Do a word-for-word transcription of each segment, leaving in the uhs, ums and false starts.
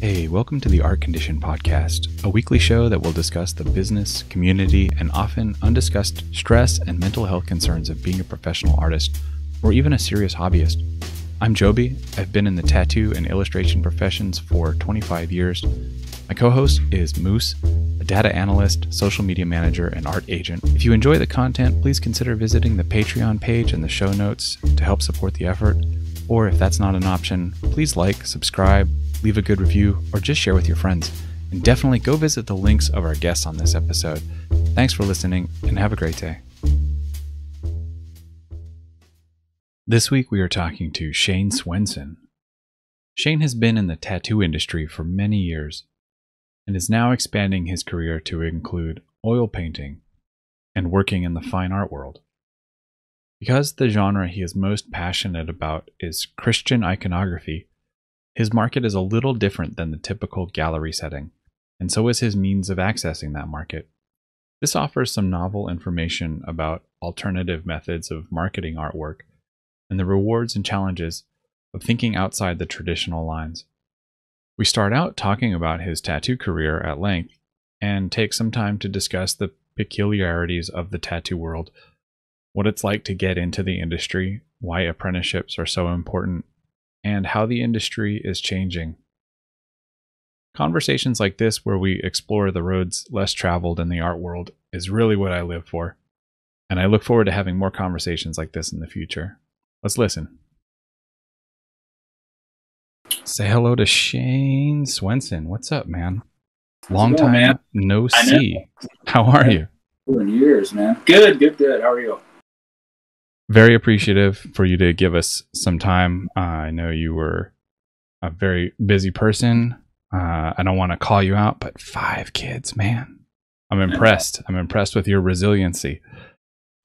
Hey, welcome to the Art Condition Podcast, a weekly show that will discuss the business, community, and often undiscussed stress and mental health concerns of being a professional artist or even a serious hobbyist. I'm Joby. I've been in the tattoo and illustration professions for twenty-five years. My co-host is Moose, a data analyst, social media manager, and art agent. If you enjoy the content, please consider visiting the Patreon page in the show notes to help support the effort. Or if that's not an option, please like, subscribe, leave a good review, or just share with your friends. And definitely go visit the links of our guests on this episode. Thanks for listening, and have a great day. This week we are talking to Shayne Swenson. Shayne has been in the tattoo industry for many years, and is now expanding his career to include oil painting and working in the fine art world. Because the genre he is most passionate about is Christian iconography, his market is a little different than the typical gallery setting, and so is his means of accessing that market. This offers some novel information about alternative methods of marketing artwork and the rewards and challenges of thinking outside the traditional lines. We start out talking about his tattoo career at length and take some time to discuss the peculiarities of the tattoo world, what it's like to get into the industry, why apprenticeships are so important, and how the industry is changing. Conversations like this, where we explore the roads less traveled in the art world, is really what I live for, and I look forward to having more conversations like this in the future. Let's listen. Say hello to Shayne Swenson. What's up, man? Long going, time man? No see. How are you? In years, man. Good, good, good. How are you? Very appreciative for you to give us some time. Uh, I know you were a very busy person. Uh, I don't want to call you out, but five kids, man. I'm impressed. I'm impressed with your resiliency.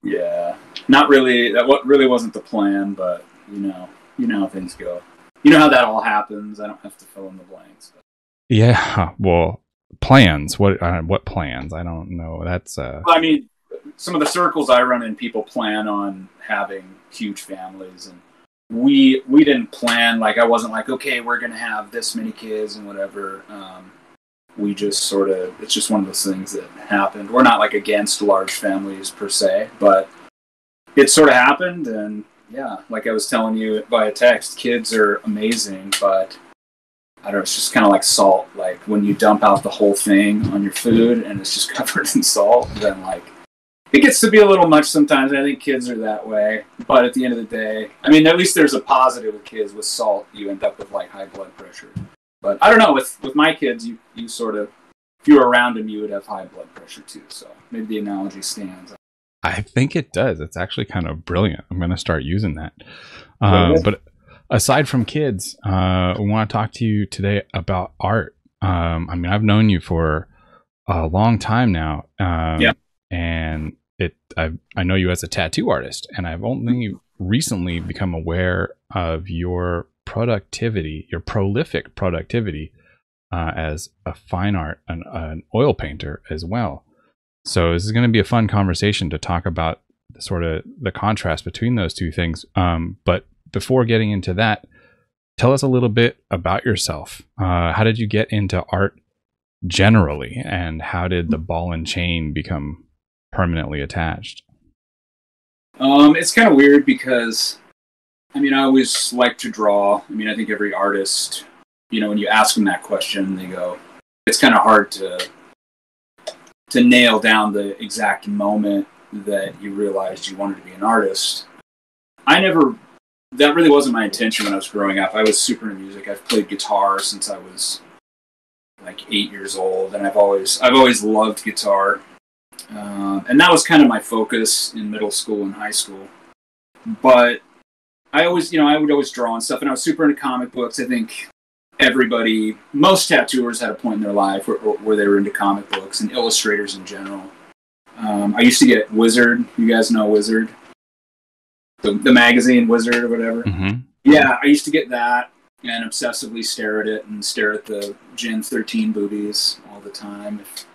Yeah. Not really. That what really wasn't the plan, but you know, you know how things go. You know how that all happens. I don't have to fill in the blanks. So. Yeah. Well, plans. What? Uh, what plans? I don't know. That's. Uh... Well, I mean, some of the circles I run in, people plan on having huge families, and we we didn't plan. Like, I wasn't like, okay, we're gonna have this many kids and whatever. Um, we just sort of. It's just one of those things that happened. We're not like against large families per se, but it sort of happened, and yeah, like I was telling you via text, kids are amazing, but I don't know, it's just kind of like salt. Like, when you dump out the whole thing on your food and it's just covered in salt, then, like, it gets to be a little much sometimes. I think kids are that way, but at the end of the day, I mean, at least there's a positive with kids. With salt, you end up with, like, high blood pressure. But I don't know, with, with my kids, you, you sort of, if you were around them, you would have high blood pressure too, so maybe the analogy stands. I think it does. It's actually kind of brilliant. I'm going to start using that. Uh, but aside from kids, uh, we want to talk to you today about art. Um, I mean, I've known you for a long time now. Um, yeah. And it, I, I know you as a tattoo artist, and I've only recently become aware of your productivity, your prolific productivity uh, as a fine art, an, an oil painter as well. So this is going to be a fun conversation to talk about the, sort of the contrast between those two things. Um, but before getting into that, tell us a little bit about yourself. Uh, how did you get into art generally, and how did the ball and chain become permanently attached? Um, it's kind of weird because, I mean, I always like to draw. I mean, I think every artist, you know, when you ask them that question, they go, it's kind of hard to... to nail down the exact moment that you realized you wanted to be an artist. I never, that really wasn't my intention when I was growing up. I was super into music. I've played guitar since I was like eight years old, and I've always, I've always loved guitar. Uh, and that was kind of my focus in middle school and high school. But I always, you know, I would always draw and stuff, and I was super into comic books. I think everybody, most tattooers had a point in their life where, where they were into comic books and illustrators in general. Um, I used to get Wizard. You guys know Wizard? The, the magazine Wizard or whatever. Mm-hmm. Yeah, I used to get that and obsessively stare at it and stare at the Gen thirteen boobies all the time. If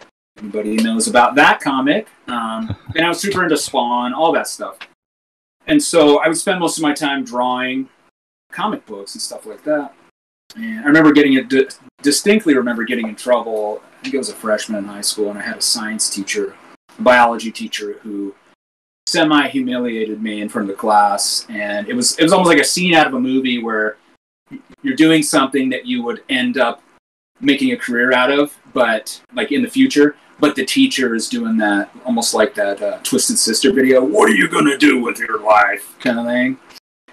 anybody knows about that comic. Um, and I was super into Spawn, all that stuff. And so I would spend most of my time drawing comic books and stuff like that. And I remember getting a d- distinctly remember getting in trouble. I think I was a freshman in high school, and I had a science teacher, a biology teacher, who semi-humiliated me in front of the class. And it was it was almost like a scene out of a movie where you're doing something that you would end up making a career out of, but like in the future. But the teacher is doing that, almost like that uh, Twisted Sister video. What are you going to do with your life? Kind of thing.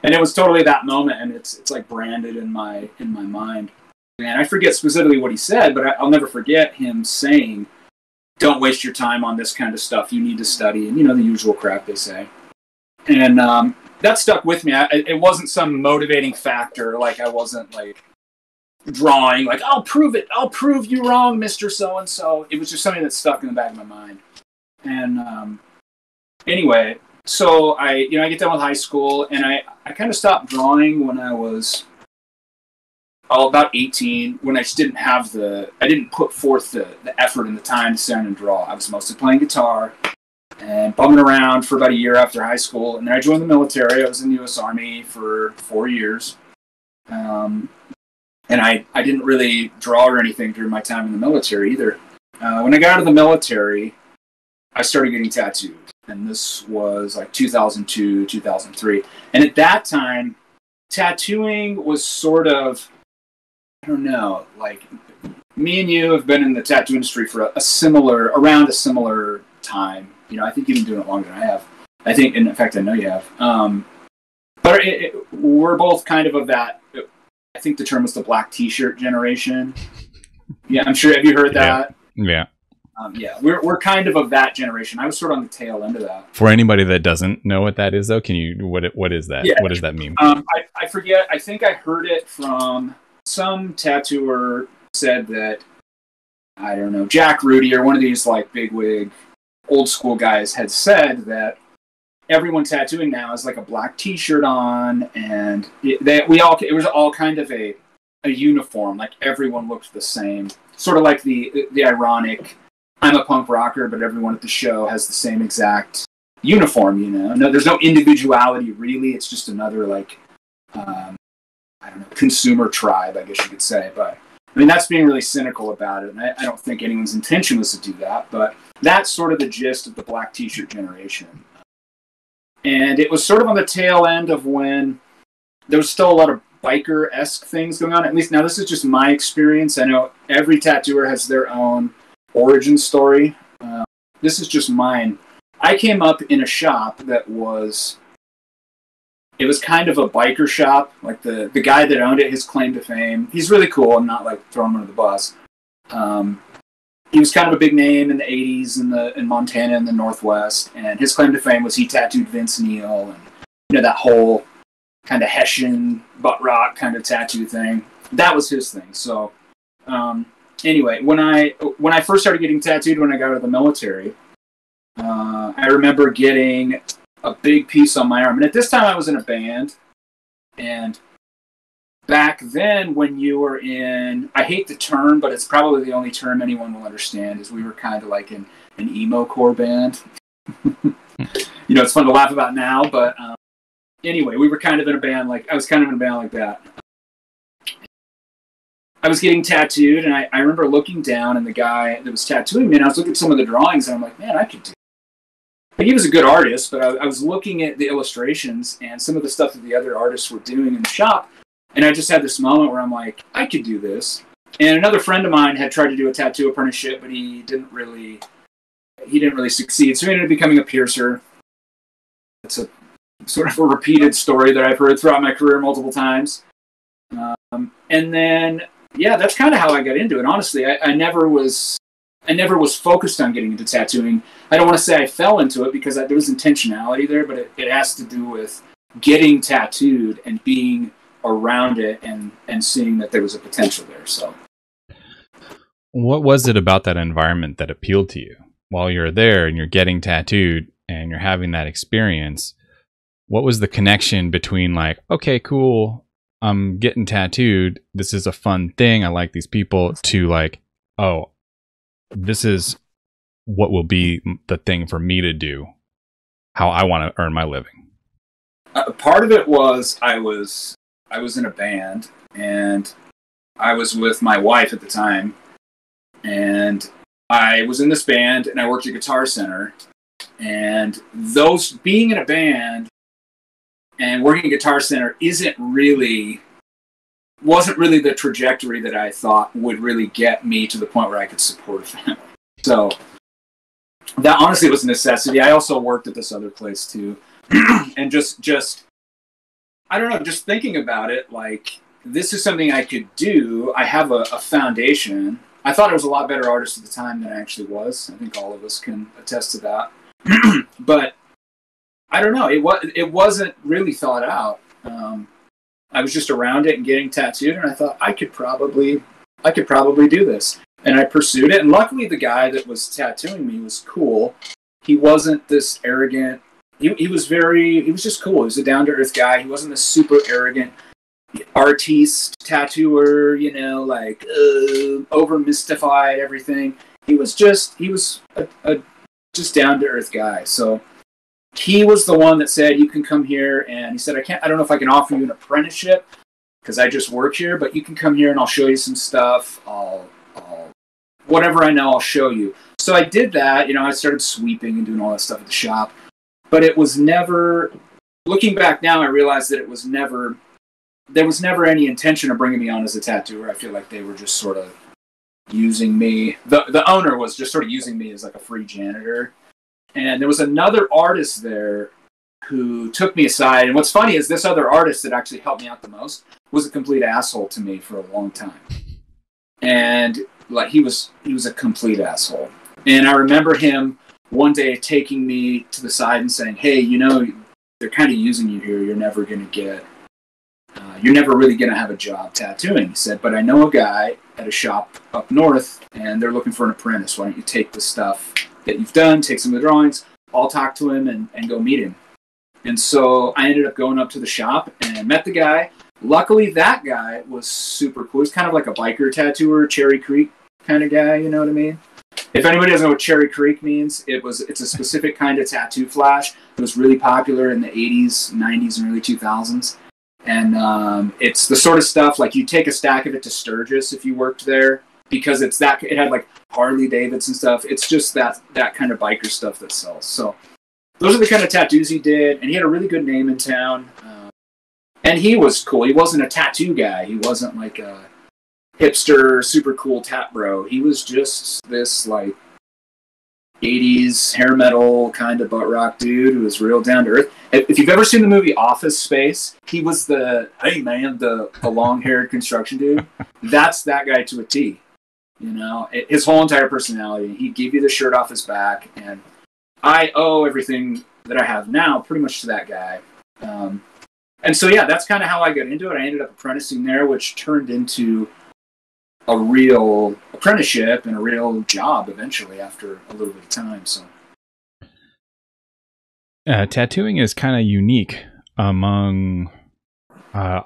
And it was totally that moment, and it's it's like branded in my in my mind. And I forget specifically what he said, but I, I'll never forget him saying, don't waste your time on this kind of stuff. You need to study, and, you know, the usual crap they say. And um, that stuck with me. I, it wasn't some motivating factor. Like, I wasn't, like, drawing, like, I'll prove it. I'll prove you wrong, Mister So-and-so. It was just something that stuck in the back of my mind. And um, anyway, so I, you know, I get done with high school, and I, I kind of stopped drawing when I was... Oh, about eighteen, when I just didn't have the, I didn't put forth the, the effort and the time to sit down and draw. I was mostly playing guitar and bumming around for about a year after high school. And then I joined the military. I was in the U S Army for four years. Um, and I, I didn't really draw or anything during my time in the military either. Uh, when I got out of the military, I started getting tattooed. And this was like two thousand two, two thousand three. And at that time, tattooing was sort of, I don't know, like, me and you have been in the tattoo industry for a, a similar, around a similar time. You know, I think you've been doing it longer than I have. I think, and in fact, I know you have. Um, but it, it, we're both kind of of that, I think the term was the black t-shirt generation. Yeah, I'm sure, have you heard that? Yeah. Yeah. Um, yeah, we're we're kind of of that generation. I was sort of on the tail end of that. For anybody that doesn't know what that is, though, can you, what what is that? Yeah. What does that mean? Um, I, I forget. I think I heard it from... some tattooer said that, I don't know, Jack Rudy or one of these like bigwig old school guys had said that everyone tattooing now is like a black t-shirt on, and it, that we all, it was all kind of a, a uniform, like everyone looked the same. Sort of like the, the ironic, I'm a punk rocker, but everyone at the show has the same exact uniform, you know? No, there's no individuality really, it's just another like, um, I don't know, consumer tribe, I guess you could say. But I mean, that's being really cynical about it, and I, I don't think anyone's intention was to do that, but that's sort of the gist of the black t-shirt generation. And it was sort of on the tail end of when there was still a lot of biker-esque things going on, at least now this is just my experience. I know every tattooer has their own origin story. Uh, this is just mine. I came up in a shop that was... It was kind of a biker shop. Like, the, the guy that owned it, his claim to fame, he's really cool. I'm not, like, throwing him under the bus. Um, he was kind of a big name in the eighties in, the, in Montana in the Northwest, and his claim to fame was he tattooed Vince Neil and, you know, that whole kind of Hessian butt rock kind of tattoo thing. That was his thing. So, um, anyway, when I, when I first started getting tattooed when I got out of the military, uh, I remember getting... a big piece on my arm. And at this time I was in a band. And back then when you were in, I hate the term, but it's probably the only term anyone will understand, is we were kind of like in an, an emo core band. You know, it's fun to laugh about now, but um, anyway, we were kind of in a band like, I was kind of in a band like that. I was getting tattooed, and I, I remember looking down, and the guy that was tattooing me, and I was looking at some of the drawings, and I'm like, man, I could do. He was a good artist, but I, I was looking at the illustrations and some of the stuff that the other artists were doing in the shop, and I just had this moment where I'm like, I could do this. And another friend of mine had tried to do a tattoo apprenticeship, but he didn't really, he didn't really succeed. So he ended up becoming a piercer. It's a sort of a repeated story that I've heard throughout my career multiple times. Um, and then, yeah, that's kind of how I got into it. Honestly, I, I never was. I never was focused on getting into tattooing. I don't want to say I fell into it because I, there was intentionality there, but it, it has to do with getting tattooed and being around it and, and seeing that there was a potential there. So, what was it about that environment that appealed to you? While you're there and you're getting tattooed and you're having that experience, what was the connection between like, okay, cool, I'm getting tattooed, this is a fun thing, I like these people, to like, oh, this is what will be the thing for me to do, how I want to earn my living? Uh, part of it was I was I was in a band, and I was with my wife at the time, and I was in this band, and I worked at Guitar Center. And those being in a band and working at Guitar Center isn't really, wasn't really the trajectory that I thought would really get me to the point where I could support a family. So that honestly was a necessity. I also worked at this other place too. And just, just, I don't know, just thinking about it, like, this is something I could do. I have a, a foundation. I thought I was a lot better artist at the time than I actually was. I think all of us can attest to that. But I don't know. It was, it wasn't really thought out. Um, I was just around it and getting tattooed, and I thought I could probably, I could probably do this. And I pursued it. And luckily, the guy that was tattooing me was cool. He wasn't this arrogant. He, he was very. He was just cool. He was a down-to-earth guy. He wasn't this super arrogant artiste, tattooer, you know, like, uh, over-mystified everything. He was just, he was a, a just down-to-earth guy. So he was the one that said, you can come here, and he said, I can't, I don't know if I can offer you an apprenticeship, because I just work here, but you can come here and I'll show you some stuff. I'll, I'll, whatever I know, I'll show you. So I did that, you know, I started sweeping and doing all that stuff at the shop, but it was never, looking back now, I realized that it was never, there was never any intention of bringing me on as a tattooer. I feel like they were just sort of using me. The the owner was just sort of using me as like a free janitor. And there was another artist there who took me aside. And what's funny is this other artist that actually helped me out the most was a complete asshole to me for a long time. And like he was he was a complete asshole. And I remember him one day taking me to the side and saying, hey, you know, they're kind of using you here. You're never going to get... Uh, you're never really going to have a job tattooing, he said, but I know a guy at a shop up north, and they're looking for an apprentice. Why don't you take the stuff that you've done, take some of the drawings, I'll talk to him and, and go meet him. And so I ended up going up to the shop and met the guy. Luckily, that guy was super cool. He's kind of like a biker tattooer, Cherry Creek kind of guy, you know what I mean? If anybody doesn't know what Cherry Creek means, it was it's a specific kind of tattoo flash. It was really popular in the eighties, nineties, and early two thousands. And um, it's the sort of stuff, like, you take a stack of it to Sturgis if you worked there, because it's that, it had, like, Harley Davidson stuff. It's just that that kind of biker stuff that sells. So those are the kind of tattoos he did, and he had a really good name in town. Um, and he was cool. He wasn't a tattoo guy. He wasn't, like, a hipster, super cool tat bro. He was just this, like, eighties hair metal kind of butt rock dude who was real down to earth. If you've ever seen the movie Office Space, he was the, hey man, the, the long-haired construction dude. That's that guy to a T. You know, it, his whole entire personality. He'd give you the shirt off his back, and I owe everything that I have now pretty much to that guy. Um, and so, yeah, that's kind of how I got into it. I ended up apprenticing there, which turned into a real apprenticeship and a real job eventually after a little bit of time. So uh, tattooing is kind of unique among uh,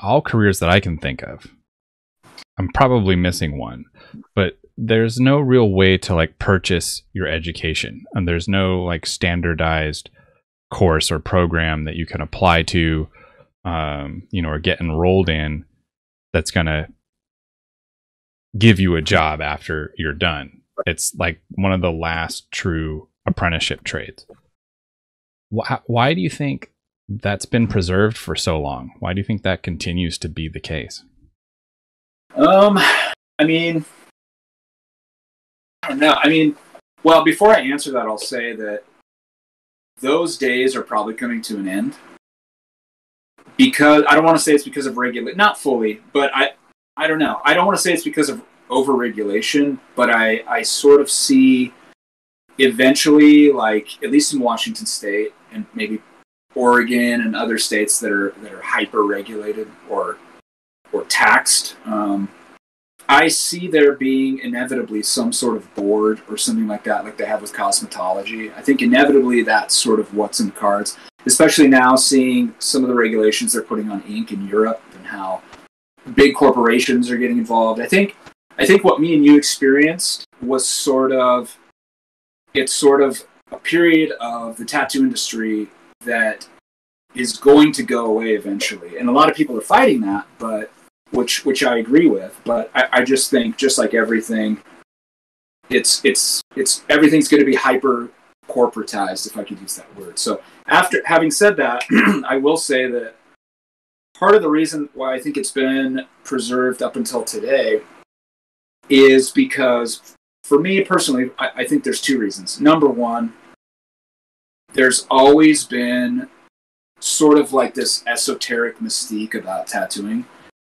all careers that I can think of. I'm probably missing one, but there's no real way to like purchase your education, and there's no like standardized course or program that you can apply to, um, you know, or get enrolled in that's going to give you a job after you're done. It's like one of the last true apprenticeship trades. Why, why do you think that's been preserved for so long? Why do you think that continues to be the case? Um, I mean, I don't know. I mean, well, before I answer that, I'll say that those days are probably coming to an end. Because, I don't want to say it's because of regula-, not fully, but I, I don't know. I don't want to say it's because of overregulation, but I, I sort of see eventually, like, at least in Washington State and maybe Oregon and other states that are that are hyper-regulated or or taxed, um, I see there being inevitably some sort of board or something like that, like they have with cosmetology. I think inevitably that's sort of what's in the cards, especially now seeing some of the regulations they're putting on ink in Europe and how big corporations are getting involved. I think, I think what me and you experienced was sort of, it's sort of a period of the tattoo industry that is going to go away eventually. And a lot of people are fighting that, but which which I agree with. But I, I just think, just like everything, it's it's it's everything's going to be hyper corporatized, if I could use that word. So after having said that, I will say that part of the reason why I think it's been preserved up until today is because, for me personally, I, I think there's two reasons. Number one, there's always been sort of like this esoteric mystique about tattooing.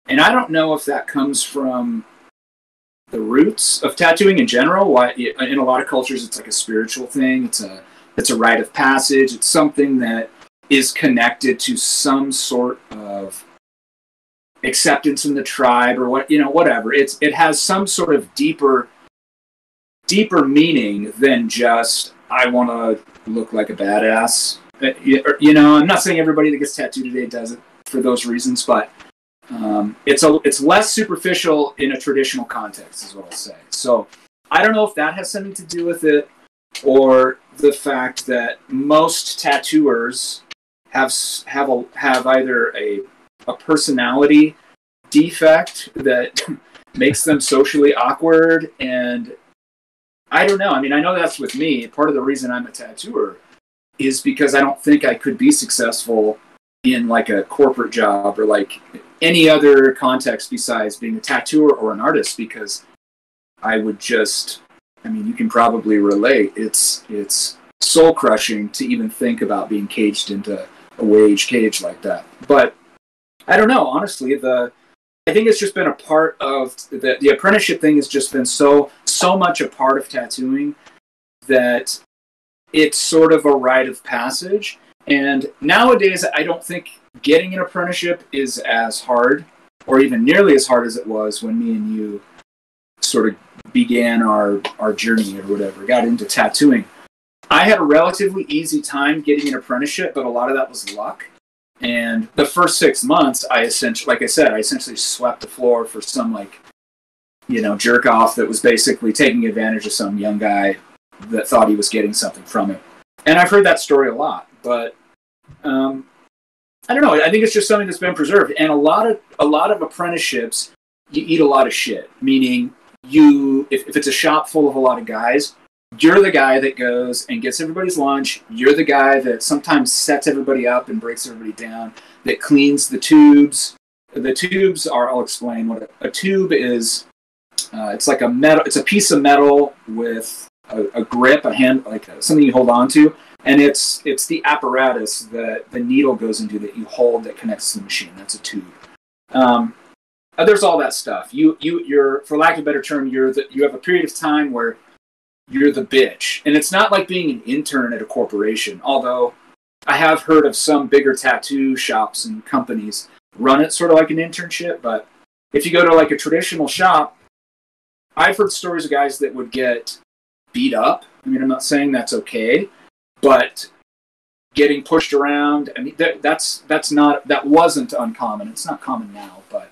And I don't know if that comes from the roots of tattooing in general. Why, in a lot of cultures, it's like a spiritual thing. It's a, it's a rite of passage. It's something that is connected to some sort of acceptance in the tribe or what, you know, whatever. It's, it has some sort of deeper, deeper meaning than just, I want to look like a badass. You know, I'm not saying everybody that gets tattooed today does it for those reasons, but um, it's a, it's less superficial in a traditional context, is what I'll say. So I don't know if that has something to do with it, or the fact that most tattooers have have a, have either a a personality defect that makes them socially awkward. And I don't know. I mean, I know that's with me. Part of the reason I'm a tattooer is because I don't think I could be successful in like a corporate job or like any other context besides being a tattooer or an artist, because I would just, I mean, you can probably relate. It's, it's soul crushing to even think about being caged into a wage cage like that. But I don't know, honestly, the, I think it's just been a part of the, the apprenticeship thing has just been so, so much a part of tattooing that it's sort of a rite of passage. And nowadays, I don't think getting an apprenticeship is as hard, or even nearly as hard as it was when me and you sort of began our, our journey or whatever, got into tattooing. I had a relatively easy time getting an apprenticeship, but a lot of that was luck. And the first six months, I essentially, like I said, I essentially swept the floor for some, like, you know, jerk off that was basically taking advantage of some young guy that thought he was getting something from it. And I've heard that story a lot, but um, I don't know. I think it's just something that's been preserved. And a lot of a lot of apprenticeships, you eat a lot of shit. Meaning, you if, if it's a shop full of a lot of guys, you're the guy that goes and gets everybody's lunch. You're the guy that sometimes sets everybody up and breaks everybody down, that cleans the tubes. The tubes are, I'll explain what a, a tube is. Uh, it's like a metal, it's a piece of metal with a, a grip, a hand, like a, something you hold on to. And it's, it's the apparatus that the needle goes into that you hold that connects to the machine. That's a tube. Um, there's all that stuff. You, you, you're, for lack of a better term, you're the, you have a period of time where you're the bitch. And it's not like being an intern at a corporation, although I have heard of some bigger tattoo shops and companies run it sort of like an internship. But if you go to like a traditional shop, I've heard stories of guys that would get beat up. I mean, I'm not saying that's okay, but getting pushed around, I mean, that, that's, that's not, that wasn't uncommon. It's not common now, but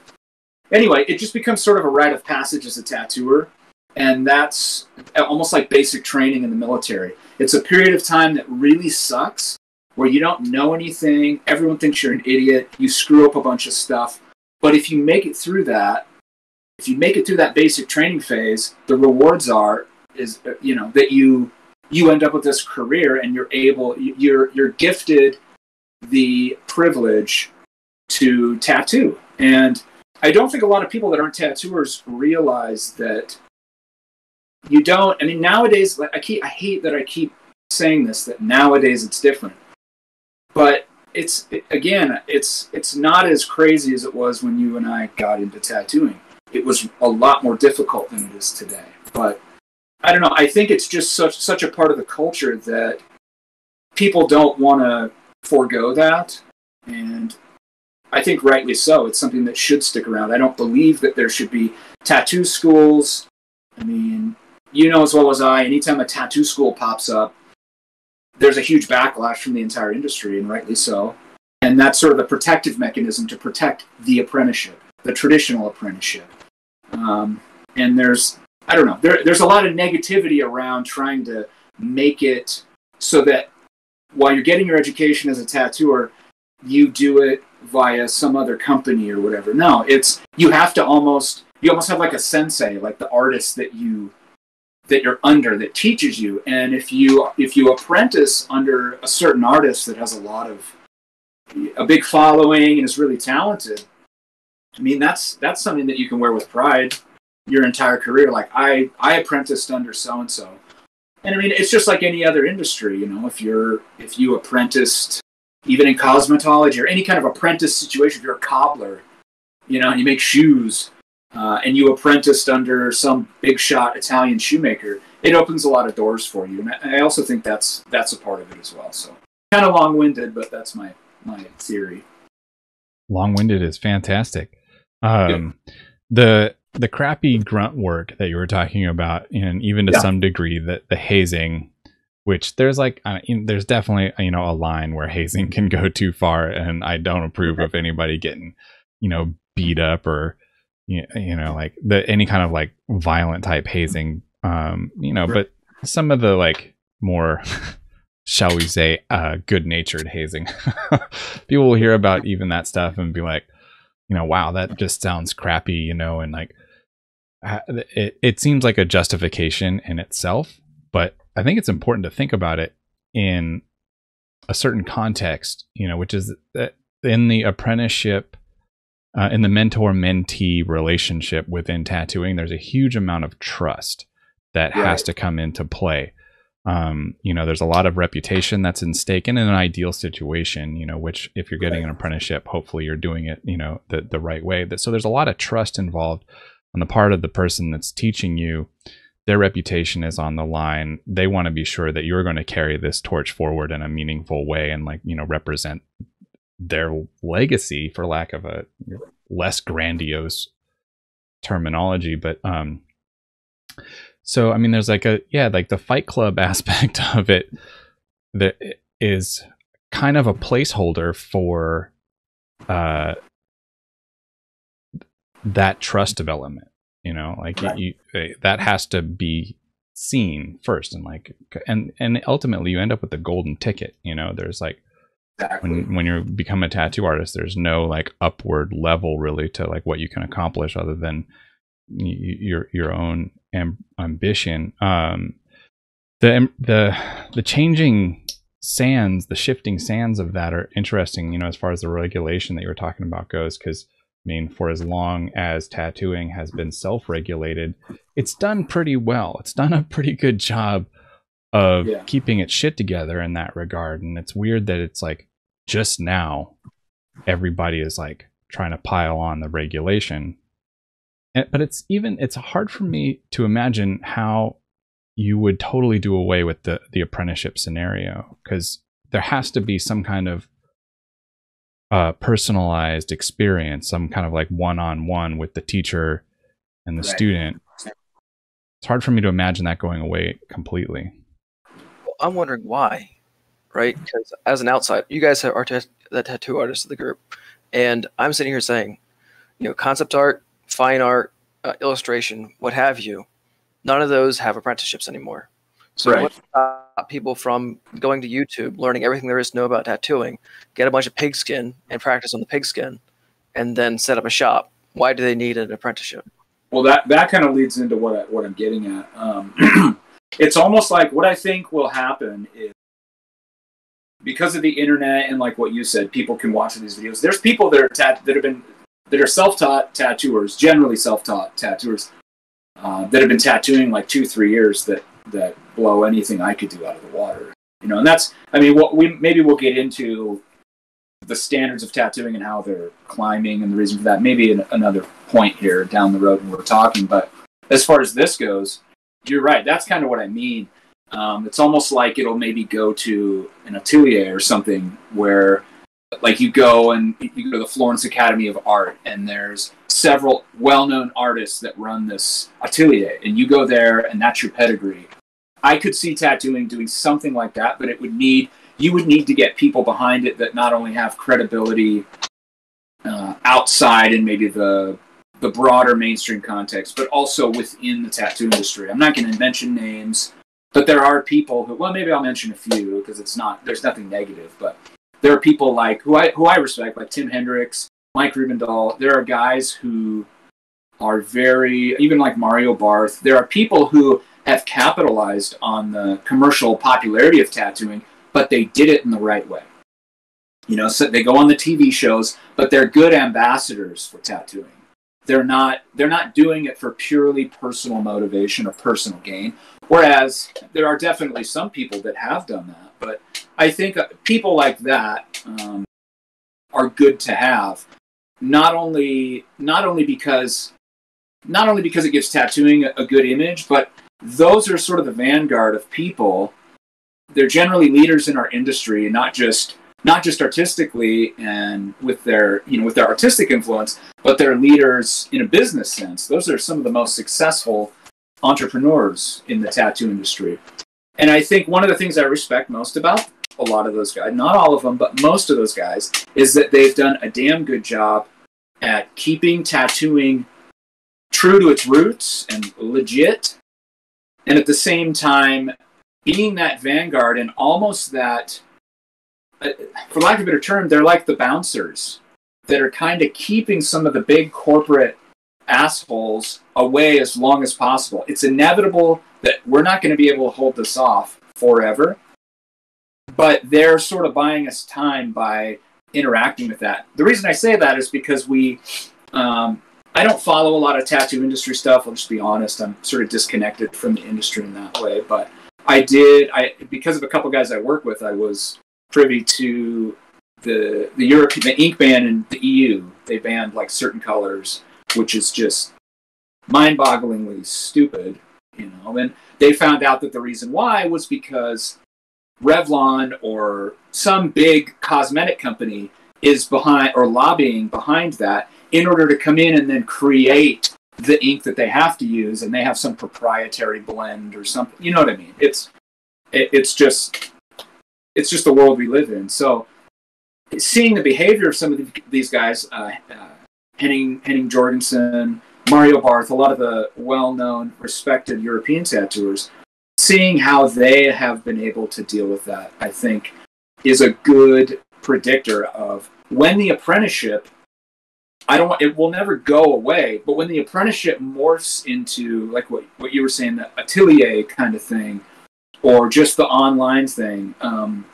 anyway, it just becomes sort of a rite of passage as a tattooer. And that's almost like basic training in the military. It's a period of time that really sucks, where you don't know anything. Everyone thinks you're an idiot. You screw up a bunch of stuff. But if you make it through that, if you make it through that basic training phase, the rewards are, is, you know, that you, you end up with this career, and you're able, you're, you're gifted the privilege to tattoo. And I don't think a lot of people that aren't tattooers realize that. You don't, I mean, nowadays, I keep, I hate that I keep saying this, that nowadays it's different. But it's, it, again, it's it's not as crazy as it was when you and I got into tattooing. It was a lot more difficult than it is today. But I don't know, I think it's just such, such a part of the culture that people don't want to forego that. And I think rightly so. It's something that should stick around. I don't believe that there should be tattoo schools. I mean, you know as well as I, anytime a tattoo school pops up, there's a huge backlash from the entire industry, and rightly so. And that's sort of the protective mechanism to protect the apprenticeship, the traditional apprenticeship. Um, and there's, I don't know, there, there's a lot of negativity around trying to make it so that while you're getting your education as a tattooer, you do it via some other company or whatever. No, it's, you have to almost, you almost have like a sensei, like the artist that you, that you're under, that teaches you. And if you, if you apprentice under a certain artist that has a lot of, a big following and is really talented, I mean, that's, that's something that you can wear with pride your entire career. Like, I, I apprenticed under so-and-so. And I mean, it's just like any other industry, you know, if you're, if you apprenticed, even in cosmetology or any kind of apprentice situation, if you're a cobbler, you know, and you make shoes, uh, and you apprenticed under some big shot Italian shoemaker, it opens a lot of doors for you. And I also think that's, that's a part of it as well. So kind of long-winded, but that's my, my theory. Long-winded is fantastic. Um, yeah. The, the crappy grunt work that you were talking about, and even to yeah. some degree that the hazing, which there's like, uh, in, there's definitely, you know, a line where hazing can go too far, and I don't approve of anybody getting, you know, beat up or, you know, like the, any kind of like violent type hazing, um, you know, but some of the like more, shall we say, uh, good natured hazing, people will hear about even that stuff and be like, you know, wow, that just sounds crappy, you know, and like it, it seems like a justification in itself, but I think it's important to think about it in a certain context, you know, which is that in the apprenticeship, uh, in the mentor-mentee relationship within tattooing, there's a huge amount of trust that right. has to come into play. Um, you know, there's a lot of reputation that's in stake in an ideal situation, you know, which if you're getting an apprenticeship, hopefully you're doing it, you know, the, the right way. So there's a lot of trust involved on the part of the person that's teaching you. Their reputation is on the line. They want to be sure that you're going to carry this torch forward in a meaningful way and, like, you know, represent their legacy, for lack of a less grandiose terminology. But, um, so, I mean, there's like a, yeah, like the Fight Club aspect of it that is kind of a placeholder for uh, that trust development, you know, like right. you, you, that has to be seen first. And like, and, and ultimately you end up with the golden ticket, you know, there's like, exactly. when, when you become a tattoo artist, there's no like upward level really to like what you can accomplish other than your your own am- ambition. Um, the the the changing sands, the shifting sands of that are interesting. You know, as far as the regulation that you were talking about goes, because I mean, for as long as tattooing has been self-regulated, it's done pretty well. It's done a pretty good job of yeah. keeping its shit together in that regard. And it's weird that it's like just now everybody is like trying to pile on the regulation. But it's even, it's hard for me to imagine how you would totally do away with the, the apprenticeship scenario, because there has to be some kind of uh, personalized experience, some kind of like one-on-one with the teacher and the right. student. It's hard for me to imagine that going away completely. Well, I'm wondering why, right? Because as an outsider, you guys are t- the tattoo artists of the group, and I'm sitting here saying, you know, concept art, fine art, uh, illustration, what have you, none of those have apprenticeships anymore. So right. what stop people from going to YouTube, learning everything there is to know about tattooing, get a bunch of pigskin and practice on the pigskin, and then set up a shop? Why do they need an apprenticeship? Well, that, that kind of leads into what, I, what I'm getting at. Um, it's almost like what I think will happen is, because of the internet and like what you said, people can watch these videos. There's people that are tat- that have been... that are self-taught tattooers, generally self-taught tattooers, uh, that have been tattooing like two, three years that, that blow anything I could do out of the water. You know, and that's, I mean, what we maybe we'll get into the standards of tattooing and how they're climbing and the reason for that, maybe in another point here down the road when we're talking. But as far as this goes, you're right. That's kind of what I mean. Um, it's almost like it'll maybe go to an atelier or something where, like, you go and you go to the Florence Academy of Art, and there's several well-known artists that run this atelier, and you go there, and that's your pedigree. I could see tattooing doing something like that, but it would need, you would need to get people behind it that not only have credibility uh, outside and maybe the the broader mainstream context, but also within the tattoo industry. I'm not going to mention names, but there are people who, well, maybe I'll mention a few because it's not, there's nothing negative, but there are people like who I who I respect, like Tim Hendricks, Mike Rubendahl. There are guys who are very, even like Mario Barth. There are people who have capitalized on the commercial popularity of tattooing, but they did it in the right way. You know, so they go on the T V shows, but they're good ambassadors for tattooing. They're not, they're not doing it for purely personal motivation or personal gain. Whereas there are definitely some people that have done that, but I think people like that um, are good to have. Not only, not only because, not only because it gives tattooing a, a good image, but those are sort of the vanguard of people. They're generally leaders in our industry, not just not just artistically and with their, you know, with their artistic influence, but they're leaders in a business sense. Those are some of the most successful entrepreneurs in the tattoo industry. And I think one of the things I respect most about a lot of those guys, not all of them, but most of those guys, is that they've done a damn good job at keeping tattooing true to its roots and legit, and at the same time being that vanguard and almost that, for lack of a better term, they're like the bouncers that are kind of keeping some of the big corporate assholes away as long as possible. It's inevitable that we're not going to be able to hold this off forever, but they're sort of buying us time by interacting with that. The reason I say that is because we, um, I don't follow a lot of tattoo industry stuff. I'll just be honest. I'm sort of disconnected from the industry in that way, but I did, I because of a couple guys I work with, I was privy to the the European the ink ban in the E U. They banned like certain colors, which is just mind-bogglingly stupid, you know. And they found out that the reason why was because Revlon or some big cosmetic company is behind or lobbying behind that in order to come in and then create the ink that they have to use, and they have some proprietary blend or something. You know what I mean? It's it, it's just. It's just the world we live in. So seeing the behavior of some of these guys, uh, uh, Henning, Henning Jorgensen, Mario Barth, a lot of the well-known, respected European tattooers, seeing how they have been able to deal with that, I think, is a good predictor of when the apprenticeship, I don't want, it will never go away, but when the apprenticeship morphs into, like what, what you were saying, the atelier kind of thing, or just the online thing. Um,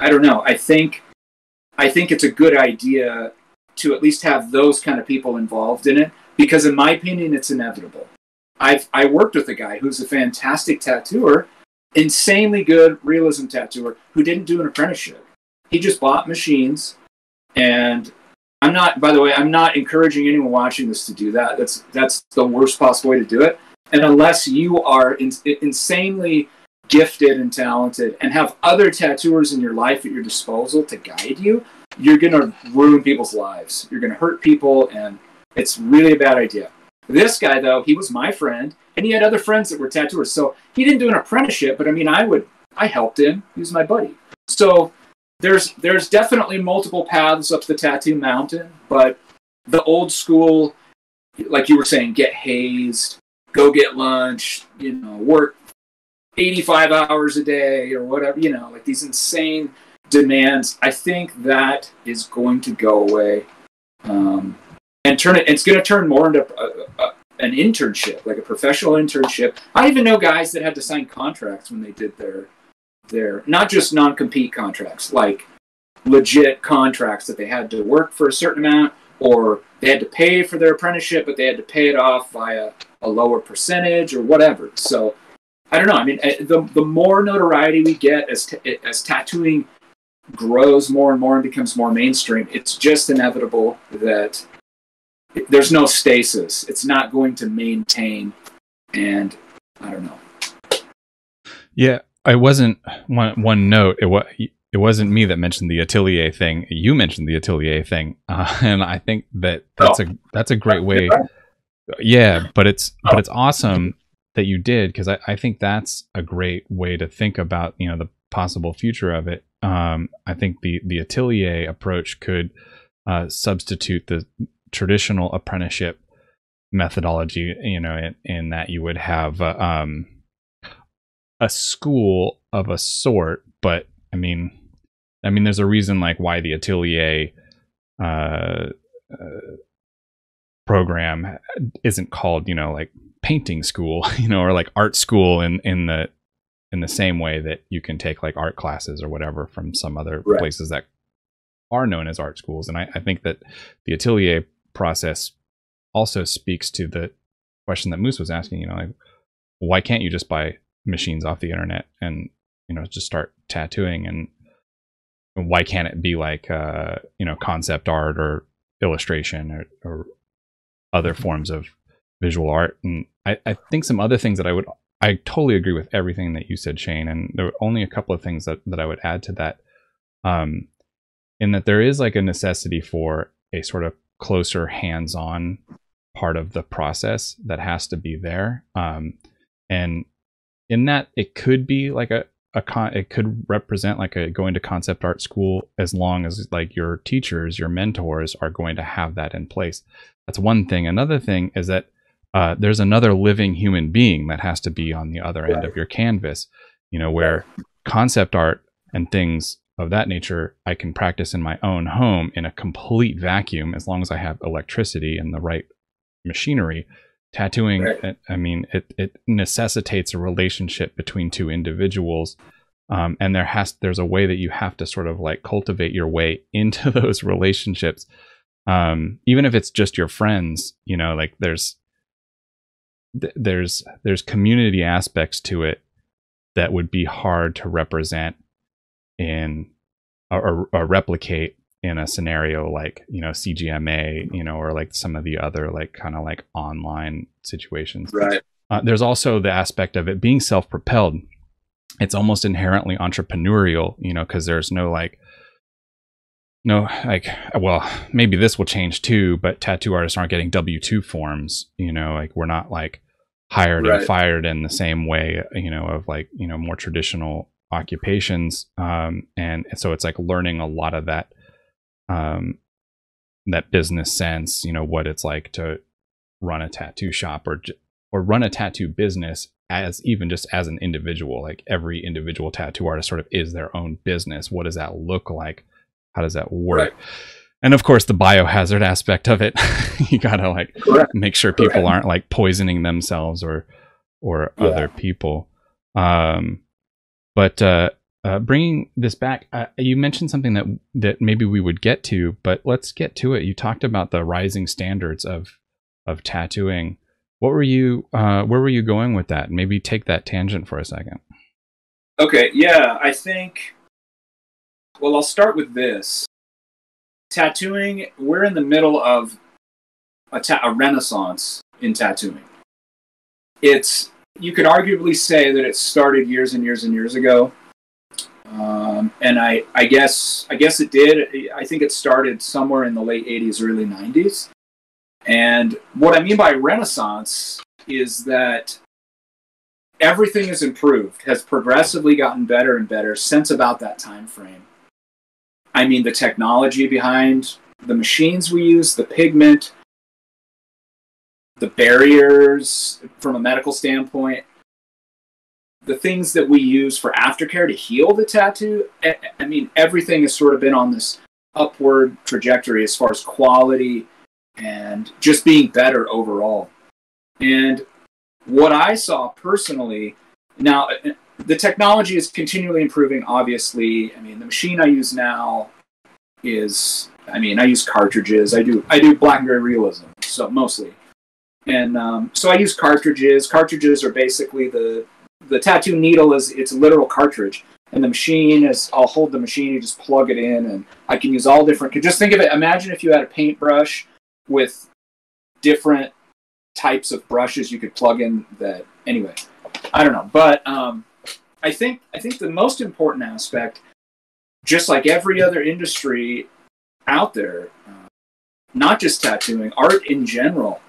I don't know. I think I think it's a good idea to at least have those kind of people involved in it, because in my opinion, it's inevitable. I've I worked with a guy who's a fantastic tattooer, insanely good realism tattooer, who didn't do an apprenticeship. He just bought machines, and I'm not, by the way, I'm not encouraging anyone watching this to do that. That's, that's the worst possible way to do it. And unless you are in, insanely... gifted and talented and have other tattooers in your life at your disposal to guide you, you're going to ruin people's lives. You're going to hurt people, and it's really a bad idea. This guy, though, he was my friend, and he had other friends that were tattooers, so he didn't do an apprenticeship, but I mean, I would, I helped him. He was my buddy. So there's, there's definitely multiple paths up the tattoo mountain, but the old school, like you were saying, get hazed, go get lunch, you know, work eighty-five hours a day or whatever, you know, like these insane demands. I think that is going to go away, um, and turn it. It's going to turn more into a, a, an internship, like a professional internship. I even know guys that had to sign contracts when they did their their not just non-compete contracts, like legit contracts that they had to work for a certain amount, or they had to pay for their apprenticeship, but they had to pay it off via a lower percentage or whatever. So. I don't know. I mean, the the more notoriety we get as t as tattooing grows more and more and becomes more mainstream, it's just inevitable that there's no stasis. It's not going to maintain, and I don't know. Yeah, I wasn't one one note. It was it wasn't me that mentioned the atelier thing. You mentioned the atelier thing, uh, and I think that that's oh. a that's a great way. Yeah, but it's oh. but it's awesome that you did, because I, I think that's a great way to think about, you know, the possible future of it. Um, I think the the atelier approach could uh, substitute the traditional apprenticeship methodology. You know, in, in that you would have uh, um, a school of a sort, but I mean, I mean, there's a reason like why the Atelier uh, uh, program isn't called, you know, like painting school, you know, or like art school in, in the in the same way that you can take like art classes or whatever from some other right. places that are known as art schools. And I, I think that the Atelier process also speaks to the question that Moose was asking, you know, like, why can't you just buy machines off the internet and, you know, just start tattooing? And why can't it be like, uh, you know, concept art or illustration or, or other forms of visual art? And I, I think some other things that I would, I totally agree with everything that you said, Shayne. And there were only a couple of things that, that I would add to that. Um, in that there is like a necessity for a sort of closer hands-on part of the process that has to be there. Um, and in that it could be like a, a con it could represent like a going to concept art school, as long as like your teachers, your mentors are going to have that in place. That's one thing. Another thing is that uh, there's another living human being that has to be on the other end of your canvas, you know, where concept art and things of that nature, I can practice in my own home in a complete vacuum, as long as I have electricity and the right machinery. Tattooing, right. I mean, it, it necessitates a relationship between two individuals. Um, and there has, there's a way that you have to sort of like cultivate your way into those relationships. Um, even if it's just your friends, you know, like there's, th there's, there's community aspects to it that would be hard to represent in or, or replicate in a scenario like, you know, C G M A, you know, or like some of the other like kind of like online situations. Right. Uh, there's also the aspect of it being self-propelled. It's almost inherently entrepreneurial, you know, because there's no like, no, like, well, maybe this will change too, but tattoo artists aren't getting W two forms, you know, like we're not like hired right. and fired in the same way, you know, of like, you know, more traditional occupations. Um, and so it's like learning a lot of that, um, that business sense, you know, what it's like to run a tattoo shop or, or run a tattoo business as even just as an individual. Like every individual tattoo artist sort of is their own business. What does that look like? How does that work? Right. And of course the biohazard aspect of it, you gotta like Correct. Make sure people Correct. Aren't like poisoning themselves or, or yeah. other people. Um, But uh, uh, bringing this back, uh, you mentioned something that that maybe we would get to, but let's get to it. You talked about the rising standards of of tattooing. What were you? Uh, where were you going with that? Maybe take that tangent for a second. Okay. Yeah, I think. Well, I'll start with this. Tattooing. We're in the middle of a, ta a renaissance in tattooing. It's. You could arguably say that it started years and years and years ago, um, and I, I guess I guess it did. I think it started somewhere in the late eighties, early nineties. And what I mean by Renaissance is that everything is improved, has progressively gotten better and better since about that time frame. I mean, the technology behind the machines we use, the pigment, the barriers from a medical standpoint, the things that we use for aftercare to heal the tattoo. I mean, everything has sort of been on this upward trajectory as far as quality and just being better overall. And what I saw personally, now the technology is continually improving, obviously. I mean, the machine I use now is, I mean, I use cartridges. I do, I do black and gray realism, so mostly. And um, so I use cartridges. Cartridges are basically the the tattoo needle is its literal cartridge, and the machine is I'll hold the machine. You just plug it in, and I can use all different. Just think of it. Imagine if you had a paintbrush with different types of brushes you could plug in. That anyway, I don't know, but um, I think I think the most important aspect, just like every other industry out there, uh, not just tattooing, art in general.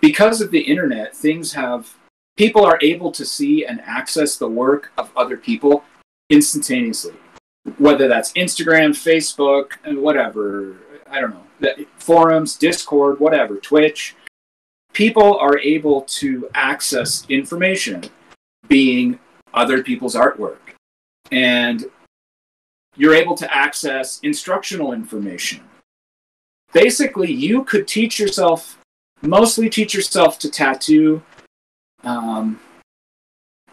Because of the internet, things have, people are able to see and access the work of other people instantaneously. Whether that's Instagram, Facebook, and whatever, I don't know, the forums, Discord, whatever, Twitch. People are able to access information being other people's artwork. And you're able to access instructional information. Basically, you could teach yourself, mostly teach yourself to tattoo. Um,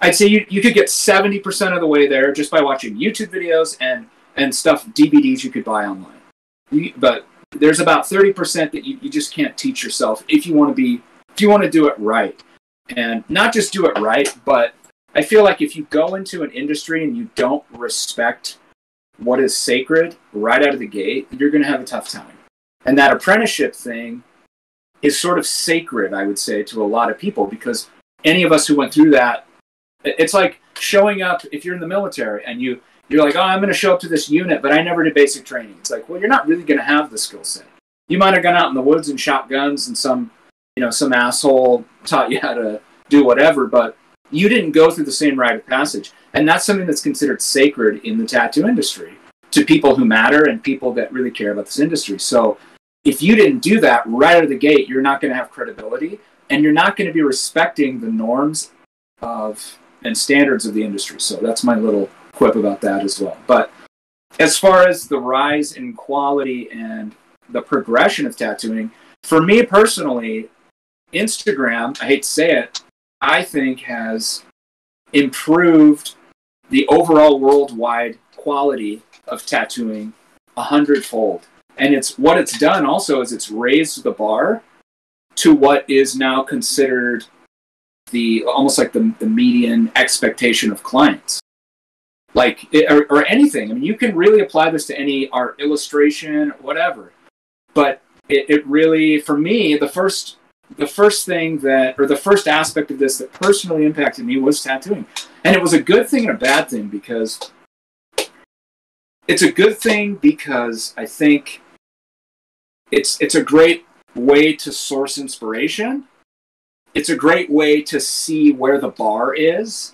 I'd say you, you could get seventy percent of the way there just by watching YouTube videos and, and stuff, D V Ds you could buy online. You, but there's about thirty percent that you, you just can't teach yourself if you want to be, if you want to do it right. And not just do it right, but I feel like if you go into an industry and you don't respect what is sacred right out of the gate, you're going to have a tough time. And that apprenticeship thing is sort of sacred, I would say, to a lot of people, because any of us who went through that, it's like showing up if you're in the military and you, you're like, oh, I'm going to show up to this unit, but I never did basic training. It's like, well, you're not really going to have the skill set. You might have gone out in the woods and shot guns and some, you know, some asshole taught you how to do whatever, but you didn't go through the same rite of passage. And that's something that's considered sacred in the tattoo industry to people who matter and people that really care about this industry. So if you didn't do that right out of the gate, you're not going to have credibility, and you're not going to be respecting the norms of and standards of the industry. So that's my little quip about that as well. But as far as the rise in quality and the progression of tattooing, for me personally, Instagram, I hate to say it, I think has improved the overall worldwide quality of tattooing a hundredfold. And it's what it's done also is it's raised the bar to what is now considered the almost like the, the median expectation of clients. Like, or, or anything. I mean, you can really apply this to any art, illustration, whatever. But it, it really, for me, the first... The first thing that, or the first aspect of this that personally impacted me was tattooing. And it was a good thing and a bad thing, because it's a good thing because I think it's, it's a great way to source inspiration. It's a great way to see where the bar is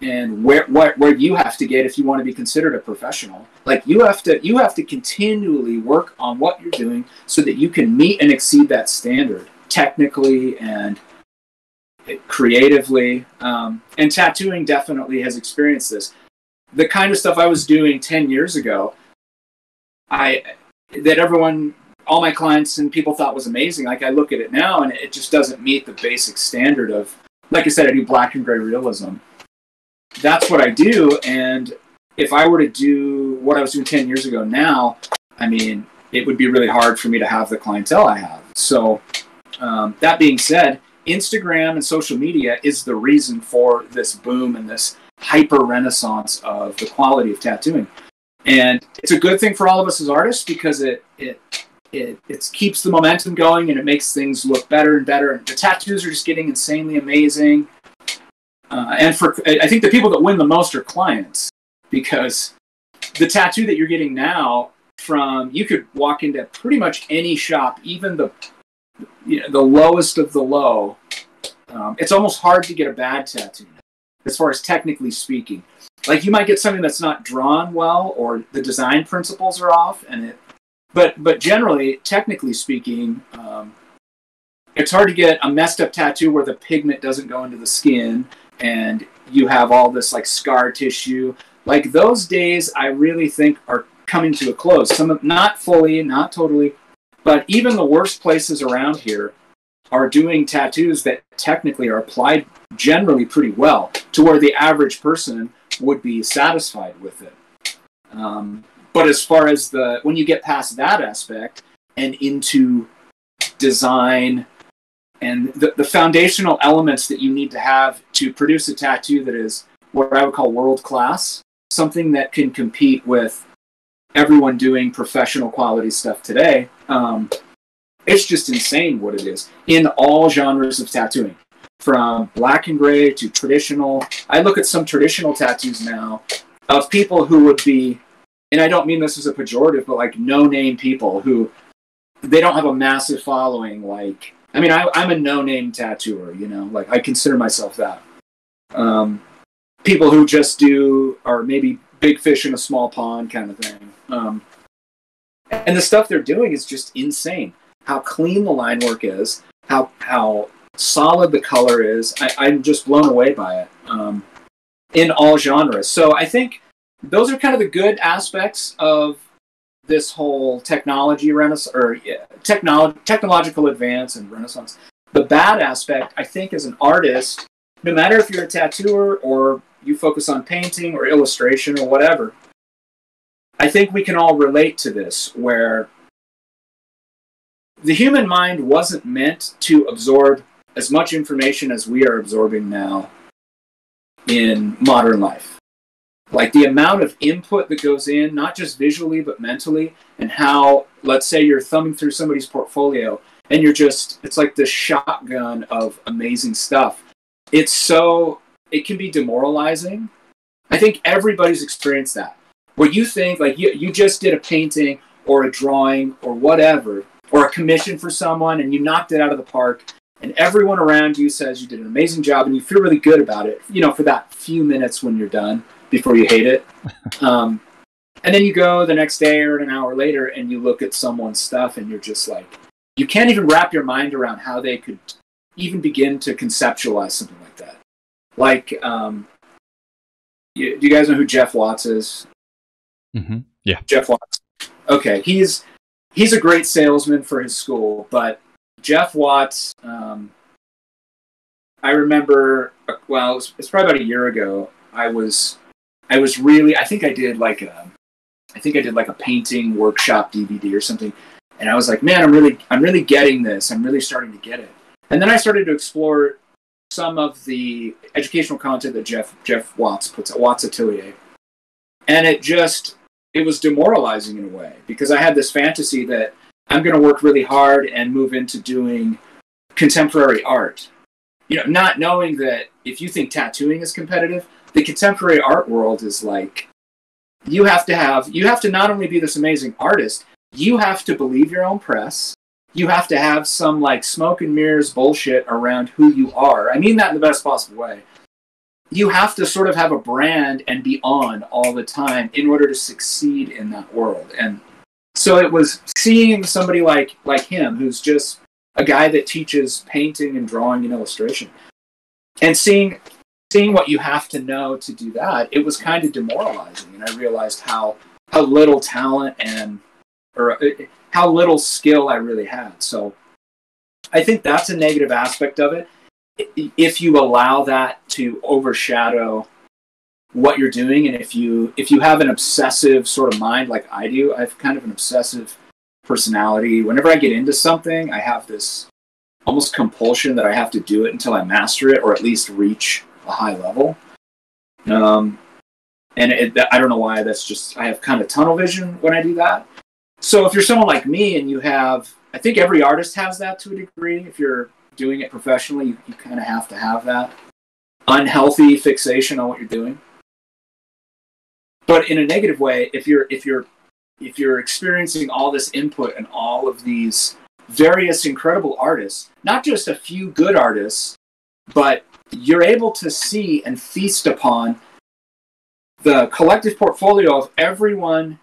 and where, where, where you have to get if you want to be considered a professional. Like, you have to, you have to continually work on what you're doing so that you can meet and exceed that standard, technically and creatively, um, and tattooing definitely has experienced this. The kind of stuff I was doing ten years ago, I that everyone, all my clients and people thought was amazing. Like, I look at it now, and it just doesn't meet the basic standard of, like I said, I do black and gray realism. That's what I do, and if I were to do what I was doing ten years ago now, I mean, it would be really hard for me to have the clientele I have. So, Um, that being said, Instagram and social media is the reason for this boom and this hyper renaissance of the quality of tattooing. And it's a good thing for all of us as artists, because it it it, it keeps the momentum going, and it makes things look better and better. And the tattoos are just getting insanely amazing. Uh, and for I think the people that win the most are clients, because the tattoo that you're getting now from, you could walk into pretty much any shop, even the You know, the lowest of the low. Um, it's almost hard to get a bad tattoo, as far as technically speaking. Like, you might get something that's not drawn well, or the design principles are off, and it. But but generally, technically speaking, um, it's hard to get a messed up tattoo where the pigment doesn't go into the skin, and you have all this like scar tissue. Like, those days, I really think are coming to a close. Some of, not fully, not totally. But even the worst places around here are doing tattoos that technically are applied generally pretty well, to where the average person would be satisfied with it. Um, but as far as the, when you get past that aspect and into design and the, the foundational elements that you need to have to produce a tattoo that is what I would call world-class, something that can compete with everyone doing professional quality stuff today, um, it's just insane what it is in all genres of tattooing, from black and gray to traditional. I look at some traditional tattoos now of people who would be, and I don't mean this as a pejorative, but like no-name people who, they don't have a massive following. Like, I mean, I, I'm a no-name tattooer, you know, like I consider myself that. Um, people who just do, or maybe big fish in a small pond kind of thing. Um, and the stuff they're doing is just insane. How clean the line work is, how how solid the color is. I, I'm just blown away by it, um, in all genres. So I think those are kind of the good aspects of this whole technology renaissance, or yeah, technology, technological advance and renaissance. The bad aspect, I think, as an artist, no matter if you're a tattooer or you focus on painting or illustration or whatever, I think we can all relate to this, where the human mind wasn't meant to absorb as much information as we are absorbing now in modern life. Like the amount of input that goes in, not just visually, but mentally, and how, let's say you're thumbing through somebody's portfolio and you're just, it's like this shotgun of amazing stuff. It's so, it can be demoralizing. I think everybody's experienced that. Where you think, like, you, you just did a painting or a drawing or whatever, or a commission for someone, and you knocked it out of the park, and everyone around you says you did an amazing job, and you feel really good about it, you know, for that few minutes when you're done, before you hate it. Um, and then you go the next day or an hour later, and you look at someone's stuff, and you're just like, you can't even wrap your mind around how they could even begin to conceptualize something like that. Like, um, you, do you guys know who Jeff Watts is? Mm-hmm. Yeah. Jeff Watts. Okay, he's he's a great salesman for his school, but Jeff Watts, um, I remember, well, it's it probably about a year ago, I was, I was really, I think I did like a, I think I did like a painting workshop D V D or something, and I was like, man, I'm really, I'm really getting this, I'm really starting to get it. And then I started to explore some of the educational content that Jeff Jeff Watts puts at Watts Atelier, and it just, it was demoralizing in a way, because I had this fantasy that I'm going to work really hard and move into doing contemporary art. You know, not knowing that if you think tattooing is competitive, the contemporary art world is like, you have to have, you have to not only be this amazing artist, you have to believe your own press. You have to have some like smoke and mirrors bullshit around who you are. I mean that in the best possible way. You have to sort of have a brand and be on all the time in order to succeed in that world. And so it was seeing somebody like, like him, who's just a guy that teaches painting and drawing and illustration, and seeing, seeing what you have to know to do that, it was kind of demoralizing. And I realized how, how little talent and, or how little skill I really had. So I think that's a negative aspect of it. If you allow that to overshadow what you're doing, and if you if you have an obsessive sort of mind like I do, I have kind of an obsessive personality. Whenever I get into something, I have this almost compulsion that I have to do it until I master it, or at least reach a high level. Um, and it, I don't know why, that's just, I have kind of tunnel vision when I do that. So if you're someone like me and you have, I think every artist has that to a degree. If you're doing it professionally, you, you kind of have to have that unhealthy fixation on what you're doing. But in a negative way, if you're if you're if you're experiencing all this input and all of these various incredible artists, not just a few good artists, but you're able to see and feast upon the collective portfolio of everyone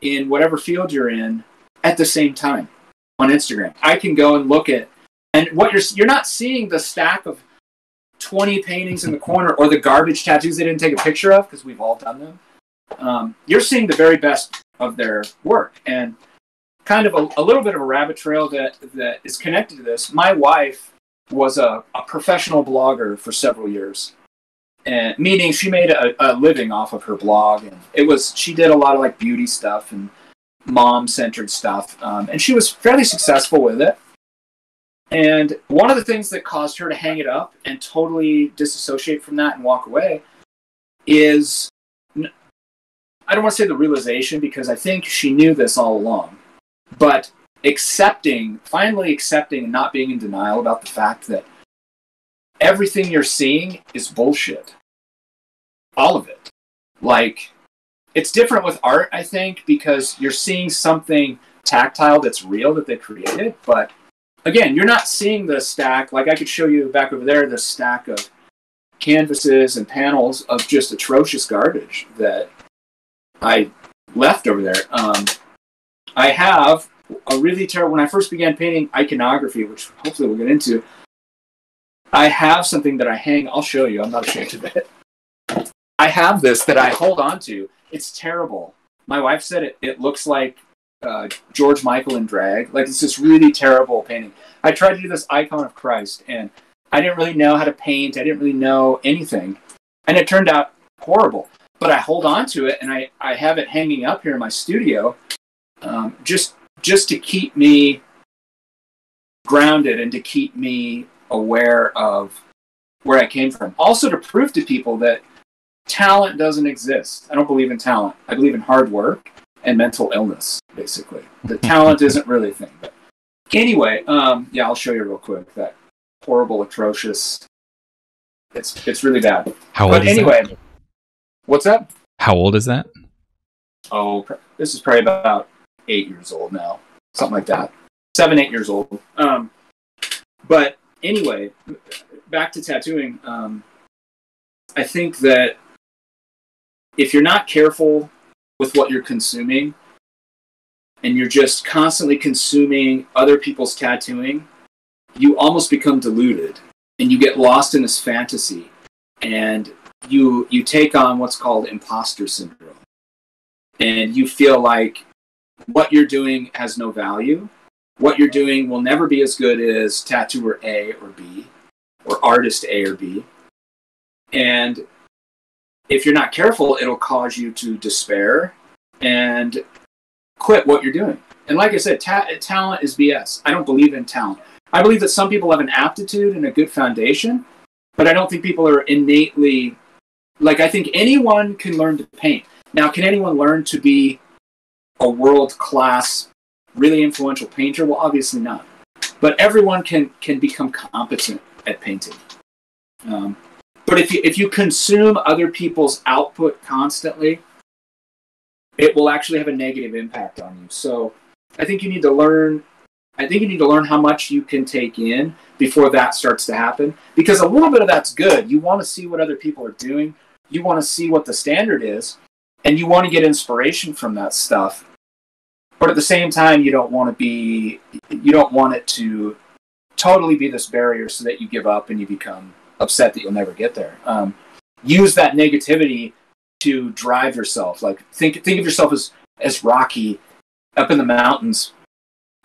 in whatever field you're in at the same time on Instagram. I can go and look at, and what you're you're not seeing the stack of twenty paintings in the corner, or the garbage tattoos they didn't take a picture of, because we've all done them. Um, you're seeing the very best of their work, and kind of a, a little bit of a rabbit trail that, that is connected to this. My wife was a, a professional blogger for several years, and meaning she made a, a living off of her blog, and it was, she did a lot of like beauty stuff and mom-centered stuff, um, and she was fairly successful with it. And one of the things that caused her to hang it up and totally disassociate from that and walk away is, I don't want to say the realization, because I think she knew this all along, but accepting, finally accepting and not being in denial about the fact that everything you're seeing is bullshit. All of it. Like, it's different with art, I think, because you're seeing something tactile that's real that they created, but again, you're not seeing the stack. Like, I could show you back over there, the stack of canvases and panels of just atrocious garbage that I left over there. Um, I have a really terrible... When I first began painting iconography, which hopefully we'll get into, I have something that I hang... I'll show you. I'm not ashamed of it. I have this that I hold on to, It's terrible. My wife said it, it looks like uh, George Michael in drag. Like, it's this really terrible painting. I tried to do this icon of Christ, and I didn't really know how to paint. I didn't really know anything. And it turned out horrible. But I hold on to it, and I, I have it hanging up here in my studio um, just just to keep me grounded and to keep me aware of where I came from. Also to prove to people that talent doesn't exist. I don't believe in talent. I believe in hard work and mental illness, basically. The talent isn't really a thing. But anyway, um, yeah, I'll show you real quick that horrible, atrocious. It's it's really bad. How old but is anyway, that? What's that? How old is that? Oh, this is probably about eight years old now, something like that. Seven, eight years old. Um, but anyway, back to tattooing. Um, I think that if you're not careful with what you're consuming, and you're just constantly consuming other people's tattooing, you almost become deluded, and you get lost in this fantasy, and you you take on what's called imposter syndrome, and you feel like what you're doing has no value. What you're doing will never be as good as tattooer A or B, or artist A or B. And if you're not careful, it'll cause you to despair and quit what you're doing. And like I said, ta- talent is B S. I don't believe in talent. I believe that some people have an aptitude and a good foundation, but I don't think people are innately... Like, I think anyone can learn to paint. Now, can anyone learn to be a world-class, really influential painter? Well, obviously not. But everyone can, can become competent at painting. Um, but if you, if you consume other people's output constantly, it will actually have a negative impact on you. So I think you need to learn... I think you need to learn how much you can take in before that starts to happen. Because a little bit of that's good. You want to see what other people are doing. You want to see what the standard is. And you want to get inspiration from that stuff. But at the same time, you don't want to be, you don't want it to totally be this barrier so that you give up and you become upset that you'll never get there. Um, use that negativity to drive yourself. Like, think, think of yourself as, as Rocky up in the mountains,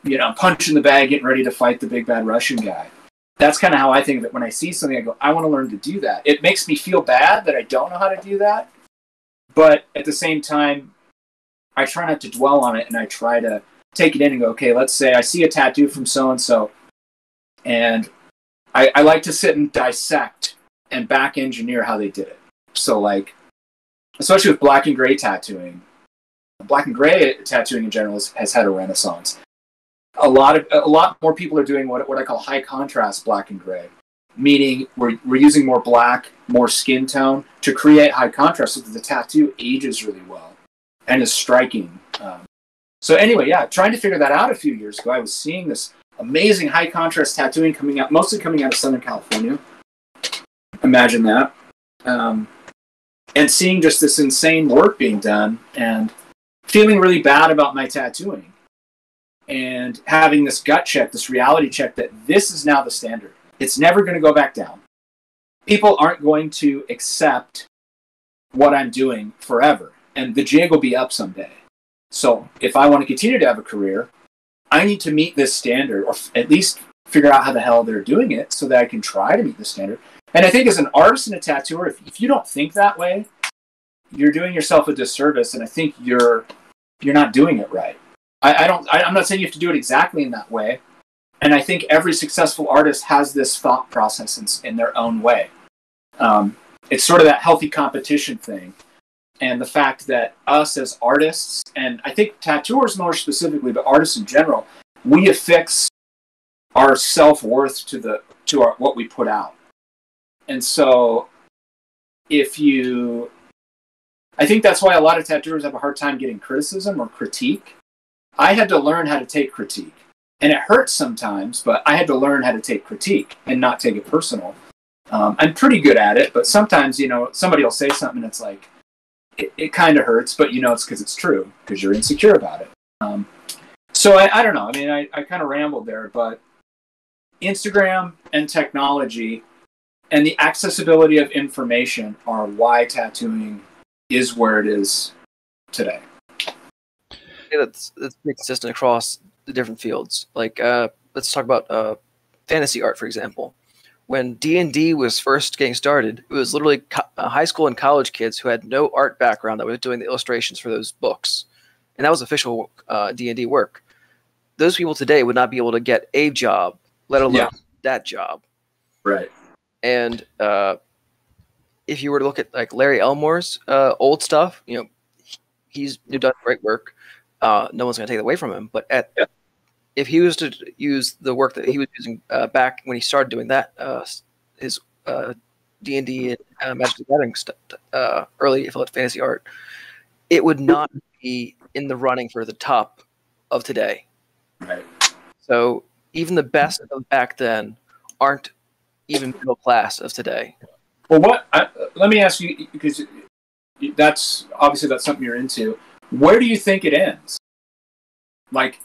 you know, punching the bag, getting ready to fight the big bad Russian guy. That's kind of how I think of it. When I see something, I go, I want to learn to do that. It makes me feel bad that I don't know how to do that. But at the same time, I try not to dwell on it, and I try to take it in and go, okay, let's say I see a tattoo from so-and-so, and I, I like to sit and dissect and back engineer how they did it. So, like, especially with black and gray tattooing, black and gray tattooing in general has, has had a renaissance. A lot of a lot more people are doing what what I call high contrast black and gray, meaning we're we're using more black, more skin tone to create high contrast so that the tattoo ages really well and is striking. Um, so anyway, yeah, trying to figure that out a few years ago, I was seeing this amazing high contrast tattooing coming out, mostly coming out of Southern California. Imagine that, um, and seeing just this insane work being done and feeling really bad about my tattooing. And having this gut check, this reality check that this is now the standard. It's never going to go back down. People aren't going to accept what I'm doing forever. And the jig will be up someday. So if I want to continue to have a career, I need to meet this standard, or f- at least figure out how the hell they're doing it so that I can try to meet the standard. And I think as an artist and a tattooer, if, if you don't think that way, you're doing yourself a disservice. And I think you're you're not doing it right. I, I don't. I, I'm not saying you have to do it exactly in that way, and I think every successful artist has this thought process in, in their own way. Um, it's sort of that healthy competition thing, and the fact that us as artists, and I think tattooers more specifically, but artists in general, we affix our self-worth to the to our what we put out. And so, if you, I think that's why a lot of tattooers have a hard time getting criticism or critique. I had to learn how to take critique. And it hurts sometimes, but I had to learn how to take critique and not take it personal. Um, I'm pretty good at it, but sometimes, you know, somebody will say something and it's like, it, it kind of hurts, but you know it's because it's true, because you're insecure about it. Um, so I, I don't know. I mean, I, I kind of rambled there, but Instagram and technology and the accessibility of information are why tattooing is where it is today. That's that's consistent across the different fields. Like uh, let's talk about uh, fantasy art, for example. When D and D was first getting started, it was literally co uh, high school and college kids who had no art background that were doing the illustrations for those books, and that was official uh, D and D work. Those people today would not be able to get a job, let alone yeah. that job. Right. And uh, if you were to look at like Larry Elmore's uh, old stuff, you know, he's done great work. Uh, no one's going to take it away from him. But at, yeah. if he was to use the work that he was using uh, back when he started doing that, uh, his uh, D and D and uh, Magic the Gathering stuff, uh, early fantasy art, it would not be in the running for the top of today. Right. So even the best of back then aren't even middle class of today. Well, what? I, let me ask you, because that's obviously that's something you're into. Where do you think it ends? Like,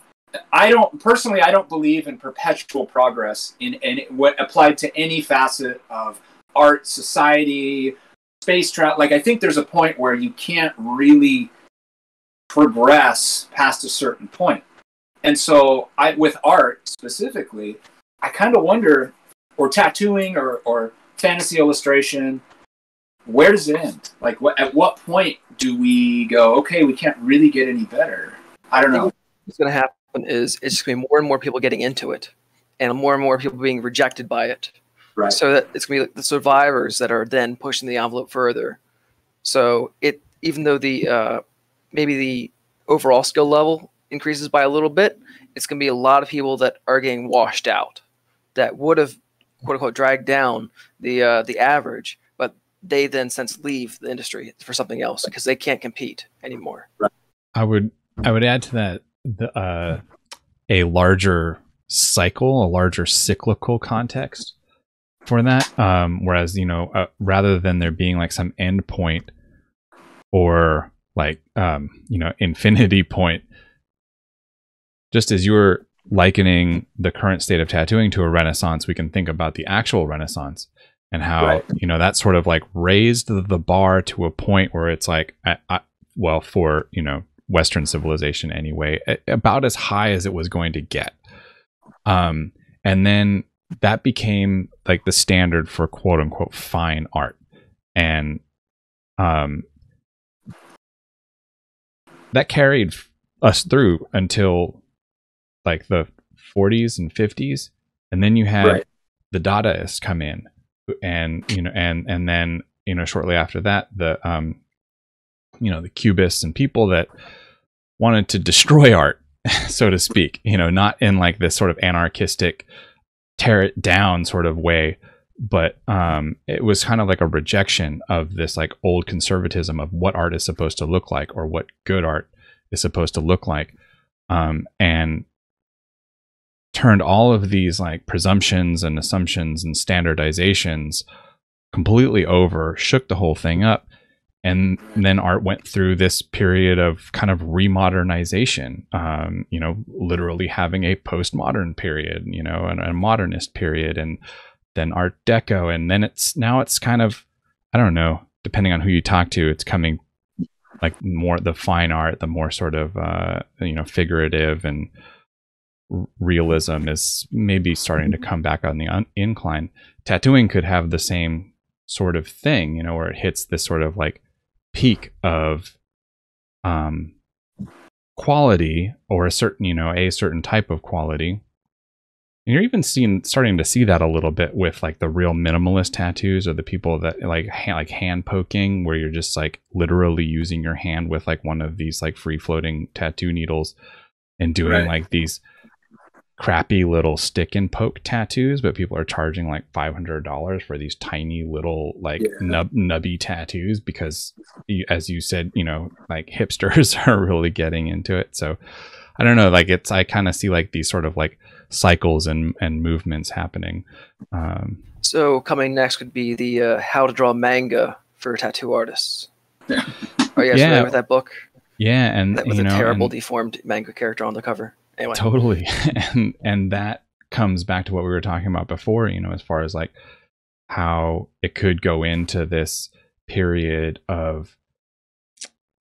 I don't personally, I don't believe in perpetual progress in any what applied to any facet of art, society, space travel. Like, I think there's a point where you can't really progress past a certain point. And so, I with art specifically, I kind of wonder, or tattooing, or or fantasy illustration. Where does it end? Like, what, at what point do we go, okay, we can't really get any better? I don't know. What's going to happen is it's going to be more and more people getting into it, and more and more people being rejected by it. Right. So that it's going to be like the survivors that are then pushing the envelope further. So it, even though the uh, maybe the overall skill level increases by a little bit, it's going to be a lot of people that are getting washed out, that would have quote unquote dragged down the uh, the average. They then since leave the industry for something else because they can't compete anymore. I would I would add to that the, uh, a larger cycle, a larger cyclical context for that. Um, whereas, you know, uh, rather than there being like some end point or like, um, you know, infinity point, just as you were likening the current state of tattooing to a renaissance, we can think about the actual renaissance. And how, right. you know, that sort of like raised the bar to a point where it's like, I, I, well, for, you know, Western civilization anyway, about as high as it was going to get. Um, and then that became like the standard for quote unquote fine art. And um, that carried us through until like the forties and fifties. And then you had right. the Dadaists come in. And you know, and and then you know, shortly after that, the um, you know, the cubists and people that wanted to destroy art, so to speak. You know, not in like this sort of anarchistic, tear it down sort of way, but um, it was kind of like a rejection of this like old conservatism of what art is supposed to look like or what good art is supposed to look like, um, and. Turned all of these like presumptions and assumptions and standardizations completely over, shook the whole thing up. And then art went through this period of kind of remodernization, um, you know, literally having a postmodern period, you know, and a modernist period, and then Art Deco. And then it's now it's kind of, I don't know, depending on who you talk to, it's coming like more the fine art, the more sort of, uh, you know, figurative and, realism is maybe starting to come back on the un incline. Tattooing could have the same sort of thing, you know, where it hits this sort of like peak of um, quality or a certain, you know, a certain type of quality. And you're even seeing, starting to see that a little bit with like the real minimalist tattoos or the people that like, ha like hand poking, where you're just like literally using your hand with like one of these like free floating tattoo needles and doing right. like these crappy little stick and poke tattoos, but people are charging like five hundred dollars for these tiny little like yeah. nub nubby tattoos because you, as you said, you know, like hipsters are really getting into it. So I don't know, like it's, I kind of see like these sort of like cycles and, and movements happening. Um, so coming next would be the, uh, how to draw manga for tattoo artists. Are you guys yeah. familiar with that book? Yeah. And that was you a know, terrible and, deformed manga character on the cover. Anyway. Totally. And, and that comes back to what we were talking about before, you know, as far as like how it could go into this period of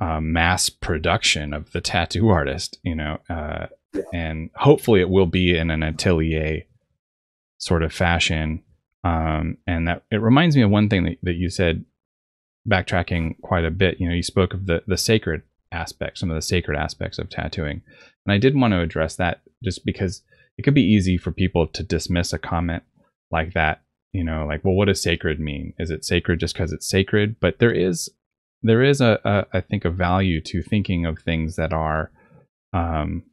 uh, mass production of the tattoo artist, you know, uh, yeah. and hopefully it will be in an atelier sort of fashion. Um, and that it reminds me of one thing that, that you said, backtracking quite a bit. You know, you spoke of the, the sacred aspects, some of the sacred aspects of tattooing. And I did want to address that just because it could be easy for people to dismiss a comment like that. You know, like, well, what does sacred mean? Is it sacred just because it's sacred? But there is, there is a, a, I think, a value to thinking of things that are um,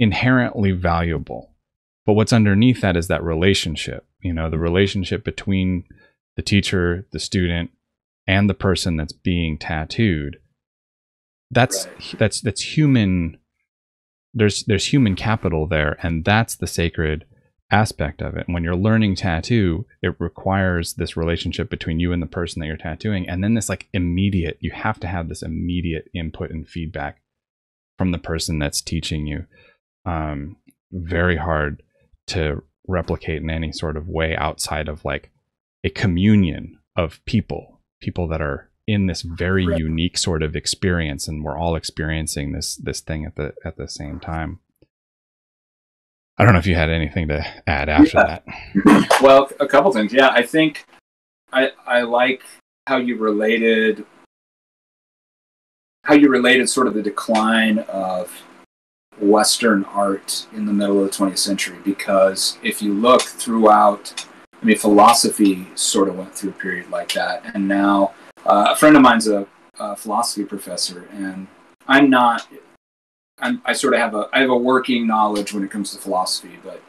inherently valuable. But what's underneath that is that relationship, you know, the relationship between the teacher, the student, and the person that's being tattooed. That's, right. that's, that's human. There's, there's human capital there. And that's the sacred aspect of it. And when you're learning tattoo, it requires this relationship between you and the person that you're tattooing. And then this like immediate, you have to have this immediate input and feedback from the person that's teaching you. Um, very hard to replicate in any sort of way outside of like a communion of people, people that are in this very right. unique sort of experience. And we're all experiencing this, this thing at the, at the same time. I don't know if you had anything to add after yeah. that. Well, a couple things. Yeah, I think I I like how you related how you related sort of the decline of Western art in the middle of the twentieth century, because if you look throughout, I mean, philosophy sort of went through a period like that. And now uh, a friend of mine's a, a philosophy professor, and I'm not. I'm, I sort of have a I have a working knowledge when it comes to philosophy, but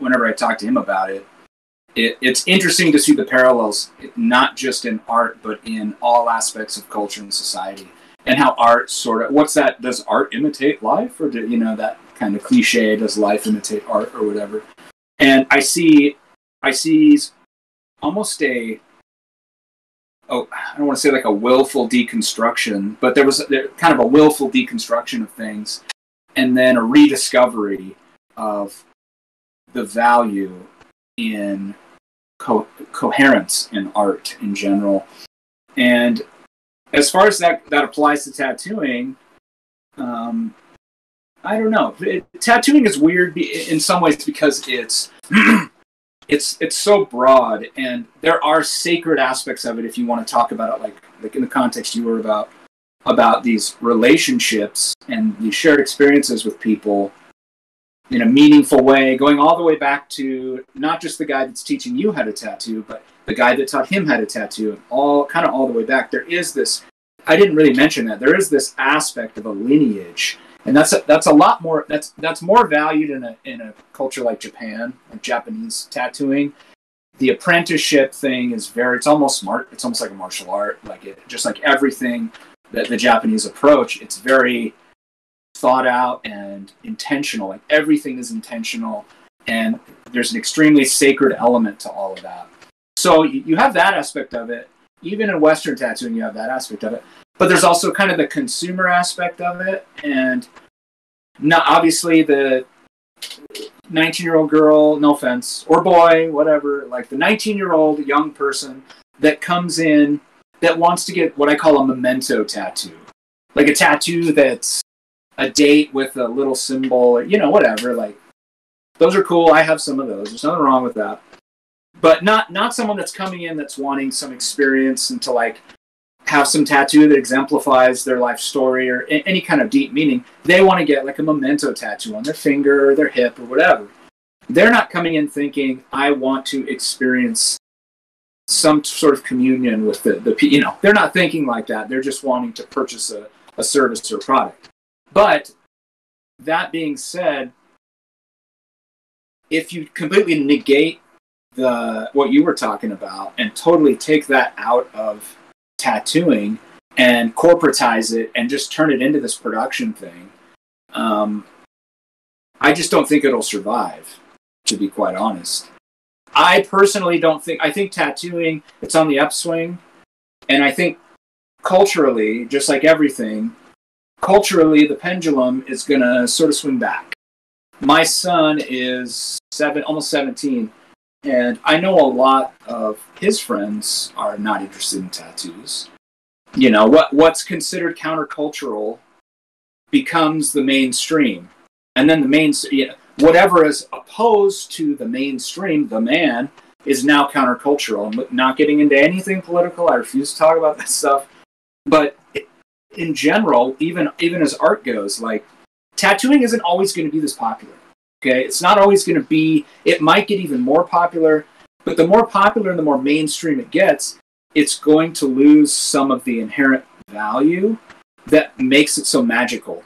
whenever I talk to him about it, it it's interesting to see the parallels, not just in art, but in all aspects of culture and society, and how art sort of what's that? Does art imitate life, or do, you know, that kind of cliche? Does life imitate art, or whatever? And I see I see almost a oh I don't want to say like a willful deconstruction, but there was there, kind of a willful deconstruction of things. And then a rediscovery of the value in co coherence in art in general. And as far as that, that applies to tattooing, um, I don't know. It, tattooing is weird in some ways because it's, it's, it's so broad, and there are sacred aspects of it if you want to talk about it, like, like in the context you were about. about these relationships and these shared experiences with people in a meaningful way, going all the way back to not just the guy that's teaching you how to tattoo, but the guy that taught him how to tattoo, and all kind of all the way back. There is this, I didn't really mention that, there is this aspect of a lineage, and that's a, that's a lot more, that's that's more valued in a, in a culture like Japan, like Japanese tattooing. The apprenticeship thing is very, it's almost smart, it's almost like a martial art, like it, just like everything, The, the Japanese approach, it's very thought out and intentional. Like everything is intentional, and there's an extremely sacred element to all of that. So you, you have that aspect of it. Even in Western tattooing, you have that aspect of it. But there's also kind of the consumer aspect of it. And not obviously the nineteen-year-old girl, no offense, or boy, whatever, like the nineteen-year-old young person that comes in that wants to get what I call a memento tattoo. Like a tattoo that's a date with a little symbol, or, you know, whatever. Like, those are cool. I have some of those. There's nothing wrong with that. But not, not someone that's coming in that's wanting some experience and to, like, have some tattoo that exemplifies their life story or any kind of deep meaning. They want to get, like, a memento tattoo on their finger or their hip or whatever. They're not coming in thinking, I want to experience some sort of communion with the, the, you know, they're not thinking like that. They're just wanting to purchase a, a service or product. But that being said, if you completely negate the, what you were talking about and totally take that out of tattooing and corporatize it and just turn it into this production thing, um, I just don't think it'll survive, to be quite honest. I personally don't think, I think tattooing, it's on the upswing. And I think culturally, just like everything, culturally the pendulum is going to sort of swing back. My son is seven, almost seventeen. And I know a lot of his friends are not interested in tattoos. you know, what what's considered countercultural becomes the mainstream. And then the main, you know, whatever is opposed to the mainstream, the man, is now countercultural. I'm not getting into anything political. I refuse to talk about that stuff. But in general, even even as art goes, like, tattooing isn't always going to be this popular. Okay, it's not always going to be. It might get even more popular, but the more popular and the more mainstream it gets, it's going to lose some of the inherent value that makes it so magical,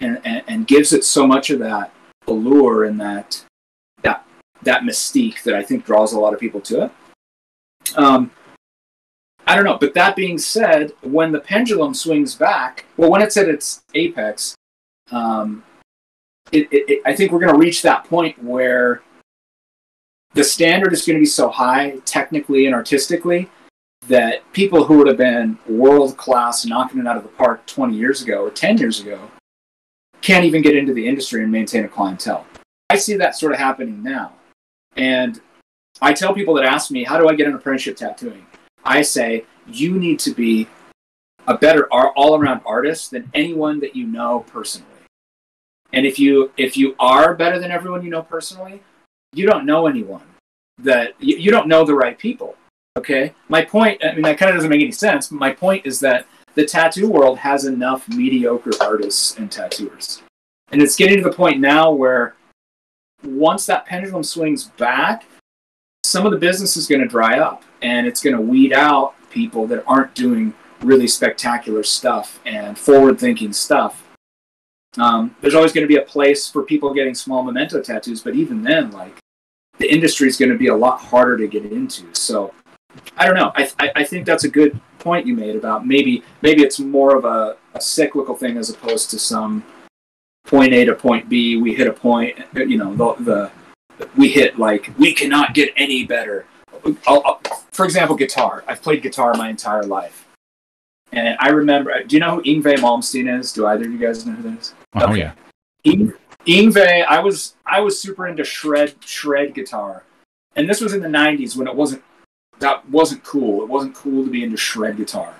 and, and, and gives it so much of that allure and that that that mystique that I think draws a lot of people to it. Um, I don't know, but that being said, when the pendulum swings back, well, when it's at its apex, um, it, it, it, I think we're going to reach that point where the standard is going to be so high, technically and artistically, that people who would have been world-class knocking it out of the park twenty years ago or ten years ago can't even get into the industry and maintain a clientele. I see that sort of happening now. And I tell people that ask me, how do I get an apprenticeship tattooing? I say, you need to be a better all-around artist than anyone that you know personally. And if you if you are better than everyone you know personally, you don't know anyone. That you, you don't know the right people. Okay? My point, I mean, that kind of doesn't make any sense, but my point is that the tattoo world has enough mediocre artists and tattooers. And it's getting to the point now where once that pendulum swings back, some of the business is going to dry up, and it's going to weed out people that aren't doing really spectacular stuff and forward-thinking stuff. Um, there's always going to be a place for people getting small memento tattoos, but even then, like, the industry is going to be a lot harder to get into. So I don't know. I, I, I think that's a good point you made about maybe maybe it's more of a, a cyclical thing as opposed to some point A to point B. We hit a point, you know, the, the we hit like we cannot get any better. I'll, I'll, for example, guitar. I've played guitar my entire life, and I remember. Do you know who Yngwie Malmsteen is? Do either of you guys know who that is? Oh okay. Yeah. Yng, Yngwie, I was I was super into shred shred guitar, and this was in the nineties when it wasn't. That wasn't cool. It wasn't cool to be into shred guitar.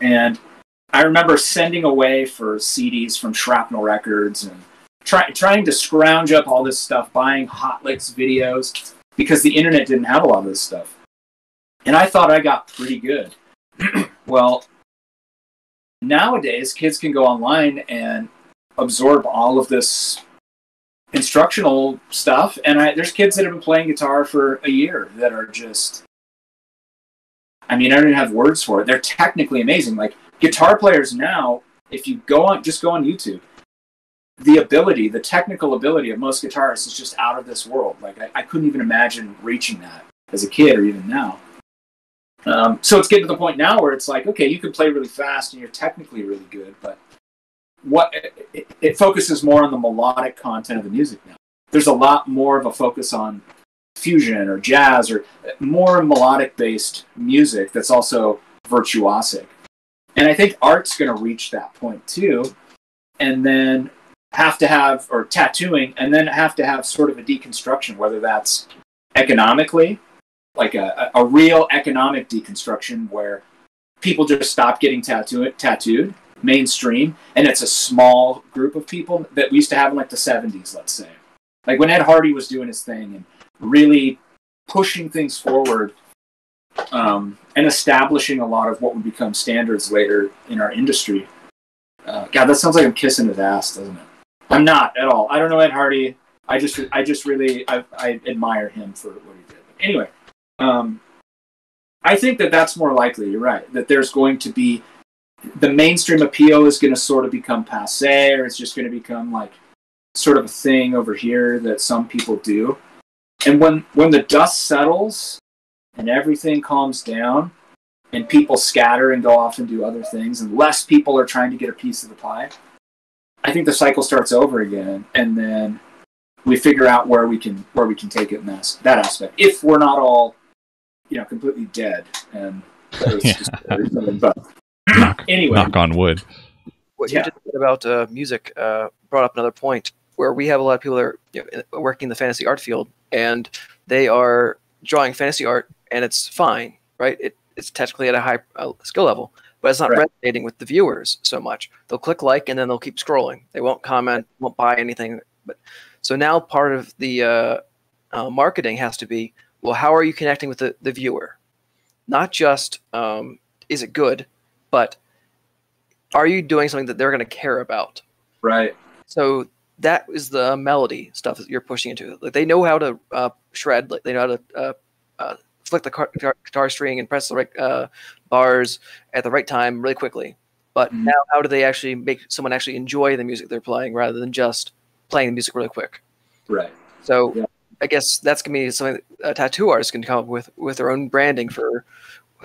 And I remember sending away for C Ds from Shrapnel Records and try, trying to scrounge up all this stuff, buying Hot Licks videos, because the internet didn't have a lot of this stuff. And I thought I got pretty good. Well, nowadays, kids can go online and absorb all of this instructional stuff. And I, there's kids that have been playing guitar for a year that are just... I mean, I don't even have words for it. They're technically amazing. Like, guitar players now, if you go on, just go on YouTube, the ability, the technical ability of most guitarists is just out of this world. Like, I, I couldn't even imagine reaching that as a kid or even now. Um, so it's getting to the point now where it's like, okay, you can play really fast and you're technically really good, but what it, it focuses more on the melodic content of the music now. There's a lot more of a focus on fusion or jazz or more melodic-based music that's also virtuosic. And I think art's going to reach that point too, and then have to have, or tattooing, and then have to have sort of a deconstruction, whether that's economically, like a, a real economic deconstruction where people just stop getting tattoo- tattooed, mainstream, and it's a small group of people that we used to have in like the seventies, let's say. Like when Ed Hardy was doing his thing and really pushing things forward um, and establishing a lot of what would become standards later in our industry. Uh, God, that sounds like I'm kissing his ass, doesn't it? I'm not at all. I don't know Ed Hardy. I just, I just really, I, I admire him for what he did. But anyway, um, I think that that's more likely. You're right. That there's going to be the mainstream appeal is going to sort of become passe, or it's just going to become like sort of a thing over here that some people do. And when, when the dust settles and everything calms down and people scatter and go off and do other things and less people are trying to get a piece of the pie, I think the cycle starts over again, and then we figure out where we can where we can take it in that, that aspect. If we're not all, you know, completely dead and just but knock, anyway, knock on wood. What yeah. you just said about uh, music uh, brought up another point where we have a lot of people that are, you know, working in the fantasy art field. And they are drawing fantasy art, and it's fine, right? It, it's technically at a high uh, skill level. but it's not right. resonating with the viewers so much. They'll click like, and then they'll keep scrolling. They won't comment, won't buy anything. But so now part of the uh, uh, marketing has to be, well, how are you connecting with the, the viewer? Not just, um, is it good, but are you doing something that they're going to care about? Right. So that is the melody stuff that you're pushing into. Like, they know how to uh, shred. Like, they know how to uh, uh, flick the car guitar, guitar string and press the right uh, bars at the right time really quickly. But mm-hmm. now how do they actually make someone actually enjoy the music they're playing rather than just playing the music really quick? Right. So yeah. I guess that's going to be something that a tattoo artist can come up with, with their own branding for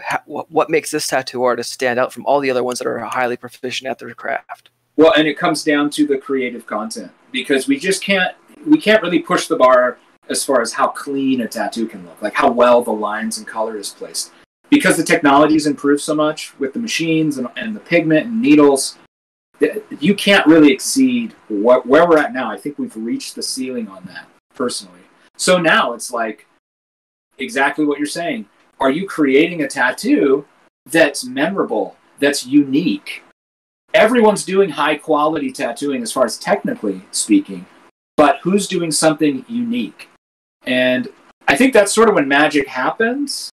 how, what makes this tattoo artist stand out from all the other ones that are highly proficient at their craft. Well, and it comes down to the creative content, because we just can't, we can't really push the bar as far as how clean a tattoo can look, like how well the lines and color is placed. Because the technology's improved so much with the machines and, and the pigment and needles, you can't really exceed what, where we're at now. I think we've reached the ceiling on that, personally. So now it's like exactly what you're saying. Are you creating a tattoo that's memorable, that's unique? Everyone's doing high-quality tattooing as far as technically speaking, but who's doing something unique? And I think that's sort of when magic happens,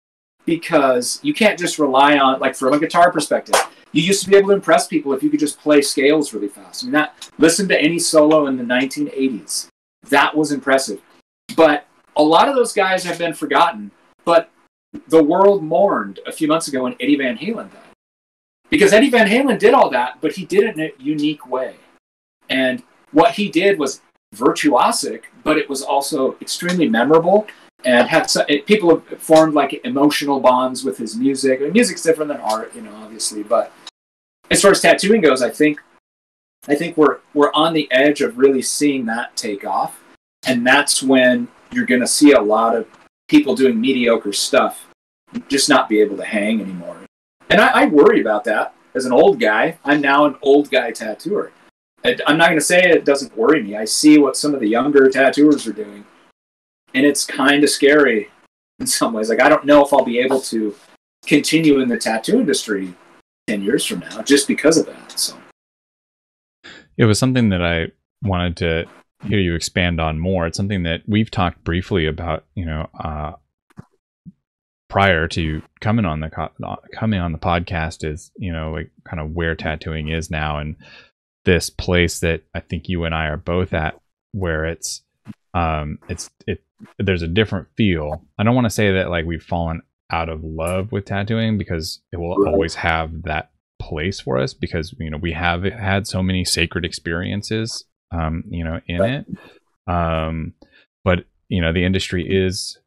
because you can't just rely on, like from a guitar perspective, you used to be able to impress people if you could just play scales really fast. I mean, that, listen to any solo in the nineteen eighties. That was impressive. But a lot of those guys have been forgotten, but the world mourned a few months ago when Eddie Van Halen died. Because Eddie Van Halen did all that, but he did it in a unique way. And what he did was virtuosic, but it was also extremely memorable. And had some, it, people have formed like emotional bonds with his music. I mean, music's different than art, you know, obviously. But as far as tattooing goes, I think I think we're we're on the edge of really seeing that take off. And that's when you're going to see a lot of people doing mediocre stuff just not be able to hang anymore. And I, I worry about that. As an old guy, I'm now an old guy tattooer. I, I'm not going to say it doesn't worry me. I see what some of the younger tattooers are doing, and it's kind of scary in some ways. Like, I don't know if I'll be able to continue in the tattoo industry ten years from now just because of that. So it was something that I wanted to hear you expand on more. It's something that we've talked briefly about, you know, uh, prior to coming on the co coming on the podcast is, you know, like kind of where tattooing is now, and this place that I think you and I are both at, where it's um it's it there's a different feel. I don't want to say that like we've fallen out of love with tattooing, because it will always have that place for us, because, you know, we have had so many sacred experiences um you know in it, um but, you know, the industry is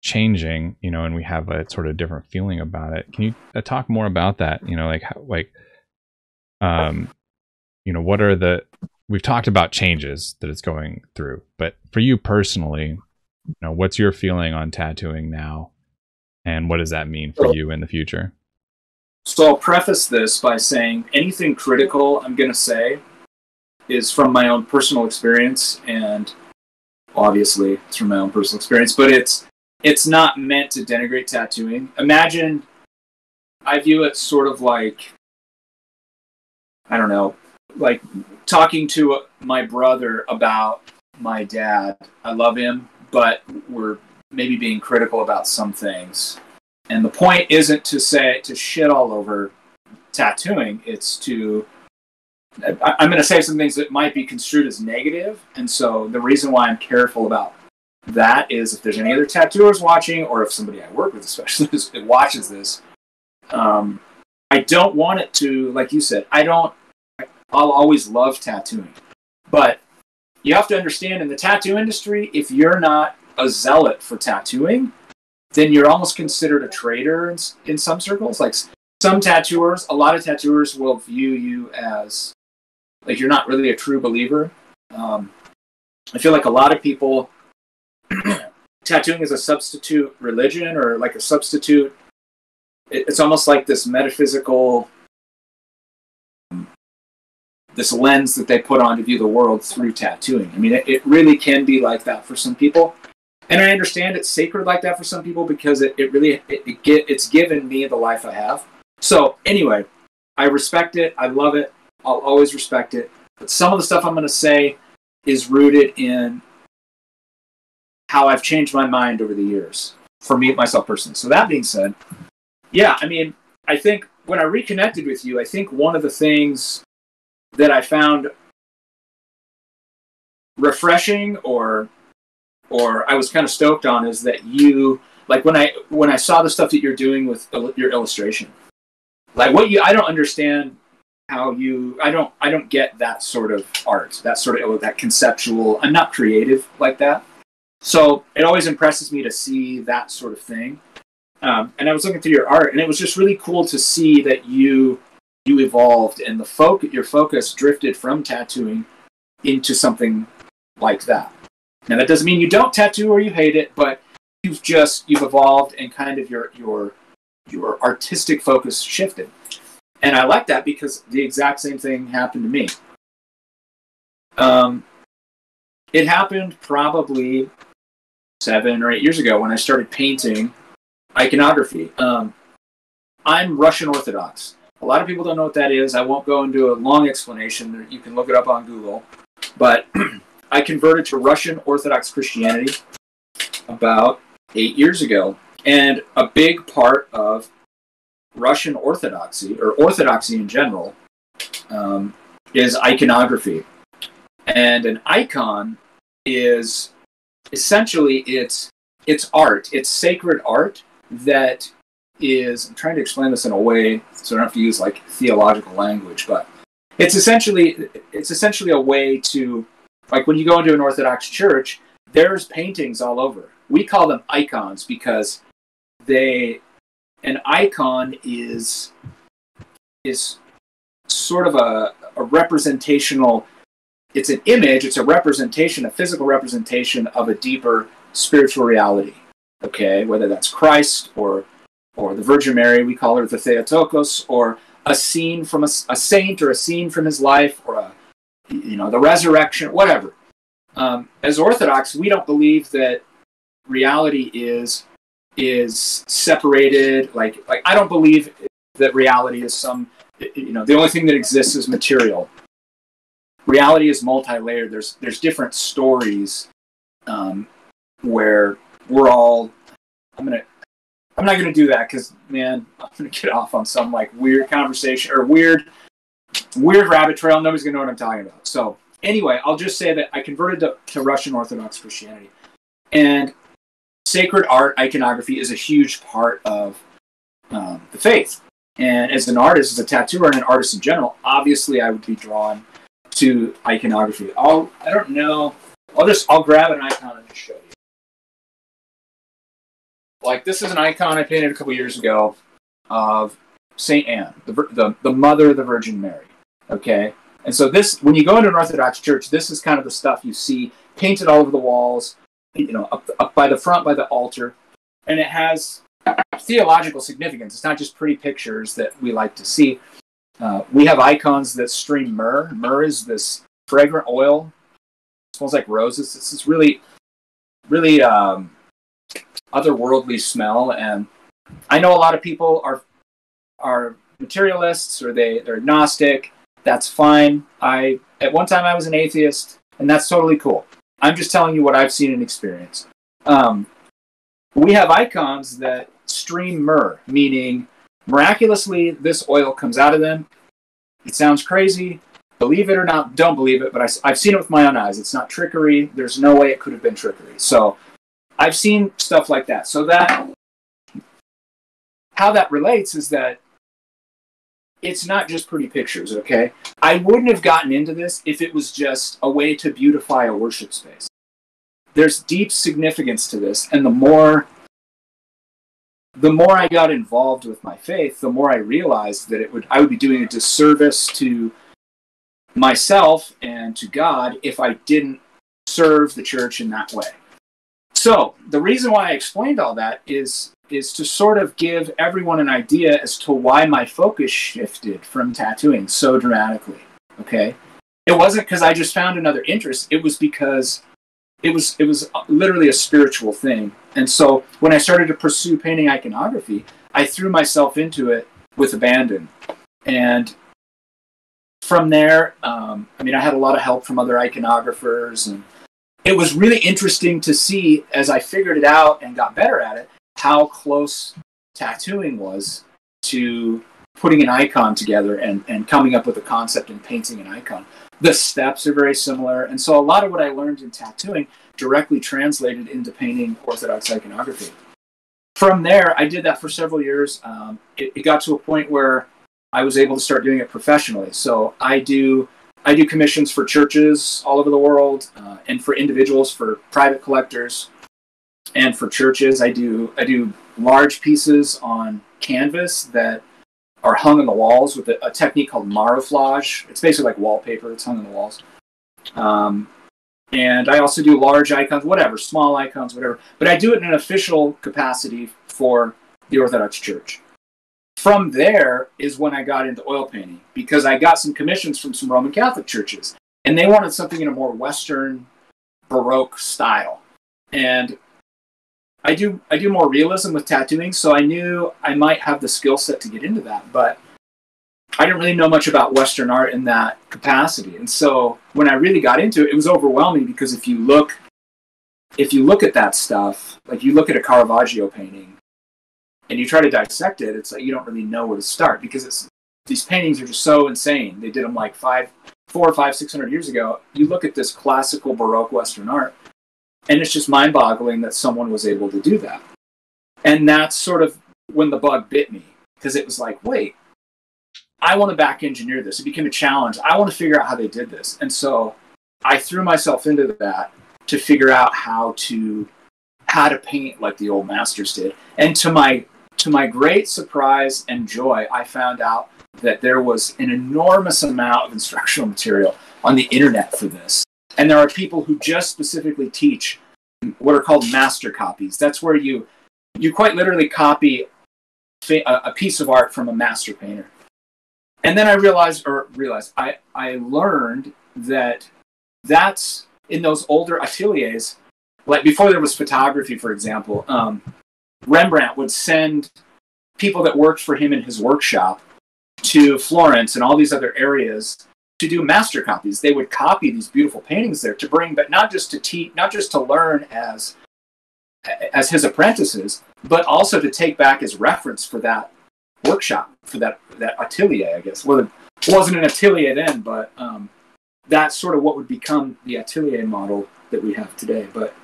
changing, you know, and we have a sort of different feeling about it. Can you uh, talk more about that? You know, like how, like, um, you know, what are the, we've talked about changes that it's going through, but for you personally, you know, what's your feeling on tattooing now, and what does that mean for you in the future? So I'll preface this by saying anything critical I'm going to say is from my own personal experience, and obviously it's from my own personal experience, but it's, it's not meant to denigrate tattooing. Imagine, I view it sort of like, I don't know, like talking to my brother about my dad. I love him, but we're maybe being critical about some things. And the point isn't to say, to shit all over tattooing. It's to, I, I'm going to say some things that might be construed as negative. And so the reason why I'm careful about that is, if there's any other tattooers watching, or if somebody I work with especially watches this, um, I don't want it to, like you said, I don't, I'll always love tattooing. But you have to understand, in the tattoo industry, if you're not a zealot for tattooing, then you're almost considered a traitor in, in some circles. Like some tattooers, a lot of tattooers will view you as, like, you're not really a true believer. Um, I feel like a lot of people, tattooing is a substitute religion, or like a substitute, it's almost like this metaphysical, this lens that they put on to view the world through tattooing. I mean, it really can be like that for some people, and I understand it's sacred like that for some people, because it, it really, it, it, it's given me the life I have. So anyway, I respect it. I love it. I'll always respect it. But some of the stuff I'm going to say is rooted in how I've changed my mind over the years for me, myself personally. So that being said, yeah, I mean, I think when I reconnected with you, I think one of the things that I found refreshing or or I was kind of stoked on is that you, like when I when I saw the stuff that you're doing with il- your illustration, like what you, I don't understand how you, I don't I don't get that sort of art, that sort of, that conceptual, I'm not creative like that. So it always impresses me to see that sort of thing. Um, and I was looking through your art, and it was just really cool to see that you you evolved and the folk, your focus drifted from tattooing into something like that. Now, that doesn't mean you don't tattoo or you hate it, but you've just, you've evolved and kind of your your your artistic focus shifted. And I like that because the exact same thing happened to me. Um, it happened probably seven or eight years ago when I started painting iconography. Um, I'm Russian Orthodox. A lot of people don't know what that is. I won't go into a long explanation. You can look it up on Google. But I converted to Russian Orthodox Christianity about eight years ago. And a big part of Russian Orthodoxy, or Orthodoxy in general, um, is iconography. And an icon is essentially, it's it's art. It's sacred art that is, I'm trying to explain this in a way so I don't have to use like theological language, but it's essentially it's essentially a way to, like when you go into an Orthodox church, there's paintings all over. We call them icons because they, an icon is is sort of a, a representational, it's an image, it's a representation, a physical representation of a deeper spiritual reality, okay? Whether that's Christ or or the Virgin Mary, we call her the Theotokos, or a scene from a, a saint, or a scene from his life, or a, you know, the resurrection, whatever. Um, as Orthodox, we don't believe that reality is is separated. Like like I don't believe that reality is some, you know, the only thing that exists is material. Reality is multi-layered. There's there's different stories um, where we're all. I'm gonna. I'm not going to do that because, man, I'm going to get off on some like weird conversation or weird, weird rabbit trail. Nobody's going to know what I'm talking about. So anyway, I'll just say that I converted to, to Russian Orthodox Christianity, and sacred art iconography is a huge part of um, the faith. And as an artist, as a tattooer and an artist in general, obviously I would be drawn to iconography. I'll, I don't know. I'll just, I'll grab an icon and just show you. Like, this is an icon I painted a couple years ago of Saint Anne, the, the the mother of the Virgin Mary, okay? And so this, when you go into an Orthodox church, this is kind of the stuff you see painted all over the walls, you know, up, up by the front, by the altar. And it has theological significance. It's not just pretty pictures that we like to see. Uh, we have icons that stream myrrh. Myrrh is this fragrant oil. It smells like roses. This is really, really... Um, otherworldly smell, and I know a lot of people are are materialists or they they're agnostic. That's fine. I at one time I was an atheist, and that's totally cool. I'm just telling you what I've seen and experienced. Um, we have icons that stream myrrh, meaning miraculously this oil comes out of them. It sounds crazy. Believe it or not, don't believe it, but I, I've seen it with my own eyes. It's not trickery. There's no way it could have been trickery. So I've seen stuff like that. So that, how that relates is that it's not just pretty pictures, okay? I wouldn't have gotten into this if it was just a way to beautify a worship space. There's deep significance to this, and the more, the more I got involved with my faith, the more I realized that it would, I would be doing a disservice to myself and to God if I didn't serve the church in that way. So the reason why I explained all that is is to sort of give everyone an idea as to why my focus shifted from tattooing so dramatically, okay? It wasn't because I just found another interest. It was because it was it was literally a spiritual thing. And so when I started to pursue painting iconography, I threw myself into it with abandon. And from there, um, I mean, I had a lot of help from other iconographers, and it was really interesting to see, as I figured it out and got better at it, how close tattooing was to putting an icon together and, and coming up with a concept and painting an icon. The steps are very similar. And so a lot of what I learned in tattooing directly translated into painting Orthodox iconography. From there, I did that for several years. Um, it, it got to a point where I was able to start doing it professionally. So I do I do commissions for churches all over the world, uh, and for individuals, for private collectors, and for churches. I do I do large pieces on canvas that are hung on the walls with a, a technique called marouflage. It's basically like wallpaper. It's hung on the walls. Um, and I also do large icons, whatever, small icons, whatever. But I do it in an official capacity for the Orthodox Church. From there is when I got into oil painting, because I got some commissions from some Roman Catholic churches, and they wanted something in a more Western Baroque style. And I do I do more realism with tattooing, so I knew I might have the skill set to get into that, but I didn't really know much about Western art in that capacity. And so when I really got into it, it was overwhelming, because if you look if you look at that stuff, like you look at a Caravaggio painting and you try to dissect it, it's like you don't really know where to start, because it's these paintings are just so insane. They did them like five, four or five, six hundred years ago. You look at this classical Baroque Western art, and it's just mind-boggling that someone was able to do that. And that's sort of when the bug bit me, because it was like, wait, I want to back-engineer this. It became a challenge. I want to figure out how they did this. And so I threw myself into that to figure out how to how to paint like the old masters did. And to my to my great surprise and joy, I found out that there was an enormous amount of instructional material on the internet for this. And there are people who just specifically teach what are called master copies. That's where you you quite literally copy a piece of art from a master painter. And then I realized, or realized, I, I learned that that's in those older ateliers, like before there was photography, for example, um, Rembrandt would send people that worked for him in his workshop to Florence and all these other areas to do master copies. They would copy these beautiful paintings there to bring, but not just to teach, not just to learn as as his apprentices, but also to take back as reference for that workshop, for that that atelier, I guess. Well, it wasn't an atelier then, but um, that's sort of what would become the atelier model that we have today. But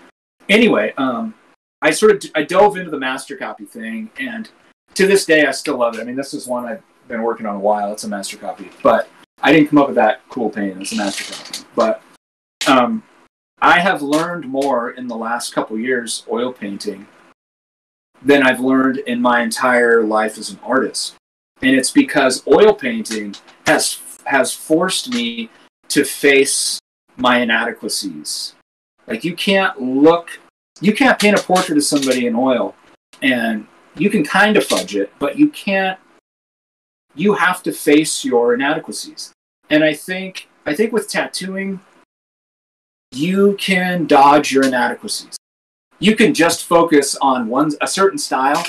anyway, um, I sort of I dove into the master copy thing, and to this day I still love it. I mean, this is one I've been working on a while. It's a master copy, but I didn't come up with that cool painting. It's a master copy. But um, I have learned more in the last couple years oil painting than I've learned in my entire life as an artist. And it's because oil painting has has forced me to face my inadequacies. Like, you can't look, you can't paint a portrait of somebody in oil, and you can kind of fudge it, but you can't. You have to face your inadequacies. And I think I think with tattooing, you can dodge your inadequacies. You can just focus on one a certain style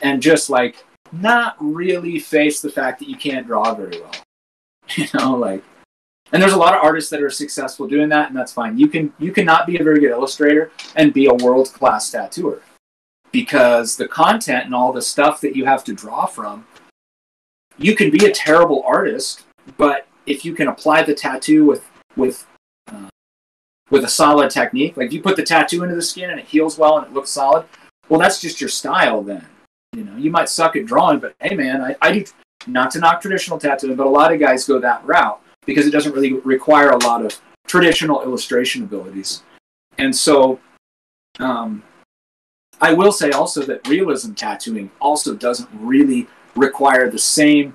and just like not really face the fact that you can't draw very well. You know, like, and there's a lot of artists that are successful doing that, and that's fine. You can you cannot be a very good illustrator and be a world-class tattooer, because the content and all the stuff that you have to draw from, you can be a terrible artist, but if you can apply the tattoo with with uh, with a solid technique, like if you put the tattoo into the skin and it heals well and it looks solid, well, that's just your style then. You know, you might suck at drawing, but hey, man, I, I do, not to knock traditional tattooing, but a lot of guys go that route because it doesn't really require a lot of traditional illustration abilities. And so um, I will say also that realism tattooing also doesn't really require the same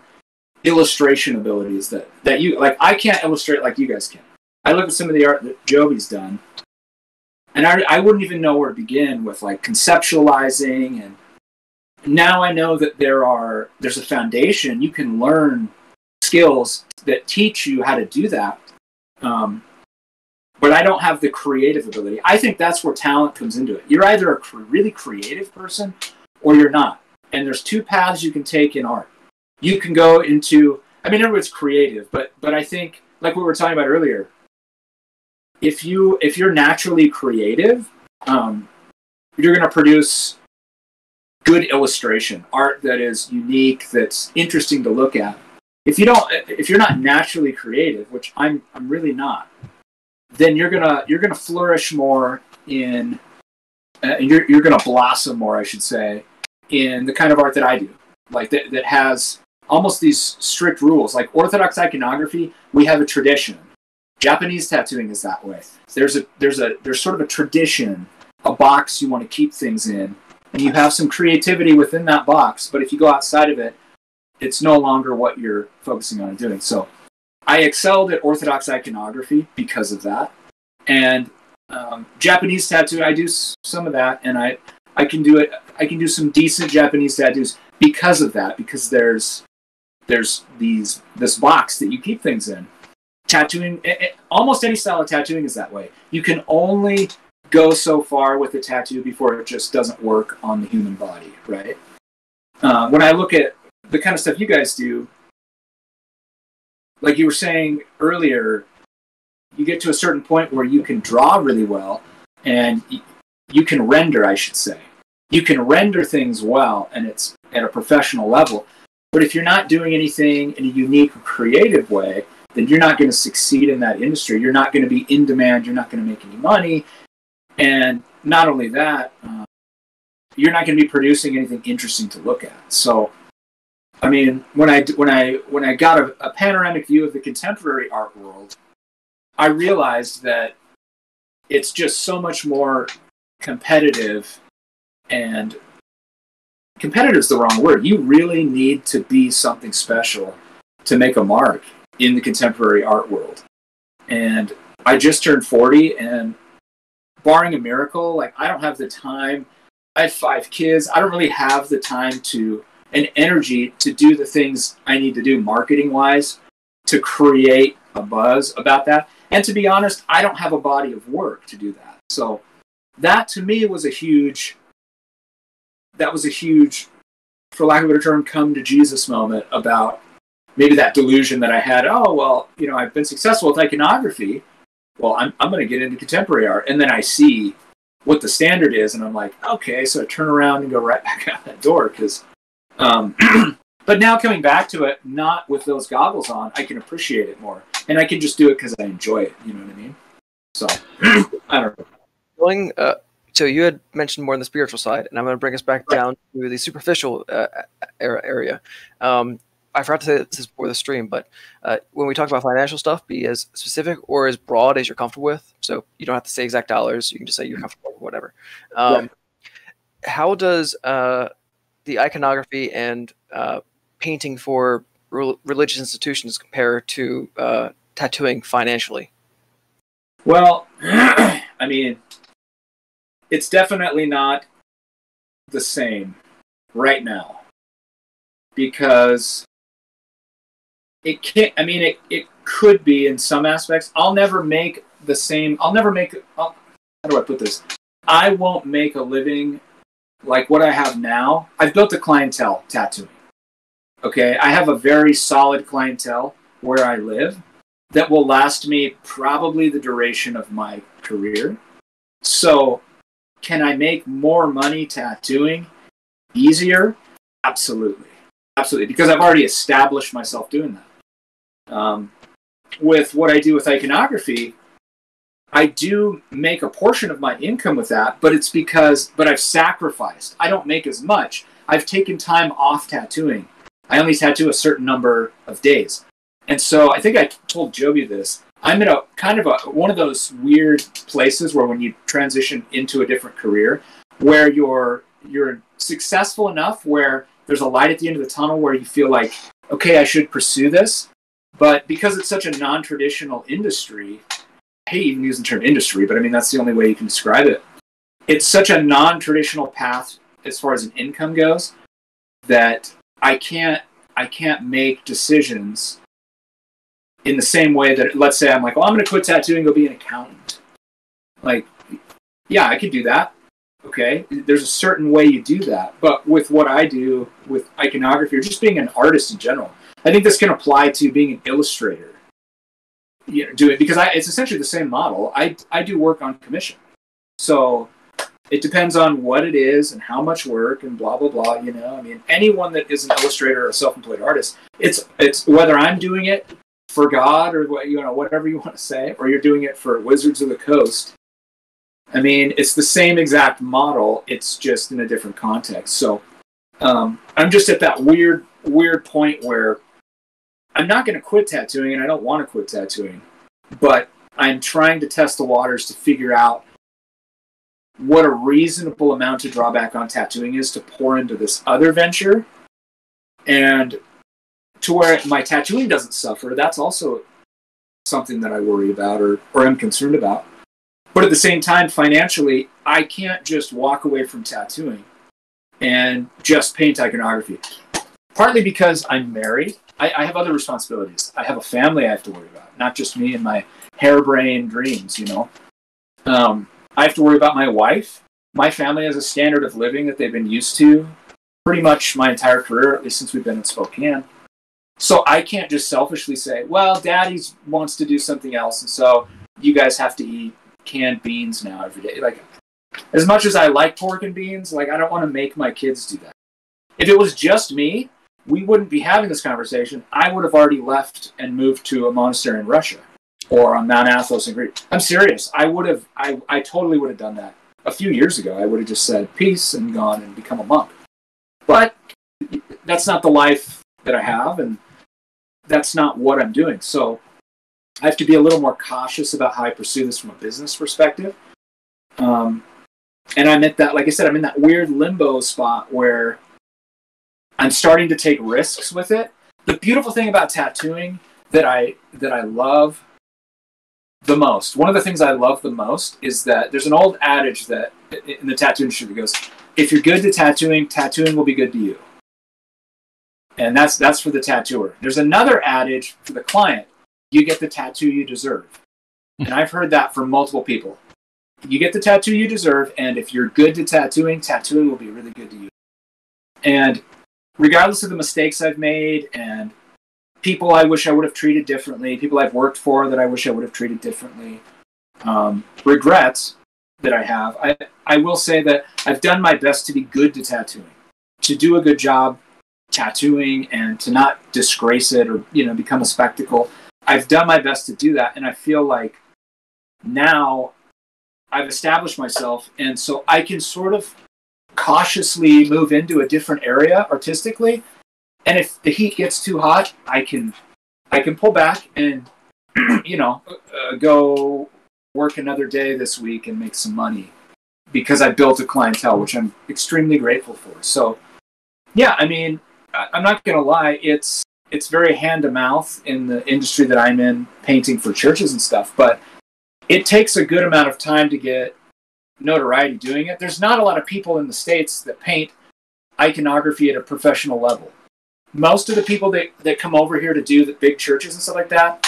illustration abilities that, that you, like, I can't illustrate like you guys can. I look at some of the art that Joby's done, and I, I wouldn't even know where to begin with, like, conceptualizing, and now I know that there are, there's a foundation, you can learn skills that teach you how to do that, um, but I don't have the creative ability. I think that's where talent comes into it. You're either a cr- really creative person, or you're not. And there's two paths you can take in art. You can go into I mean, everyone's creative, but but I think, like what we were talking about earlier, if you if you're naturally creative, um, you're going to produce good illustration, art that is unique, that's interesting to look at. If you don't, if you're not naturally creative, which I'm, I'm really not, then you're gonna you're gonna flourish more in, uh, and you're you're gonna blossom more, I should say, in the kind of art that I do, like that that has almost these strict rules. Like Orthodox iconography, we have a tradition. Japanese tattooing is that way. There's a there's a there's sort of a tradition, a box you want to keep things in, and you have some creativity within that box. But if you go outside of it, it's no longer what you're focusing on and doing. So I excelled at Orthodox iconography because of that. And um, Japanese tattoo, I do some of that, and I, I can do it. I can do some decent Japanese tattoos because of that, because there's there's these this box that you keep things in. Tattooing, it, it, almost any style of tattooing is that way. You can only go so far with a tattoo before it just doesn't work on the human body, right? Uh, when I look at the kind of stuff you guys do, like you were saying earlier, you get to a certain point where you can draw really well, and you can render, I should say. You can render things well, and it's at a professional level. But if you're not doing anything in a unique or creative way, then you're not going to succeed in that industry. You're not going to be in demand. You're not going to make any money. And not only that, uh, you're not going to be producing anything interesting to look at. So, I mean, when I when I when I got a, a panoramic view of the contemporary art world, I realized that it's just so much more competitive, and competitive is the wrong word. You really need to be something special to make a mark in the contemporary art world. And I just turned forty, and barring a miracle, like I don't have the time. I have five kids. I don't really have the time to. And energy to do the things I need to do marketing-wise to create a buzz about that. And to be honest, I don't have a body of work to do that. So that to me was a huge, that was a huge, for lack of a better term, come to Jesus moment about maybe that delusion that I had. Oh, well, you know, I've been successful with iconography. Well, I'm, I'm going to get into contemporary art. And then I see what the standard is, and I'm like, okay, so I turn around and go right back out that door because... Um, but now coming back to it, not with those goggles on, I can appreciate it more, and I can just do it because I enjoy it. You know what I mean? So I don't know. Going, uh, so you had mentioned more on the spiritual side, and I'm going to bring us back right down to the superficial uh, area. Um, I forgot to say this before the stream, but uh, when we talk about financial stuff, be as specific or as broad as you're comfortable with. So you don't have to say exact dollars; you can just say you're comfortable with whatever. Um, right. How does uh, the iconography and uh, painting for re religious institutions compare to uh, tattooing financially? Well, I mean, it's definitely not the same right now because it can't, I mean, it, it could be in some aspects. I'll never make the same, I'll never make, I'll, how do I put this? I won't make a living like what I have now. I've built a clientele tattooing. Okay, I have a very solid clientele where I live that will last me probably the duration of my career. So can I make more money tattooing easier? Absolutely. Absolutely, because I've already established myself doing that. Um, with what I do with iconography, I do make a portion of my income with that, but it's because, but I've sacrificed. I don't make as much. I've taken time off tattooing. I only tattoo a certain number of days. And so I think I told Joby this. I'm in a kind of a, one of those weird places where when you transition into a different career, where you're, you're successful enough where there's a light at the end of the tunnel where you feel like, okay, I should pursue this. But because it's such a non-traditional industry, I hate even using the term industry, but I mean, that's the only way you can describe it. It's such a non-traditional path as far as an income goes that I can't, I can't make decisions in the same way that, let's say I'm like, well, I'm going to quit tattooing and go be an accountant. Like, yeah, I could do that. Okay. There's a certain way you do that. But with what I do with iconography or just being an artist in general, I think this can apply to being an illustrator. You know, do it because I, it's essentially the same model. I, I do work on commission. So it depends on what it is and how much work and blah, blah, blah. You know, I mean, anyone that is an illustrator or a self-employed artist, it's, it's whether I'm doing it for God or what, you know, whatever you want to say, or you're doing it for Wizards of the Coast. I mean, it's the same exact model. It's just in a different context. So um, I'm just at that weird, weird point where I'm not going to quit tattooing, and I don't want to quit tattooing, but I'm trying to test the waters to figure out what a reasonable amount to draw back on tattooing is to pour into this other venture, and to where my tattooing doesn't suffer. That's also something that I worry about or, or I'm concerned about. But at the same time, financially, I can't just walk away from tattooing and just paint iconography. Partly because I'm married. I, I have other responsibilities. I have a family I have to worry about, not just me and my harebrained dreams, you know. Um, I have to worry about my wife. My family has a standard of living that they've been used to pretty much my entire career, at least since we've been in Spokane. So I can't just selfishly say, well, Daddy wants to do something else, and so you guys have to eat canned beans now every day. Like, as much as I like pork and beans, like, I don't want to make my kids do that. If it was just me, we wouldn't be having this conversation. I would have already left and moved to a monastery in Russia or on Mount Athos in Greece. I'm serious. I would have, I, I totally would have done that. A few years ago, I would have just said peace and gone and become a monk. But that's not the life that I have, and that's not what I'm doing. So I have to be a little more cautious about how I pursue this from a business perspective. Um, and I'm at that, like I said, I'm in that weird limbo spot where I'm starting to take risks with it. The beautiful thing about tattooing that I that I love the most, one of the things I love the most is that there's an old adage that in the tattoo industry that goes, if you're good to tattooing, tattooing will be good to you. And that's that's for the tattooer. There's another adage for the client. You get the tattoo you deserve. And I've heard that from multiple people. You get the tattoo you deserve, and if you're good to tattooing, tattooing will be really good to you. And regardless of the mistakes I've made and people I wish I would have treated differently, people I've worked for that I wish I would have treated differently, um, regrets that I have, I, I will say that I've done my best to be good to tattooing, to do a good job tattooing and to not disgrace it or, you know, become a spectacle. I've done my best to do that, and I feel like now I've established myself, and so I can sort of cautiously move into a different area artistically. And if the heat gets too hot, I can I can pull back and, you know, uh, go work another day this week and make some money because I built a clientele, which I'm extremely grateful for. So, yeah, I mean, I'm not going to lie, it's It's very hand-to-mouth in the industry that I'm in, painting for churches and stuff, but it takes a good amount of time to get notoriety doing it. There's not a lot of people in the States that paint iconography at a professional level. Most of the people that, that come over here to do the big churches and stuff like that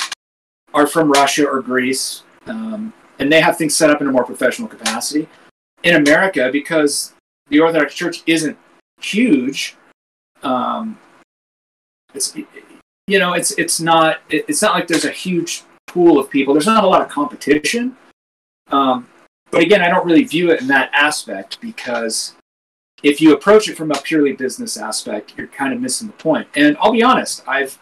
are from Russia or Greece, um, and they have things set up in a more professional capacity. In America, because the Orthodox Church isn't huge, um, It's, you know, it's it's not it's not like there's a huge pool of people. There's not a lot of competition. Um, but again, I don't really view it in that aspect because if you approach it from a purely business aspect, you're kind of missing the point. And I'll be honest, I've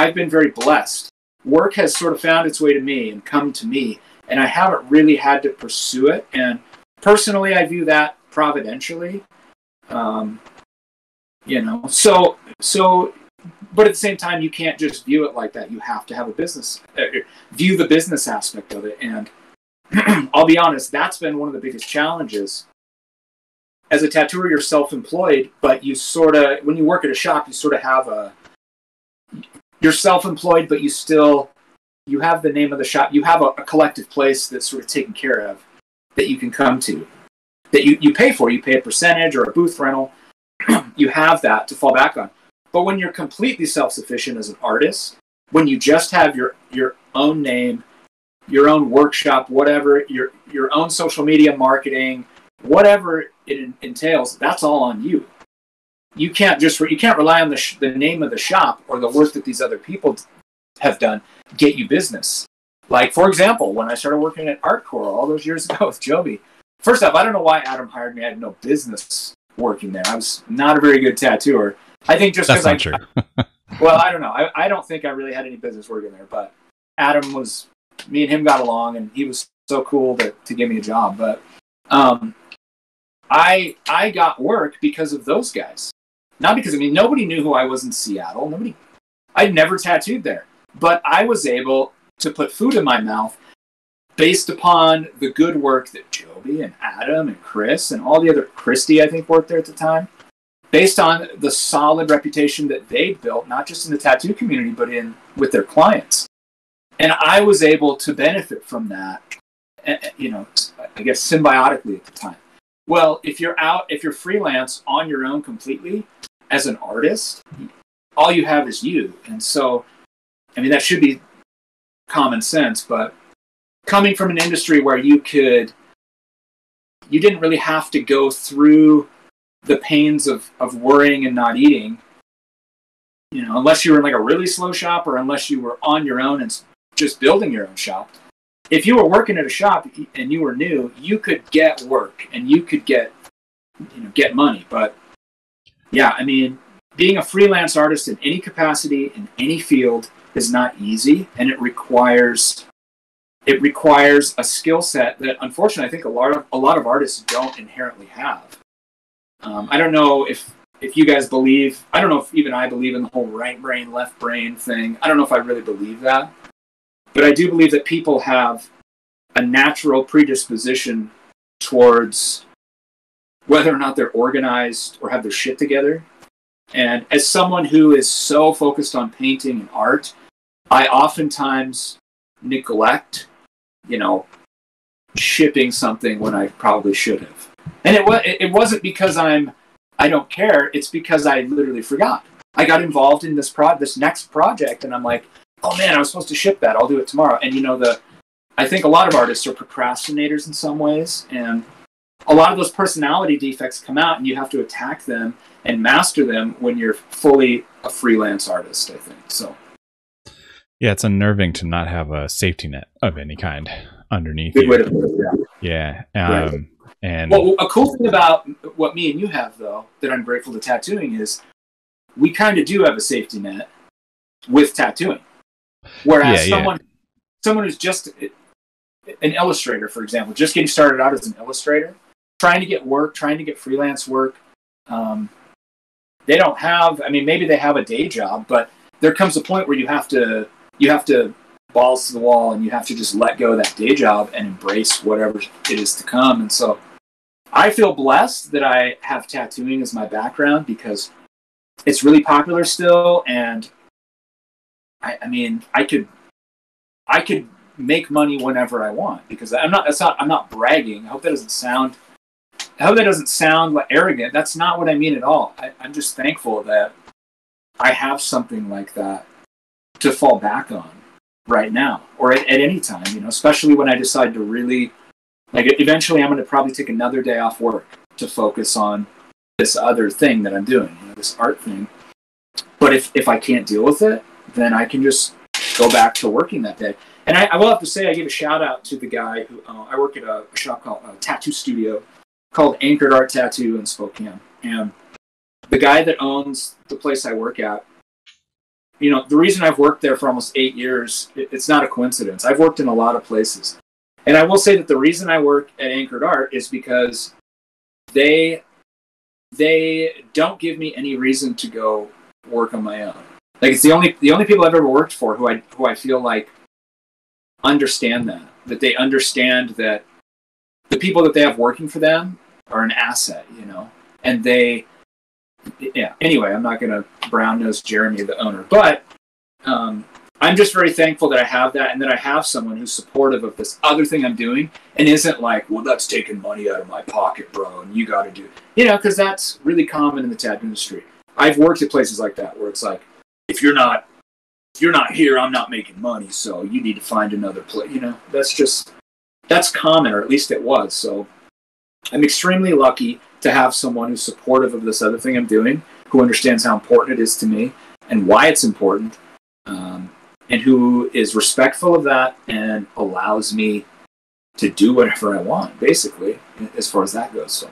I've been very blessed. Work has sort of found its way to me and come to me, and I haven't really had to pursue it. And personally, I view that providentially. Um, you know, so so. But at the same time, you can't just view it like that. You have to have a business, uh, view the business aspect of it. And I'll be honest, that's been one of the biggest challenges. As a tattooer, you're self-employed, but you sort of, when you work at a shop, you sort of have a, you're self-employed, but you still, you have the name of the shop. You have a, a collective place that's sort of taken care of that you can come to, that you, you pay for. You pay a percentage or a booth rental. You have that to fall back on. But when you're completely self-sufficient as an artist, when you just have your, your own name, your own workshop, whatever, your your own social media marketing, whatever it entails, that's all on you. you can't just re- you can't rely on the sh- the name of the shop or the work that these other people have done get you business. Like, for example, when I started working at ArtCore all those years ago with Joby, first off, I don't know why Adam hired me. I had no business working there. I was not a very good tattooer. I think just because I... That's not true. Well, I don't know. I, I don't think I really had any business working there, but Adam was... Me and him got along, and he was so cool that, to give me a job. But um, I I got work because of those guys. Not because, I mean, nobody knew who I was in Seattle. Nobody... I'd never tattooed there. But I was able to put food in my mouth based upon the good work that Joby and Adam and Chris and all the other... Christy, I think, worked there at the time. Based on the solid reputation that they built, not just in the tattoo community, but in with their clients. And I was able to benefit from that, you know, I guess symbiotically at the time. Well, if you're out, if you're freelance on your own completely as an artist, all you have is you. And so, I mean, that should be common sense, but coming from an industry where you could, you didn't really have to go through the pains of, of worrying and not eating, you know, unless you were in like a really slow shop or unless you were on your own and just building your own shop. If you were working at a shop and you were new, you could get work and you could get, you know, get money. But yeah, I mean, being a freelance artist in any capacity, in any field is not easy. And it requires, it requires a skill set that unfortunately I think a lot of, a lot of artists don't inherently have. Um, I don't know if, if you guys believe, I don't know if even I believe in the whole right brain, left brain thing. I don't know if I really believe that. But I do believe that people have a natural predisposition towards whether or not they're organized or have their shit together. And as someone who is so focused on painting and art, I oftentimes neglect, you know, shipping something when I probably should have. And it was, it wasn't because I'm, I don't care. It's because I literally forgot. I got involved in this pro, this next project, and I'm like, oh man, I was supposed to ship that. I'll do it tomorrow. And you know, the, I think a lot of artists are procrastinators in some ways, and a lot of those personality defects come out, and you have to attack them and master them when you're fully a freelance artist, I think. So. Yeah, it's unnerving to not have a safety net of any kind underneath Good you. Way to put it, yeah. Yeah. Um, right. And well, a cool thing about what me and you have, though, that I'm grateful to tattooing is we kind of do have a safety net with tattooing. Whereas yeah, someone yeah. someone who's just an illustrator, for example, just getting started out as an illustrator, trying to get work, trying to get freelance work, um, they don't have, I mean, maybe they have a day job, but there comes a point where you have to you have to balls to the wall and you have to just let go of that day job and embrace whatever it is to come. And so I feel blessed that I have tattooing as my background because it's really popular still. And I, I mean, I could, I could make money whenever I want because I'm not, that's not, I'm not bragging. I hope that doesn't sound, I hope that doesn't sound like arrogant. That's not what I mean at all. I, I'm just thankful that I have something like that to fall back on right now or at, at any time, you know, especially when I decide to really, like, eventually I'm going to probably take another day off work to focus on this other thing that I'm doing, you know, this art thing. But if, if I can't deal with it, then I can just go back to working that day. And I, I will have to say, I give a shout out to the guy who, uh, I work at a, a shop called a tattoo studio called Anchored Art Tattoo in Spokane. And the guy that owns the place I work at, you know, the reason I've worked there for almost eight years, it, it's not a coincidence. I've worked in a lot of places. And I will say that the reason I work at Anchored Art is because they they don't give me any reason to go work on my own. Like, it's the only the only people I've ever worked for who I who I feel like understand that. That they understand that the people that they have working for them are an asset, you know. And they... Yeah. Anyway, I'm not going to brown nose Jeremy, the owner, but um, I'm just very thankful that I have that and that I have someone who's supportive of this other thing I'm doing and isn't like, well, that's taking money out of my pocket, bro, and you got to do, you know, because that's really common in the tattoo industry. I've worked at places like that where it's like, if you're not, if you're not here, I'm not making money, so you need to find another place. You know, that's just that's common, or at least it was. So I'm extremely lucky to have someone who's supportive of this other thing I'm doing who understands how important it is to me and why it's important, um, and who is respectful of that and allows me to do whatever I want, basically, as far as that goes. So.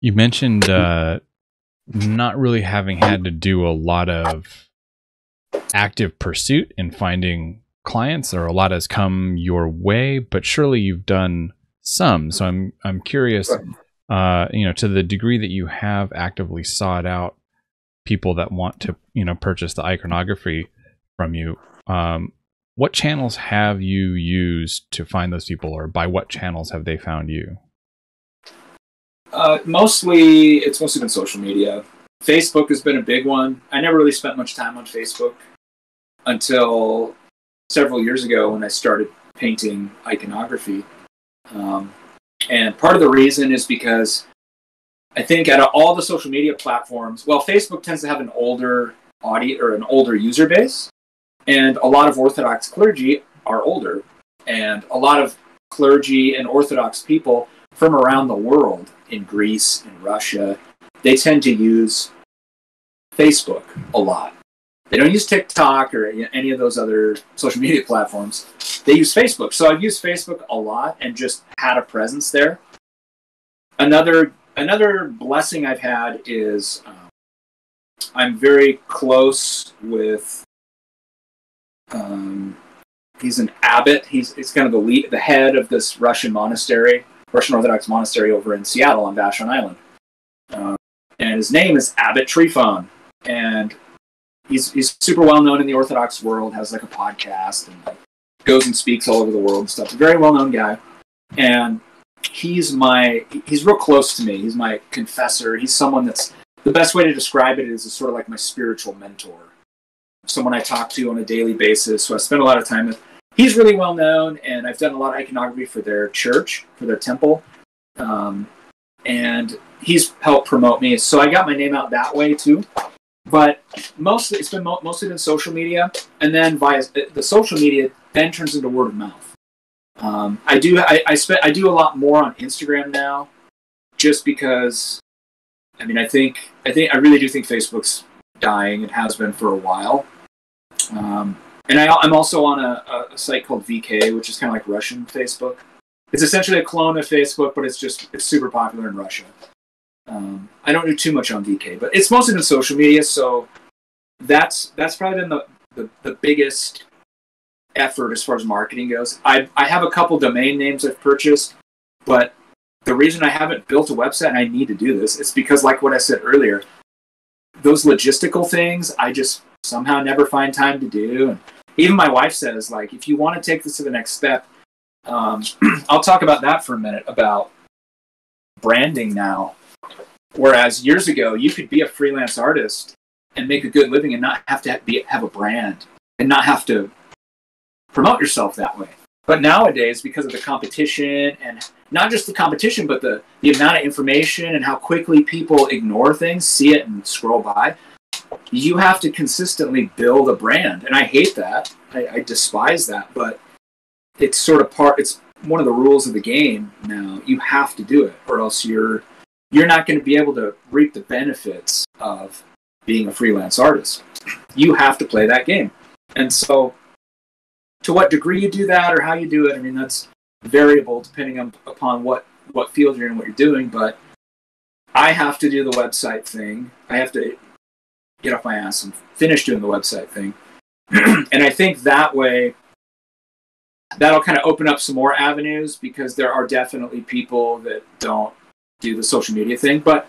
You mentioned uh, not really having had to do a lot of active pursuit in finding clients, or a lot has come your way, but surely you've done some. So I'm I'm curious, uh, you know, to the degree that you have actively sought out people that want to, you know, purchase the iconography from you, um, what channels have you used to find those people, or by what channels have they found you? Uh, mostly, it's mostly been social media. Facebook has been a big one. I never really spent much time on Facebook until several years ago when I started painting iconography. Um, and part of the reason is because I think out of all the social media platforms, well, Facebook tends to have an older audience or an older user base, and a lot of Orthodox clergy are older, and a lot of clergy and Orthodox people from around the world, in Greece and Russia, they tend to use Facebook a lot. They don't use TikTok or any of those other social media platforms. They use Facebook. So I've used Facebook a lot and just had a presence there. Another another blessing I've had is um, I'm very close with, um, he's an abbot. He's, he's kind of the, lead, the head of this Russian monastery, Russian Orthodox monastery over in Seattle on Vashon Island. Um, and his name is Abbot Trifon. And He's, he's super well-known in the Orthodox world, has like a podcast, and like, goes and speaks all over the world and stuff. A very well-known guy. And he's my, he's real close to me. He's my confessor. He's someone that's, the best way to describe it is is sort of like my spiritual mentor. Someone I talk to on a daily basis, so I spend a lot of time with. He's really well-known, and I've done a lot of iconography for their church, for their temple. Um, and he's helped promote me. So I got my name out that way, too. But mostly, it's been mo mostly been social media, and then via the social media then turns into word of mouth. Um, I do I, I spend I do a lot more on Instagram now, just because. I mean, I think I think I really do think Facebook's dying and has been for a while. Um, and I, I'm also on a, a site called V K, which is kind of like Russian Facebook. It's essentially a clone of Facebook, but it's just it's super popular in Russia. Um, I don't do too much on V K, but it's mostly in social media, so that's that's probably been the, the, the biggest effort as far as marketing goes. I, I have a couple domain names I've purchased, but the reason I haven't built a website, and I need to do this, is because, like what I said earlier, those logistical things I just somehow never find time to do. And even my wife says, like, if you want to take this to the next step, um, I'll talk about that for a minute, about branding now. Whereas years ago, you could be a freelance artist and make a good living and not have to be, have a brand and not have to promote yourself that way. But nowadays, because of the competition, and not just the competition, but the, the amount of information and how quickly people ignore things, see it and scroll by, you have to consistently build a brand. And I hate that. I, I despise that. But it's sort of part, it's one of the rules of the game now. You have to do it, or else you're... you're not going to be able to reap the benefits of being a freelance artist. You have to play that game. And so to what degree you do that or how you do it, I mean, that's variable depending on, upon what, what field you're in and what you're doing. But I have to do the website thing. I have to get off my ass and finish doing the website thing. And I think that way, that'll kind of open up some more avenues, because there are definitely people that don't do the social media thing. But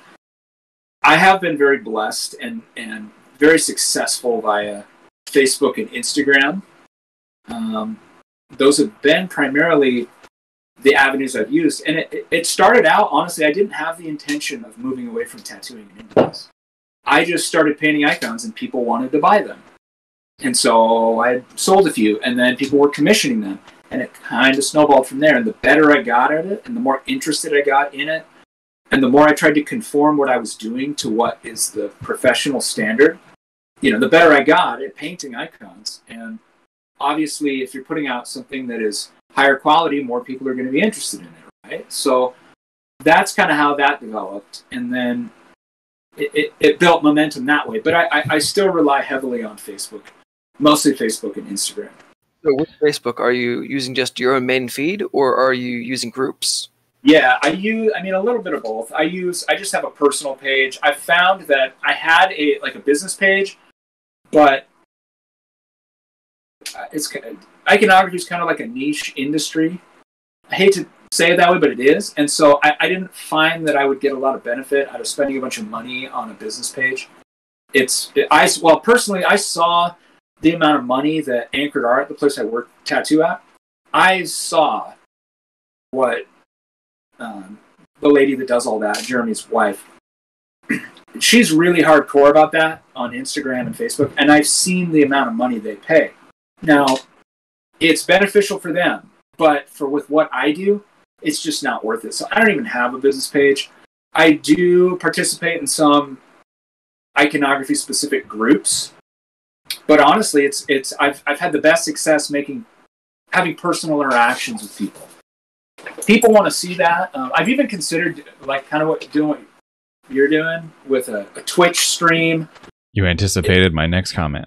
I have been very blessed and, and very successful via Facebook and Instagram. Um, those have been primarily the avenues I've used. And it, it started out, honestly, I didn't have the intention of moving away from tattooing and into this. I just started painting icons and people wanted to buy them. And so I sold a few, and then people were commissioning them. And it kind of snowballed from there. And the better I got at it and the more interested I got in it, and the more I tried to conform what I was doing to what is the professional standard, you know, the better I got at painting icons. And obviously, if you're putting out something that is higher quality, more people are going to be interested in it, right? So that's kind of how that developed. And then it, it, it built momentum that way. But I, I, I still rely heavily on Facebook, mostly Facebook and Instagram. So with Facebook, are you using just your own main feed, or are you using groups? Yeah, I use, I mean, a little bit of both. I use, I just have a personal page. I found that I had a, like a business page, but it's, iconography is kind of like a niche industry. I hate to say it that way, but it is. And so I, I didn't find that I would get a lot of benefit out of spending a bunch of money on a business page. It's, it, I, well, personally, I saw the amount of money that Anchored Art, the place I work, tattoo at, I saw what, Um, the lady that does all that, Jeremy's wife, she's really hardcore about that on Instagram and Facebook, and I've seen the amount of money they pay. Now, it's beneficial for them, but for with what I do, it's just not worth it. So I don't even have a business page. I do participate in some iconography-specific groups, but honestly, it's it's I've I've had the best success making having personal interactions with people. People want to see that. Um, I've even considered, like, kind of what, doing what you're doing with a, a Twitch stream. You anticipated it, my next comment.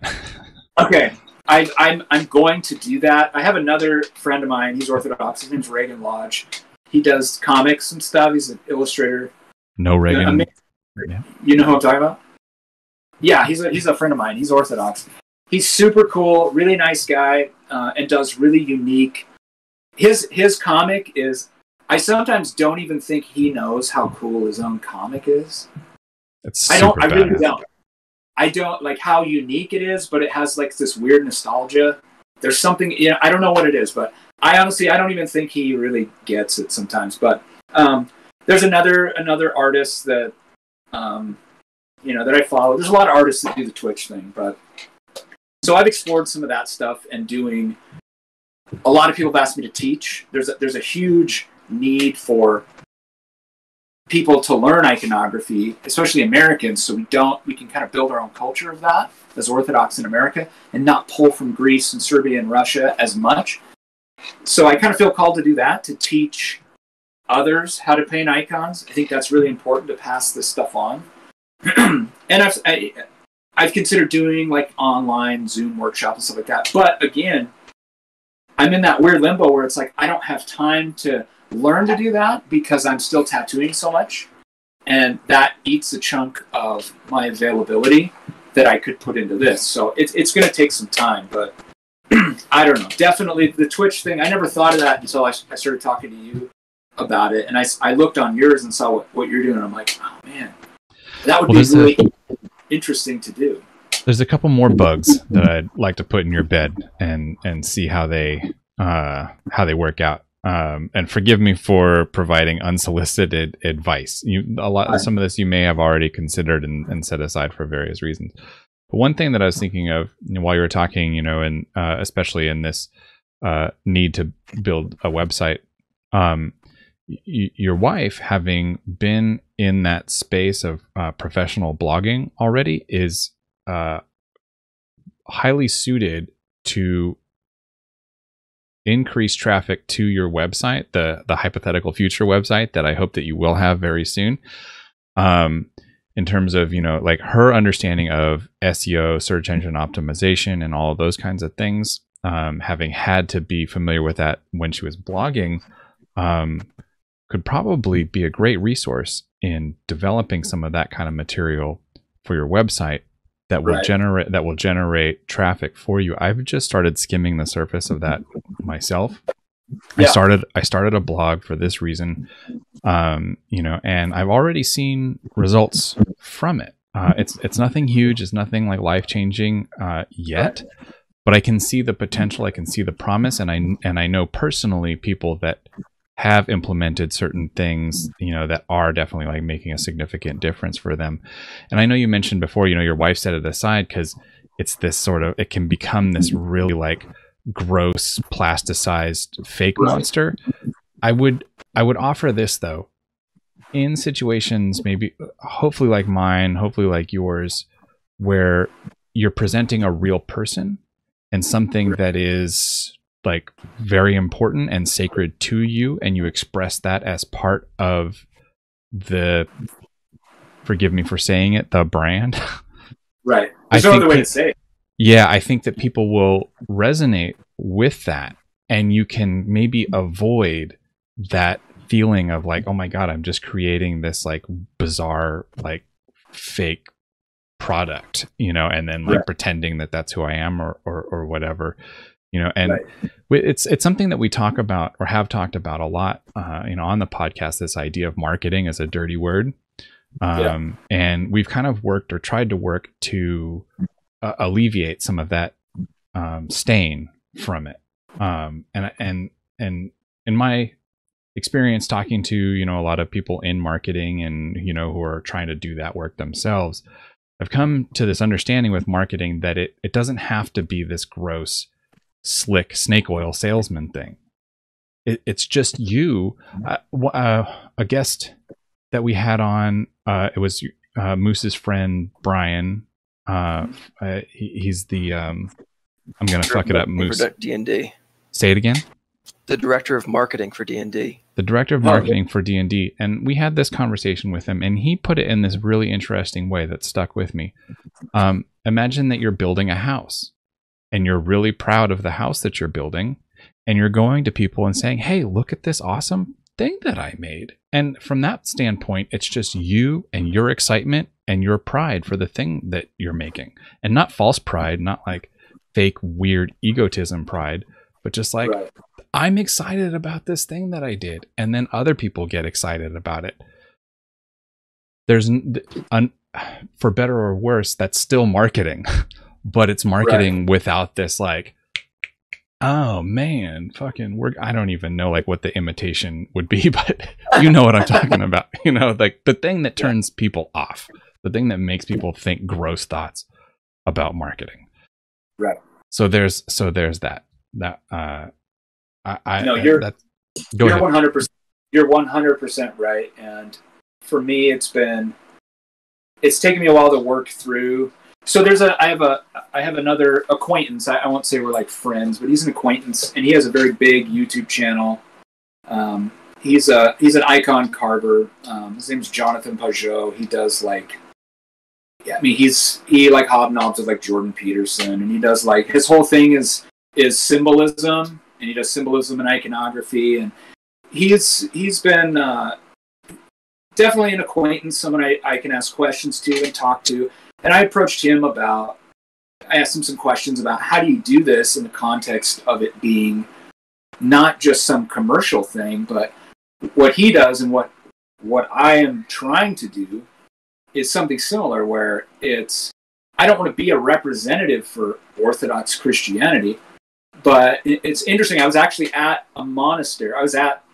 Okay, I, I'm I'm going to do that. I have another friend of mine. He's Orthodox. His name's Reagan Lodge. He does comics and stuff. He's an illustrator. No Reagan. You know, you know who I'm talking about? Yeah, he's a he's a friend of mine. He's Orthodox. He's super cool, really nice guy, uh, and does really unique. His his comic is, I sometimes don't even think he knows how cool his own comic is. That's I don't. I really bad. don't. I don't like how unique it is, but it has like this weird nostalgia. There's something, you know, I don't know what it is, but I honestly I don't even think he really gets it sometimes. But um, there's another another artist that um, you know that I follow. There's a lot of artists that do the Twitch thing, but so I've explored some of that stuff and doing. A lot of people have asked me to teach. There's a, there's a huge need for people to learn iconography, especially Americans, so we don't we can kind of build our own culture of that as Orthodox in America and not pull from Greece and Serbia and Russia as much. So I kind of feel called to do that, to teach others how to paint icons. I think that's really important to pass this stuff on. and I've, I, I've considered doing like online Zoom workshops and stuff like that. But again, I'm in that weird limbo where it's like, I don't have time to learn to do that because I'm still tattooing so much. And that eats a chunk of my availability that I could put into this. So it's, it's going to take some time, but I don't know. Definitely the Twitch thing, I never thought of that until I, I started talking to you about it. And I, I looked on yours and saw what, what you're doing. And I'm like, oh man, that would well, be really a... interesting to do. There's a couple more bugs that I'd like to put in your bed and and see how they uh, how they work out. Um, and forgive me for providing unsolicited advice. You a lot some of this you may have already considered and, and set aside for various reasons. But one thing that I was thinking of while you were talking, you know, and uh, especially in this uh, need to build a website, um, y your wife having been in that space of uh, professional blogging already is. Uh, highly suited to increase traffic to your website, the the hypothetical future website that I hope that you will have very soon. Um, in terms of, you know, like her understanding of S E O, search engine optimization, and all of those kinds of things, um, having had to be familiar with that when she was blogging, um, could probably be a great resource in developing some of that kind of material for your website. That will right. generate that will generate traffic for you. I've just started skimming the surface of that myself. Yeah. I started I started a blog for this reason, um, you know, and I've already seen results from it. Uh, it's it's nothing huge. It's nothing like life changing uh, yet, but I can see the potential. I can see the promise, and I and I know personally people that have implemented certain things, you know, that are definitely like making a significant difference for them. And I know you mentioned before, you know, your wife set it aside because it's this sort of, it can become this really like gross plasticized fake monster. I would, I would offer this though, in situations maybe hopefully like mine, hopefully like yours, where you're presenting a real person and something that is like very important and sacred to you, and you express that as part of the forgive me for saying it, the brand. Right. There's I no other way that, to say it. Yeah, I think that people will resonate with that, and you can maybe avoid that feeling of like, oh my God, I'm just creating this like bizarre, like fake product, you know, and then like right. pretending that that's who I am or, or, or whatever, you know, and right. it's, it's something that we talk about or have talked about a lot, uh, you know, on the podcast, this idea of marketing as a dirty word. Um, yeah. And we've kind of worked or tried to work to uh, alleviate some of that um, stain from it. Um, and, and, and in my experience talking to, you know, a lot of people in marketing and, you know, who are trying to do that work themselves, I've come to this understanding with marketing that it, it doesn't have to be this gross, slick snake oil salesman thing. It, it's just you, uh, uh, a guest that we had on, uh, it was, uh, Moose's friend, Brian, uh, uh he, he's the, um, I'm going to fuck it up. Moose. D and D. Say it again. The director of marketing for D and D. The director of marketing oh, for D and D. And we had this conversation with him, and he put it in this really interesting way that stuck with me. Um, imagine that you're building a house, and you're really proud of the house that you're building, and you're going to people and saying, hey, look at this awesome thing that I made. And from that standpoint, it's just you and your excitement and your pride for the thing that you're making. And not false pride, not like fake, weird egotism pride, but just like, right. I'm excited about this thing that I did. And then other people get excited about it. There's, un, for better or worse, that's still marketing, but it's marketing right. without this like, oh man, fucking work. I don't even know like what the imitation would be, but you know what I'm talking about. You know, like the thing that turns people off, the thing that makes people think gross thoughts about marketing. Right. So there's, so there's that, that, uh, I, I, no, you're, that, you're one hundred percent, you're one hundred percent right. And for me, it's been, it's taken me a while to work through. So there's a, I have a, I have another acquaintance. I, I won't say we're like friends, but he's an acquaintance, and he has a very big YouTube channel. Um, he's a, he's an icon carver. Um, his name's Jonathan Pajot. He does like, yeah, I mean, he's, he like hobnobs with like Jordan Peterson, and he does like, his whole thing is, is symbolism. And he does symbolism and iconography, and he's he's been uh, definitely an acquaintance, someone I, I can ask questions to and talk to. And I approached him about, I asked him some questions about how do you do this in the context of it being not just some commercial thing, but what he does and what what I am trying to do is something similar, where it's, I don't want to be a representative for Orthodox Christianity. But it's interesting. I was actually at a monastery. I was at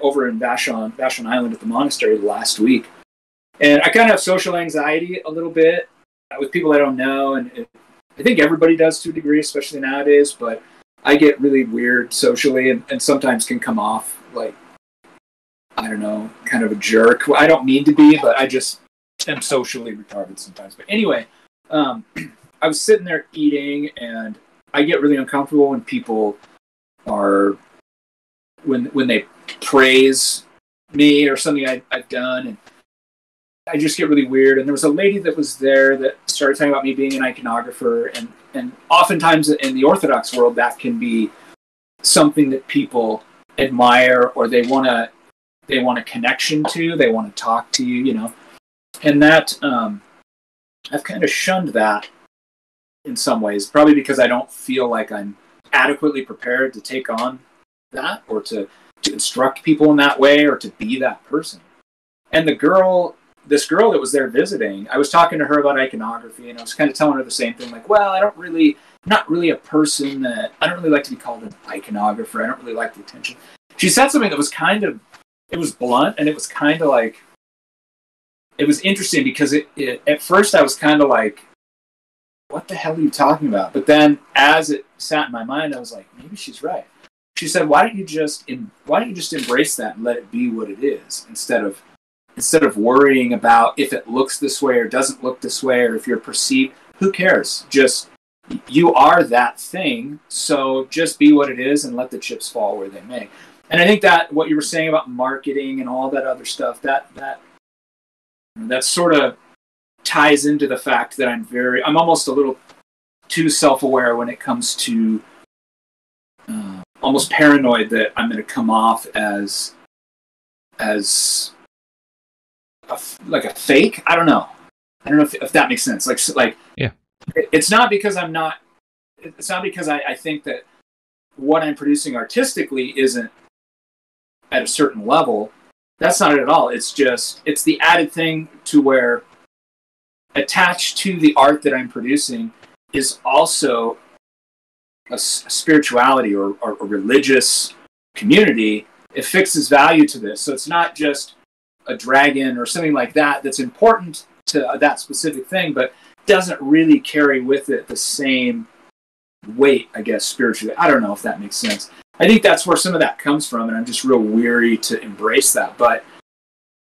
over in Vashon, Vashon Island at the monastery last week, and I kind of have social anxiety a little bit with people I don't know, and it, I think everybody does to a degree, especially nowadays. But I get really weird socially, and, and sometimes can come off like, I don't know, kind of a jerk. I don't mean to be, but I just am socially retarded sometimes. But anyway, um, I was sitting there eating, and I get really uncomfortable when people are, when when they praise me or something I, I've done, and I just get really weird. And there was a lady that was there that started talking about me being an iconographer, and, and oftentimes in the Orthodox world, that can be something that people admire, or they want to, they want a connection to, they want to talk to you, you know. And that, um, I've kind of shunned that in some ways, probably because I don't feel like I'm adequately prepared to take on that, or to, to instruct people in that way, or to be that person. And the girl, this girl that was there visiting, I was talking to her about iconography, and I was kind of telling her the same thing, like, well, I don't really, not really a person that, I don't really like to be called an iconographer. I don't really like the attention. She said something that was kind of, it was blunt, and it was kind of like, it was interesting, because it, it at first I was kind of like, what the hell are you talking about? But then as it sat in my mind, I was like, maybe she's right. She said, why don't you just em- why don't you just embrace that and let it be what it is, instead of instead of worrying about if it looks this way or doesn't look this way, or if you're perceived, who cares? Just, you are that thing, so just be what it is and let the chips fall where they may. And I think that what you were saying about marketing and all that other stuff, that that And that sort of ties into the fact that I'm very, I'm almost a little too self-aware when it comes to uh, almost paranoid that I'm going to come off as, as a, like a fake. I don't know. I don't know if, if that makes sense. Like, like, yeah. It, it's not because I'm not, it's not because I, I think that what I'm producing artistically isn't at a certain level. That's not it at all. It's just, it's the added thing to where attached to the art that I'm producing is also a, a spirituality or, or a religious community. It fixes value to this. So it's not just a dragon or something like that that's important to that specific thing, but doesn't really carry with it the same weight, I guess, spiritually. I don't know if that makes sense. I think that's where some of that comes from, and I'm just real weary to embrace that. But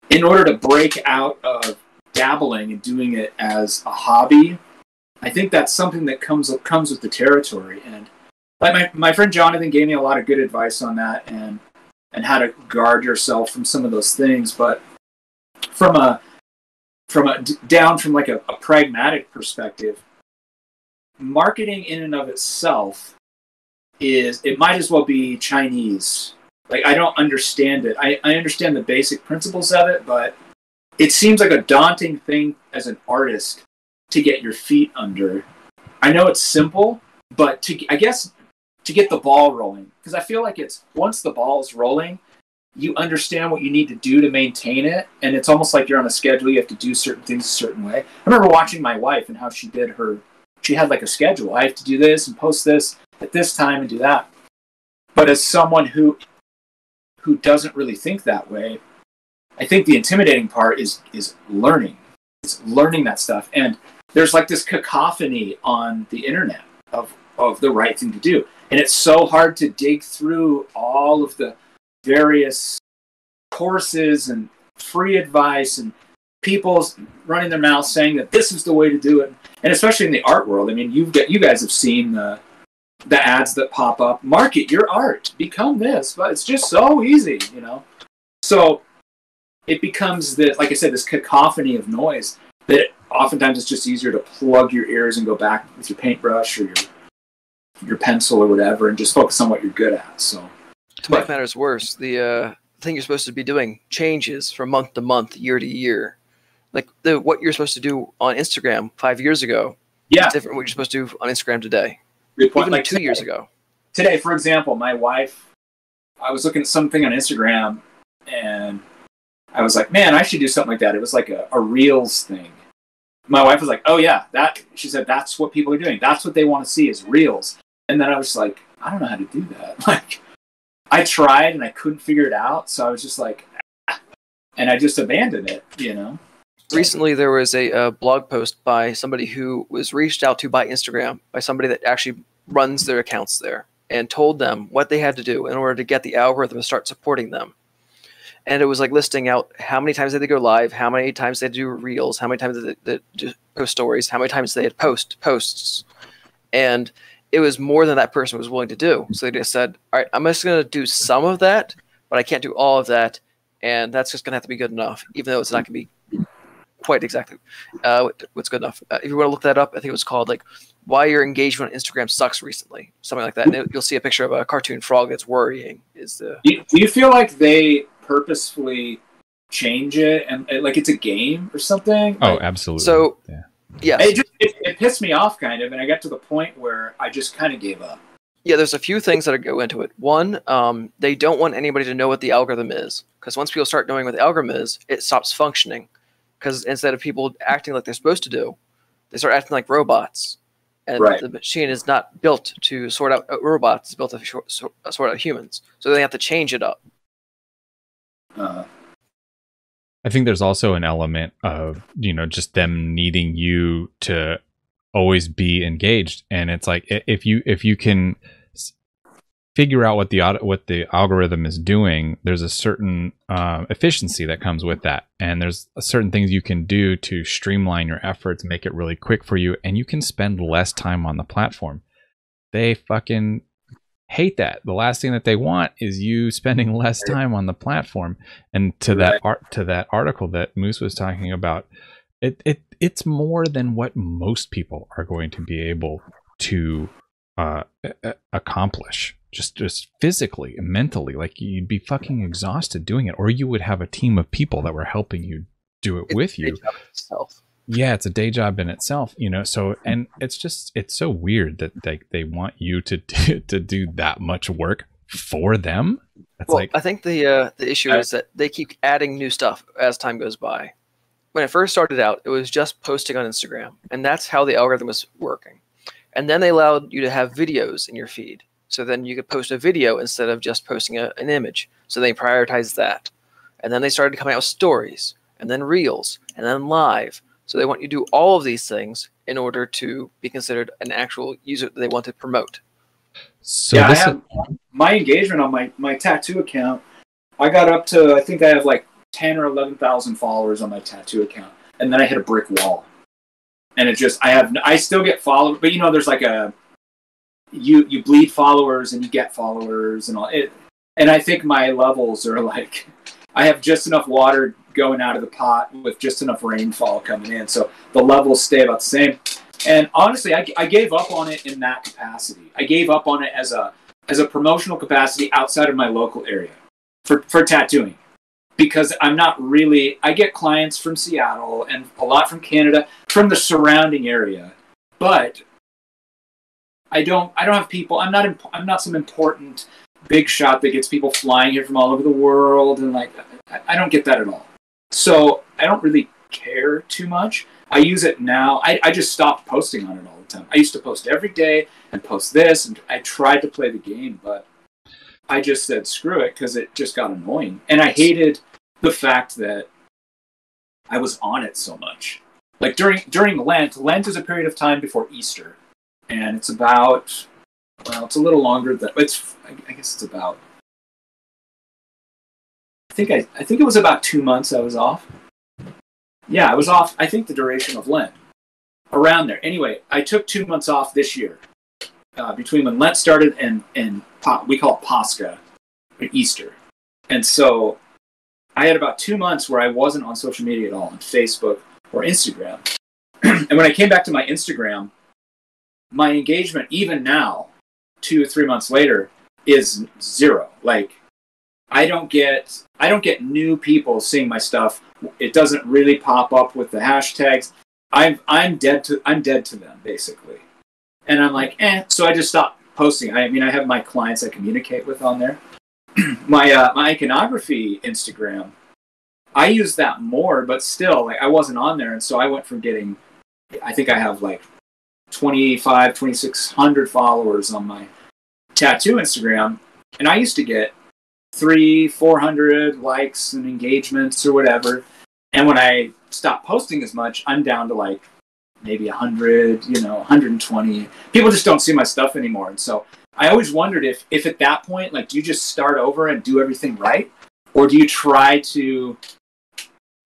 in order to break out of dabbling and doing it as a hobby, I think that's something that comes comes with the territory. And like my, my friend Jonathan gave me a lot of good advice on that and and how to guard yourself from some of those things. But from a from a down from like a, a pragmatic perspective, marketing in and of itself is, it might as well be Chinese. Like, I don't understand it. I, I understand the basic principles of it, but it seems like a daunting thing as an artist to get your feet under. I know it's simple, but to, I guess to get the ball rolling, because I feel like it's, once the ball's rolling, you understand what you need to do to maintain it, and it's almost like you're on a schedule. You have to do certain things a certain way. I remember watching my wife and how she did her, she had like a schedule. I have to do this and post this at this time and do that. But as someone who who doesn't really think that way, I think the intimidating part is is learning. It's learning that stuff. And there's like this cacophony on the internet of, of the right thing to do. And it's so hard to dig through all of the various courses and free advice and people running their mouths saying that this is the way to do it. And especially in the art world. I mean, you've got, you guys have seen the the ads that pop up, market your art, become this, but it's just so easy, you know? So it becomes this, like I said, this cacophony of noise that oftentimes it's just easier to plug your ears and go back with your paintbrush or your your pencil or whatever and just focus on what you're good at. So to make matters worse, the uh, thing you're supposed to be doing changes from month to month, year to year. Like the, what you're supposed to do on Instagram five years ago yeah. is different from what you're supposed to do on Instagram today. Good point. Even like two today, years ago. Today, for example, my wife, I was looking at something on Instagram and I was like, man, I should do something like that. It was like a, a Reels thing. My wife was like, oh yeah, that, she said, that's what people are doing. That's what they want to see is Reels. And then I was like, I don't know how to do that. Like, I tried and I couldn't figure it out. So I was just like, ah, and I just abandoned it, you know? Recently, there was a uh, blog post by somebody who was reached out to by Instagram, by somebody that actually runs their accounts there, and told them what they had to do in order to get the algorithm to start supporting them. And it was like listing out how many times they had to go live, how many times they had to do reels, how many times they had to post stories, how many times they had to post posts. And it was more than that person was willing to do. So they just said, all right, I'm just going to do some of that, but I can't do all of that. And that's just going to have to be good enough, even though it's not going to be quite exactly uh, what's good enough. Uh, if you want to look that up, I think it was called like why your engagement on Instagram sucks recently, something like that. And it, you'll see a picture of a cartoon frog that's worrying. Is the do, do you feel like they purposefully change it and it, like it's a game or something? Oh, like, absolutely. So yeah, yes. it, just, it, it pissed me off kind of, and I got to the point where I just kind of gave up. Yeah, there's a few things that go into it. One, um, they don't want anybody to know what the algorithm is, because once people start knowing what the algorithm is, it stops functioning. Because instead of people acting like they're supposed to do, they start acting like robots. And right. the machine is not built to sort out robots. It's built to sort out humans. So they have to change it up. Uh, I think there's also an element of, you know, just them needing you to always be engaged. And it's like, if you if you can figure out what the what the algorithm is doing, there's a certain uh, efficiency that comes with that, and there's certain things you can do to streamline your efforts, make it really quick for you, and you can spend less time on the platform. They fucking hate that. The last thing that they want is you spending less time on the platform. And to right. that art, to that article that Moose was talking about, it it it's more than what most people are going to be able to uh, accomplish. Just just physically and mentally, like you'd be fucking exhausted doing it, or you would have a team of people that were helping you do it it's with you. Yeah, it's a day job in itself, you know. So, and it's just, it's so weird that they they want you to do, to do that much work for them. It's well, like, I think the uh, the issue I, is that they keep adding new stuff as time goes by. When I first started out, it was just posting on Instagram, and that's how the algorithm was working. And then they allowed you to have videos in your feed. So then you could post a video instead of just posting a, an image. So they prioritized that. And then they started coming out with stories, and then reels, and then live. So they want you to do all of these things in order to be considered an actual user that they want to promote. So yeah, I have, my engagement on my, my tattoo account, I got up to, I think I have like ten or eleven thousand followers on my tattoo account. And then I hit a brick wall. And it just, I have, I still get followers, but you know, there's like a, You you bleed followers and you get followers and all it, and I think my levels are like I have just enough water going out of the pot with just enough rainfall coming in, so the levels stay about the same. And honestly, I, I gave up on it in that capacity. I gave up on it as a as a promotional capacity outside of my local area for for tattooing, because I'm not really. I get clients from Seattle and a lot from Canada, from the surrounding area, but. I don't. I don't have people. I'm not. Imp I'm not some important big shot that gets people flying here from all over the world, and like, I, I don't get that at all. So I don't really care too much. I use it now. I, I just stopped posting on it all the time. I used to post every day and post this, and I tried to play the game, but I just said screw it because it just got annoying, and I hated the fact that I was on it so much. Like during during Lent. Lent is a period of time before Easter. And it's about, well, it's a little longer than it's. I guess it's about. I think I. I think it was about two months I was off. Yeah, I was off. I think the duration of Lent, around there. Anyway, I took two months off this year, uh, between when Lent started and and we call it Pascha, or Easter, and so I had about two months where I wasn't on social media at all, on Facebook or Instagram. And when I came back to my Instagram. My engagement, even now, two or three months later, is zero. Like, I don't get, I don't get new people seeing my stuff. It doesn't really pop up with the hashtags. I'm, I'm dead to, I'm dead to them basically. And I'm like, eh. So I just stopped posting. I mean, I have my clients I communicate with on there. my, uh, my iconography Instagram, I use that more, but still, like, I wasn't on there, and so I went from getting, I think I have like. twenty-five, twenty-six hundred followers on my tattoo Instagram, and I used to get three, four hundred likes and engagements or whatever. And when I stopped posting as much, I'm down to like maybe a hundred, you know, a hundred and twenty. People just don't see my stuff anymore. And so I always wondered if, if at that point, like, do you just start over and do everything right, or do you try to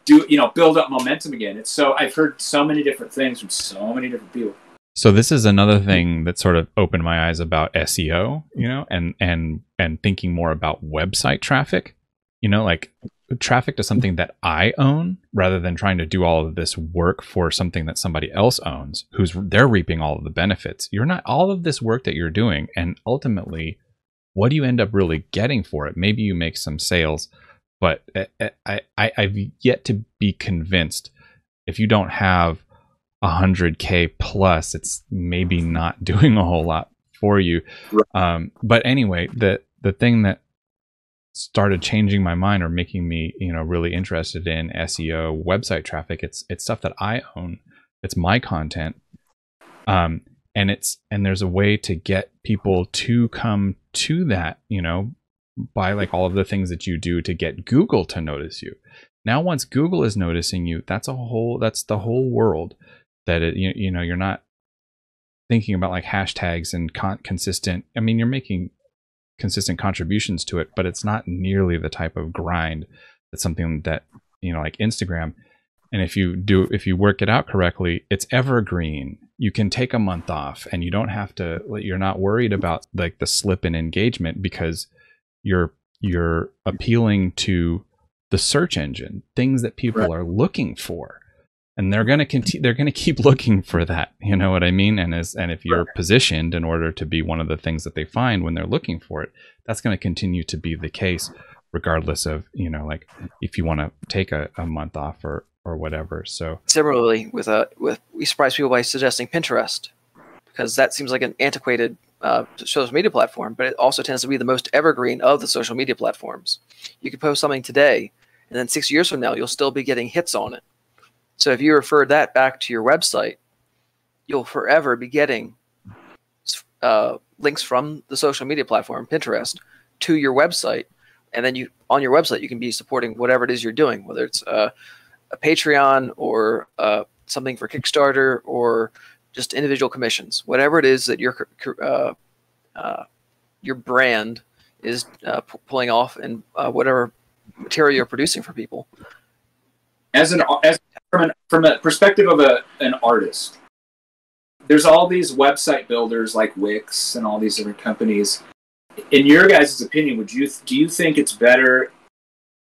do, you know, build up momentum again? It's so I've heard so many different things from so many different people. So this is another thing that sort of opened my eyes about S E O, you know, and and and thinking more about website traffic, you know, like traffic to something that I own, rather than trying to do all of this work for something that somebody else owns, who's they're reaping all of the benefits. You're not all of this work that you're doing, and ultimately, what do you end up really getting for it? Maybe you make some sales, but I, I, I I've yet to be convinced if you don't have a hundred K plus, it's maybe not doing a whole lot for you. Um, but anyway, the the thing that started changing my mind or making me, you know, really interested in S E O website traffic, it's it's stuff that I own. It's my content, um, and it's and there's a way to get people to come to that, you know, by like all of the things that you do to get Google to notice you. Now, once Google is noticing you, that's a whole that's the whole world. That it, you, you know, you're not thinking about like hashtags and con consistent. I mean, you're making consistent contributions to it, but it's not nearly the type of grind that's something that, you know, like Instagram. And if you do, if you work it out correctly, it's evergreen. you can take a month off and you don't have to, you're not worried about like the slip in engagement because you're, you're appealing to the search engine, things that people right. are looking for. And they're going to continue, they're going to keep looking for that. You know what I mean? And as, and if you're right. positioned in order to be one of the things that they find when they're looking for it, that's going to continue to be the case regardless of, you know, like if you want to take a, a month off or, or whatever. So similarly with, uh, with, we surprise people by suggesting Pinterest because that seems like an antiquated uh, social media platform, but it also tends to be the most evergreen of the social media platforms. You could post something today and then six years from now, you'll still be getting hits on it. So if you refer that back to your website, you'll forever be getting uh, links from the social media platform, Pinterest, to your website. And then you on your website, you can be supporting whatever it is you're doing, whether it's uh, a Patreon or uh, something for Kickstarter or just individual commissions. Whatever it is that your, uh, uh, your brand is uh, pulling off and uh, whatever material you're producing for people. As an as from an, from a perspective of a an artist, there's all these website builders like Wix and all these different companies. In your guys' opinion, would you do you think it's better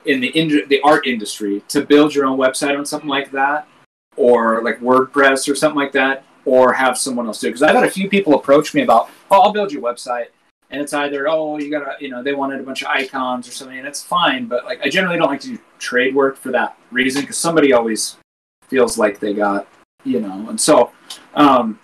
in the in, the art industry to build your own website on something like that, or like WordPress or something like that, or have someone else do it? Because I've had a few people approach me about, oh, I'll build your website, and it's either oh you gotta you know they wanted a bunch of icons or something, and it's fine, but like I generally don't like to do trade work for that reason, because somebody always feels like they got, you know, and so um,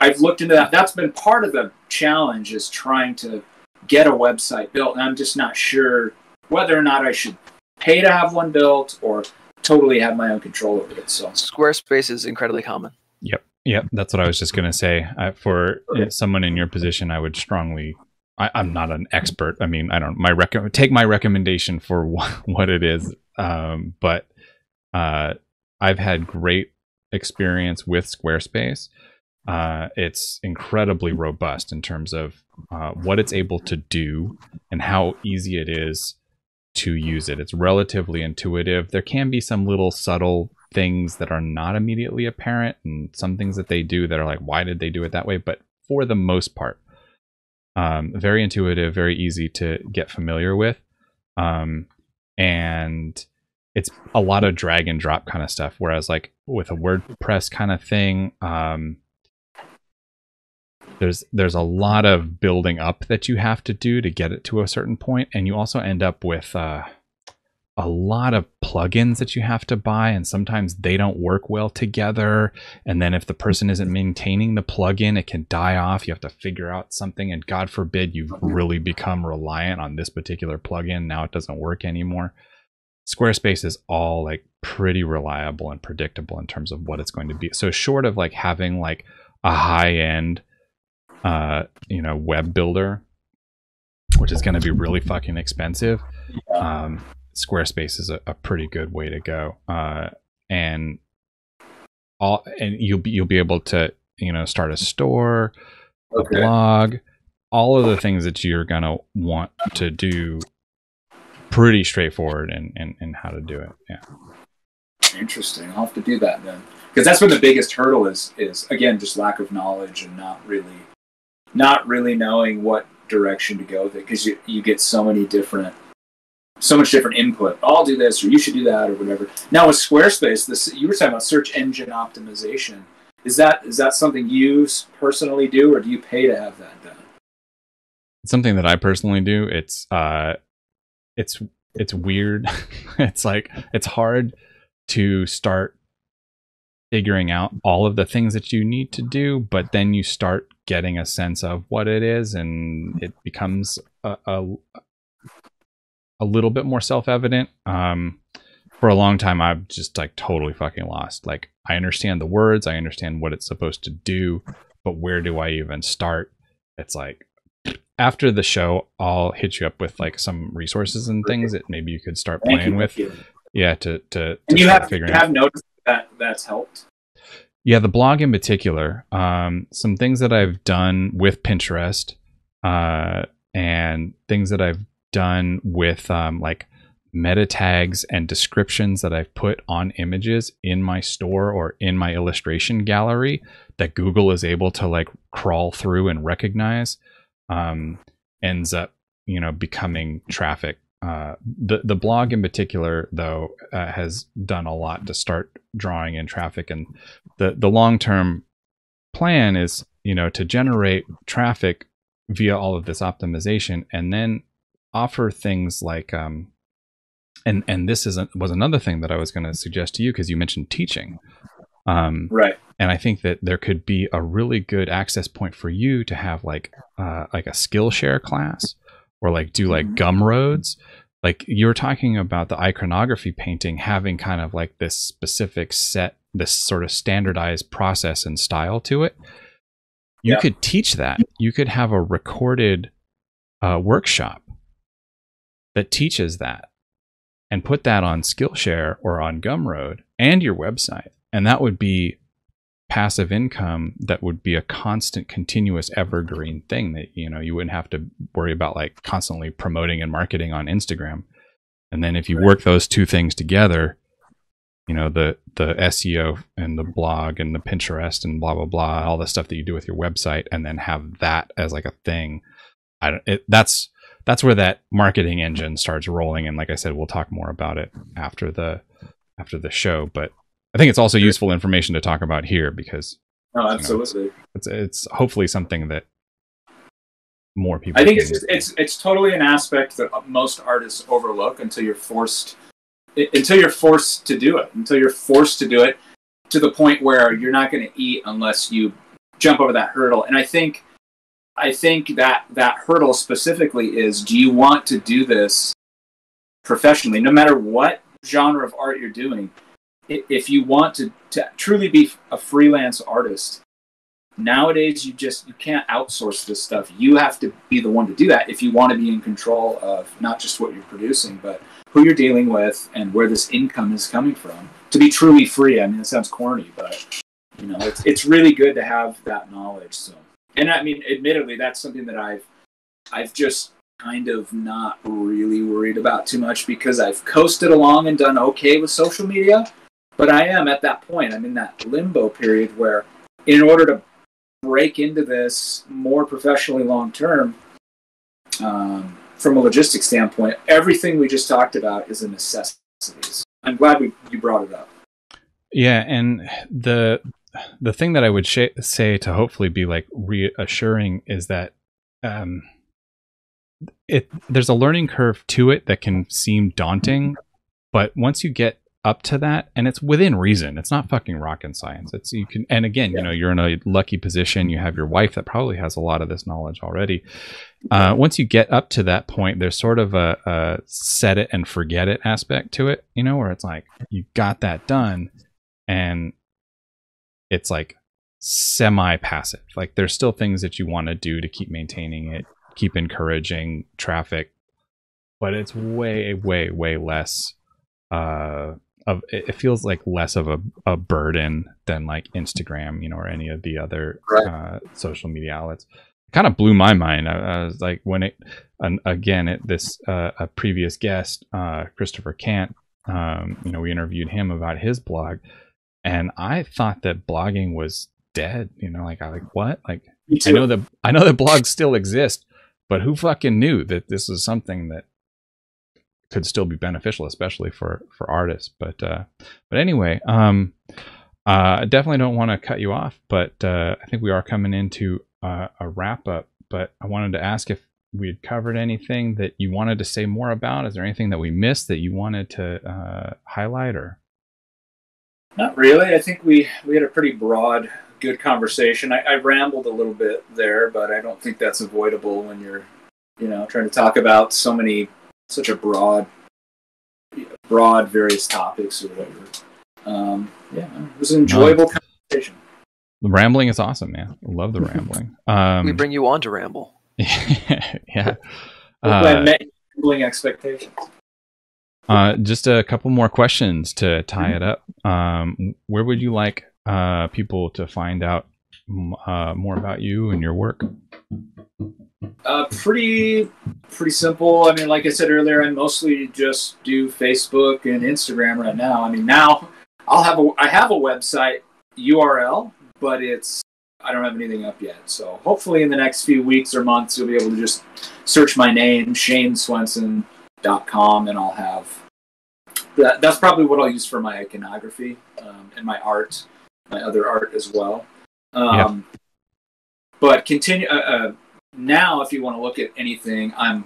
I've looked into that. That's been part of the challenge, is trying to get a website built, and I'm just not sure whether or not I should pay to have one built or totally have my own control over it. So Squarespace is incredibly common. Yep, yep, that's what I was just going to say. I, for okay. someone in your position, I would strongly. I, I'm not an expert. I mean, I don't. My rec- take my recommendation for wh- what it is. Um, but uh, I've had great experience with Squarespace. Uh, it's incredibly robust in terms of uh, what it's able to do and how easy it is to use it. It's relatively intuitive. There can be some little subtle things that are not immediately apparent, and some things that they do that are like, why did they do it that way? But for the most part, um, very intuitive, very easy to get familiar with. Um, and it's a lot of drag and drop kind of stuff. Whereas like with a WordPress kind of thing, um, there's, there's a lot of building up that you have to do to get it to a certain point. And you also end up with, uh, a lot of plugins that you have to buy, and sometimes they don't work well together. And then if the person isn't maintaining the plugin, it can die off. You have to figure out something, and God forbid you've really become reliant on this particular plugin. Now it doesn't work anymore. Squarespace is all like pretty reliable and predictable in terms of what it's going to be. So short of like having like a high end, uh, you know, web builder, which is going to be really fucking expensive. Um, Squarespace is a, a pretty good way to go, uh, and all, and you'll be you'll be able to you know start a store, okay. a blog, all of the things that you're gonna want to do. Pretty straightforward, and and and how to do it. Yeah, interesting. I'll have to do that then, because that's when the biggest hurdle is is again just lack of knowledge and not really not really knowing what direction to go with it, because you you get so many different. So much different input. I'll do this, or you should do that, or whatever. Now with Squarespace, this you were talking about search engine optimization. Is that is that something you personally do, or do you pay to have that done? It's something that I personally do. It's uh, it's it's weird. It's like it's hard to start figuring out all of the things that you need to do, but then you start getting a sense of what it is, and it becomes a. a a little bit more self-evident. Um, for a long time, I've just like totally fucking lost. Like I understand the words, I understand what it's supposed to do, but where do I even start? It's like, after the show, I'll hit you up with like some resources and things that maybe you could start thank playing you, with. You. Yeah. To, to, to and you have, you have noticed that that's helped. Yeah. The blog in particular, um, some things that I've done with Pinterest, uh, and things that I've done with um, like meta tags and descriptions that I've put on images in my store or in my illustration gallery that Google is able to like crawl through and recognize, um, ends up, you know, becoming traffic. Uh, the, the blog in particular, though, uh, has done a lot to start drawing in traffic. And the, the long-term plan is, you know, to generate traffic via all of this optimization and then offer things like, um, and, and this is a, was another thing that I was going to suggest to you, because you mentioned teaching. Um, right. And I think that there could be a really good access point for you to have like, uh, like a Skillshare class, or like do like Gumroads. Like you were talking about the iconography painting having kind of like this specific set, this sort of standardized process and style to it. You yeah. could teach that. You could have a recorded uh, workshop that teaches that and put that on Skillshare or on Gumroad and your website. And that would be passive income that would be a constant, continuous, evergreen thing that, you know, you wouldn't have to worry about like constantly promoting and marketing on Instagram. And then if you right. work those two things together, you know, the, the S E O and the blog and the Pinterest and blah, blah, blah, all the stuff that you do with your website, and then have that as like a thing. I don't, it, that's, that's where that marketing engine starts rolling. And like I said, we'll talk more about it after the, after the show, but I think it's also useful information to talk about here because oh, absolutely. You know, it's, it's, it's hopefully something that more people I think can. It's, it's it's totally an aspect that most artists overlook until you're forced until you're forced to do it, until you're forced to do it to the point where you're not going to eat unless you jump over that hurdle. And I think I think that that hurdle specifically is, do you want to do this professionally, no matter what genre of art you're doing? If you want to, to truly be a freelance artist, nowadays you just you can't outsource this stuff. You have to be the one to do that if you want to be in control of not just what you're producing, but who you're dealing with and where this income is coming from. To be truly free, I mean, it sounds corny, but you know, it's it's really good to have that knowledge. So, and I mean, admittedly, that's something that I've I've just kind of not really worried about too much because I've coasted along and done okay with social media. But I am at that point. I'm in that limbo period where in order to break into this more professionally long-term, um, from a logistics standpoint, everything we just talked about is a necessity. I'm glad we, you brought it up. Yeah, and the the thing that I would sh- say to hopefully be like reassuring is that um, it there's a learning curve to it that can seem daunting, but once you get up to that, and it's within reason, it's not fucking rocket science. It's you can, and again, yeah. you know, you're in a lucky position. You have your wife that probably has a lot of this knowledge already. Uh, once you get up to that point, there's sort of a, a set it and forget it aspect to it, you know, where it's like you got that done, and it's like semi-passive. Like there's still things that you want to do to keep maintaining it, keep encouraging traffic, but it's way, way, way less. Uh, Of, it feels like less of a, a burden than like Instagram, you know, or any of the other right. uh, social media outlets. It kind of blew my mind. I, I was like, when it, and again, it, this uh, a previous guest, uh, Christopher Kant, um, you know, we interviewed him about his blog, and I thought that blogging was dead. You know, like I like what? Like I know that I know that blogs still exist, but who fucking knew that this was something that could still be beneficial, especially for, for artists. But, uh, but anyway, um, uh, I definitely don't want to cut you off, but, uh, I think we are coming into uh, a wrap up, but I wanted to ask if we had covered anything that you wanted to say more about. Is there anything that we missed that you wanted to, uh, highlight or? Not really. I think we, we had a pretty broad, good conversation. I, I rambled a little bit there, but I don't think that's avoidable when you're, you know, trying to talk about so many such a broad, broad various topics or whatever. Um, yeah, it was an enjoyable um, conversation. Rambling is awesome, man. I love the rambling. Um, we bring you on to ramble. yeah. Uh, I met rambling expectations. Uh, just a couple more questions to tie mm-hmm. it up. Um, where would you like uh, people to find out m- uh, more about you and your work? Uh, pretty pretty simple. I mean, like I said earlier, I mostly just do Facebook and Instagram right now. I mean, now I'll have a, I have a website U R L, but it's, I don't have anything up yet. So hopefully in the next few weeks or months, you'll be able to just search my name, Shayne Swenson dot com, and I'll have that. That's probably what I'll use for my iconography um, and my art, my other art as well. Um, yeah. But continue uh, uh, now, if you want to look at anything, I'm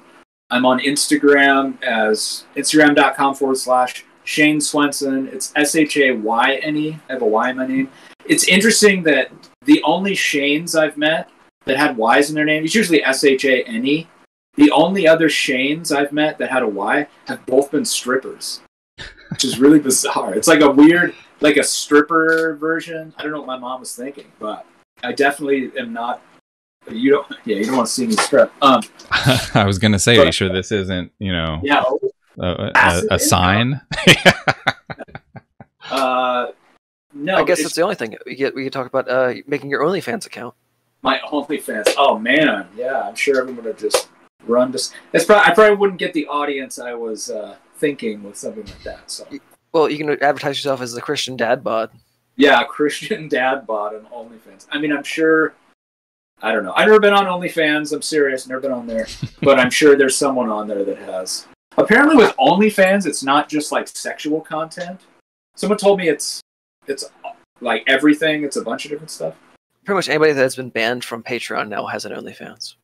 I'm on Instagram as Instagram dot com forward slash Shayne Swenson. It's S H A Y N E. I have a Y in my name. It's interesting that the only Shanes I've met that had Y's in their name, it's usually S H A N E. The only other Shanes I've met that had a Y have both been strippers, which is really bizarre. It's like a weird, like a stripper version. I don't know what my mom was thinking, but I definitely am not. You don't, yeah, you don't want to see me strip. Um, I was gonna say, but, are you sure this isn't, you know, yeah, a, a, a sign? uh, no, I guess that's the only thing we could we could talk about. Uh, making your OnlyFans account. My OnlyFans. Oh man, yeah, I'm sure everyone would just run to. That's probably I probably wouldn't get the audience I was uh, thinking with something like that. So, well, you can advertise yourself as the Christian dad bod. Yeah, Christian dad bod on OnlyFans. I mean, I'm sure. I don't know. I've never been on OnlyFans. I'm serious. Never been on there. But I'm sure there's someone on there that has. Apparently with OnlyFans, it's not just like sexual content. Someone told me it's it's like everything. It's a bunch of different stuff. Pretty much anybody that's been banned from Patreon now has an OnlyFans.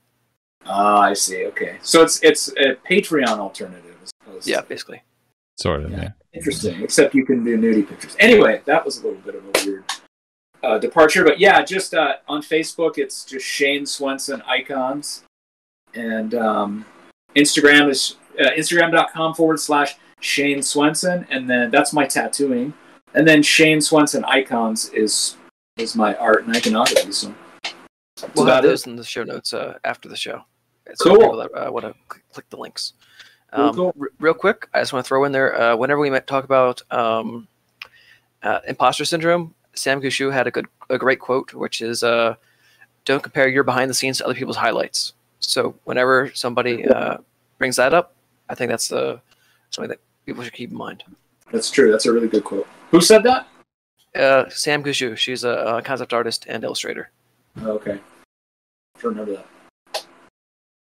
Ah, uh, I see. Okay. So it's it's a Patreon alternative as opposed yeah, to... Yeah, basically. Sort of, yeah. yeah. Interesting. Except you can do nudie pictures. Anyway, that was a little bit of a weird... Uh, departure, but yeah, just uh, on Facebook, it's just Shayne Swenson Icons, and um, Instagram is uh, Instagram dot com forward slash Shayne Swenson, and then that's my tattooing, and then Shayne Swenson Icons is is my art and iconography. So we'll have those in the show notes uh, after the show. So cool. People that uh, want to click the links. Um, cool, cool. R- real quick, I just want to throw in there uh, whenever we talk about um, uh, imposter syndrome. Sam Kushu had a good, a great quote, which is, uh, "Don't compare your behind the scenes to other people's highlights." So whenever somebody uh, brings that up, I think that's uh, something that people should keep in mind. That's true. That's a really good quote. Who said that? Uh, Sam Kushu. She's a, a concept artist and illustrator. Okay, I remember that.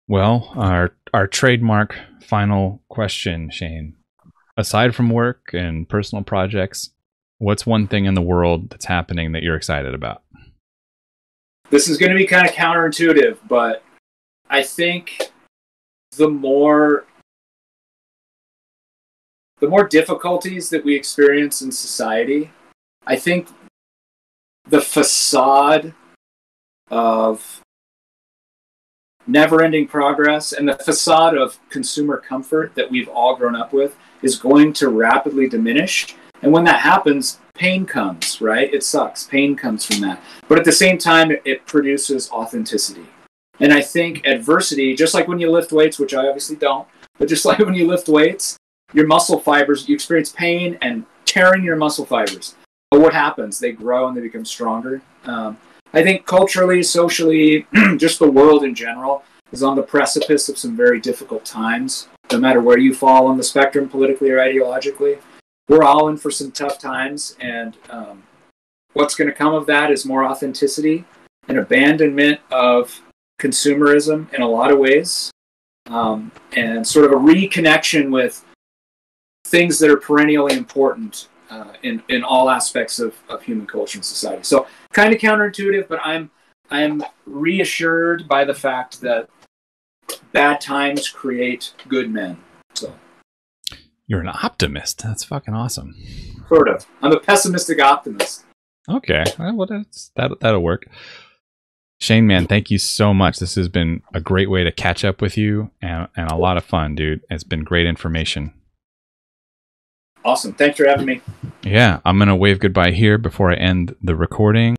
Well, our our trademark final question, Shayne. Aside from work and personal projects, what's one thing in the world that's happening that you're excited about? This is going to be kind of counterintuitive, but I think the more the more difficulties that we experience in society, I think the facade of never-ending progress and the facade of consumer comfort that we've all grown up with is going to rapidly diminish. And when that happens, pain comes, right? It sucks. Pain comes from that. But at the same time, it produces authenticity. And I think adversity, just like when you lift weights, which I obviously don't, but just like when you lift weights, your muscle fibers, you experience pain and tearing your muscle fibers. But what happens? They grow and they become stronger. Um, I think culturally, socially, just the world in general is on the precipice of some very difficult times, no matter where you fall on the spectrum politically or ideologically. We're all in for some tough times, and um, what's going to come of that is more authenticity and abandonment of consumerism in a lot of ways, um, and sort of a reconnection with things that are perennially important uh, in, in all aspects of, of human culture and society. So kind of counterintuitive, but I'm, I'm reassured by the fact that bad times create good men. So. You're an optimist. That's fucking awesome. Sort of. I'm a pessimistic optimist. Okay. Well, that's, that, that'll work. Shayne, man, thank you so much. This has been a great way to catch up with you and, and a lot of fun, dude. It's been great information. Awesome. Thanks for having me. Yeah. I'm going to wave goodbye here before I end the recording.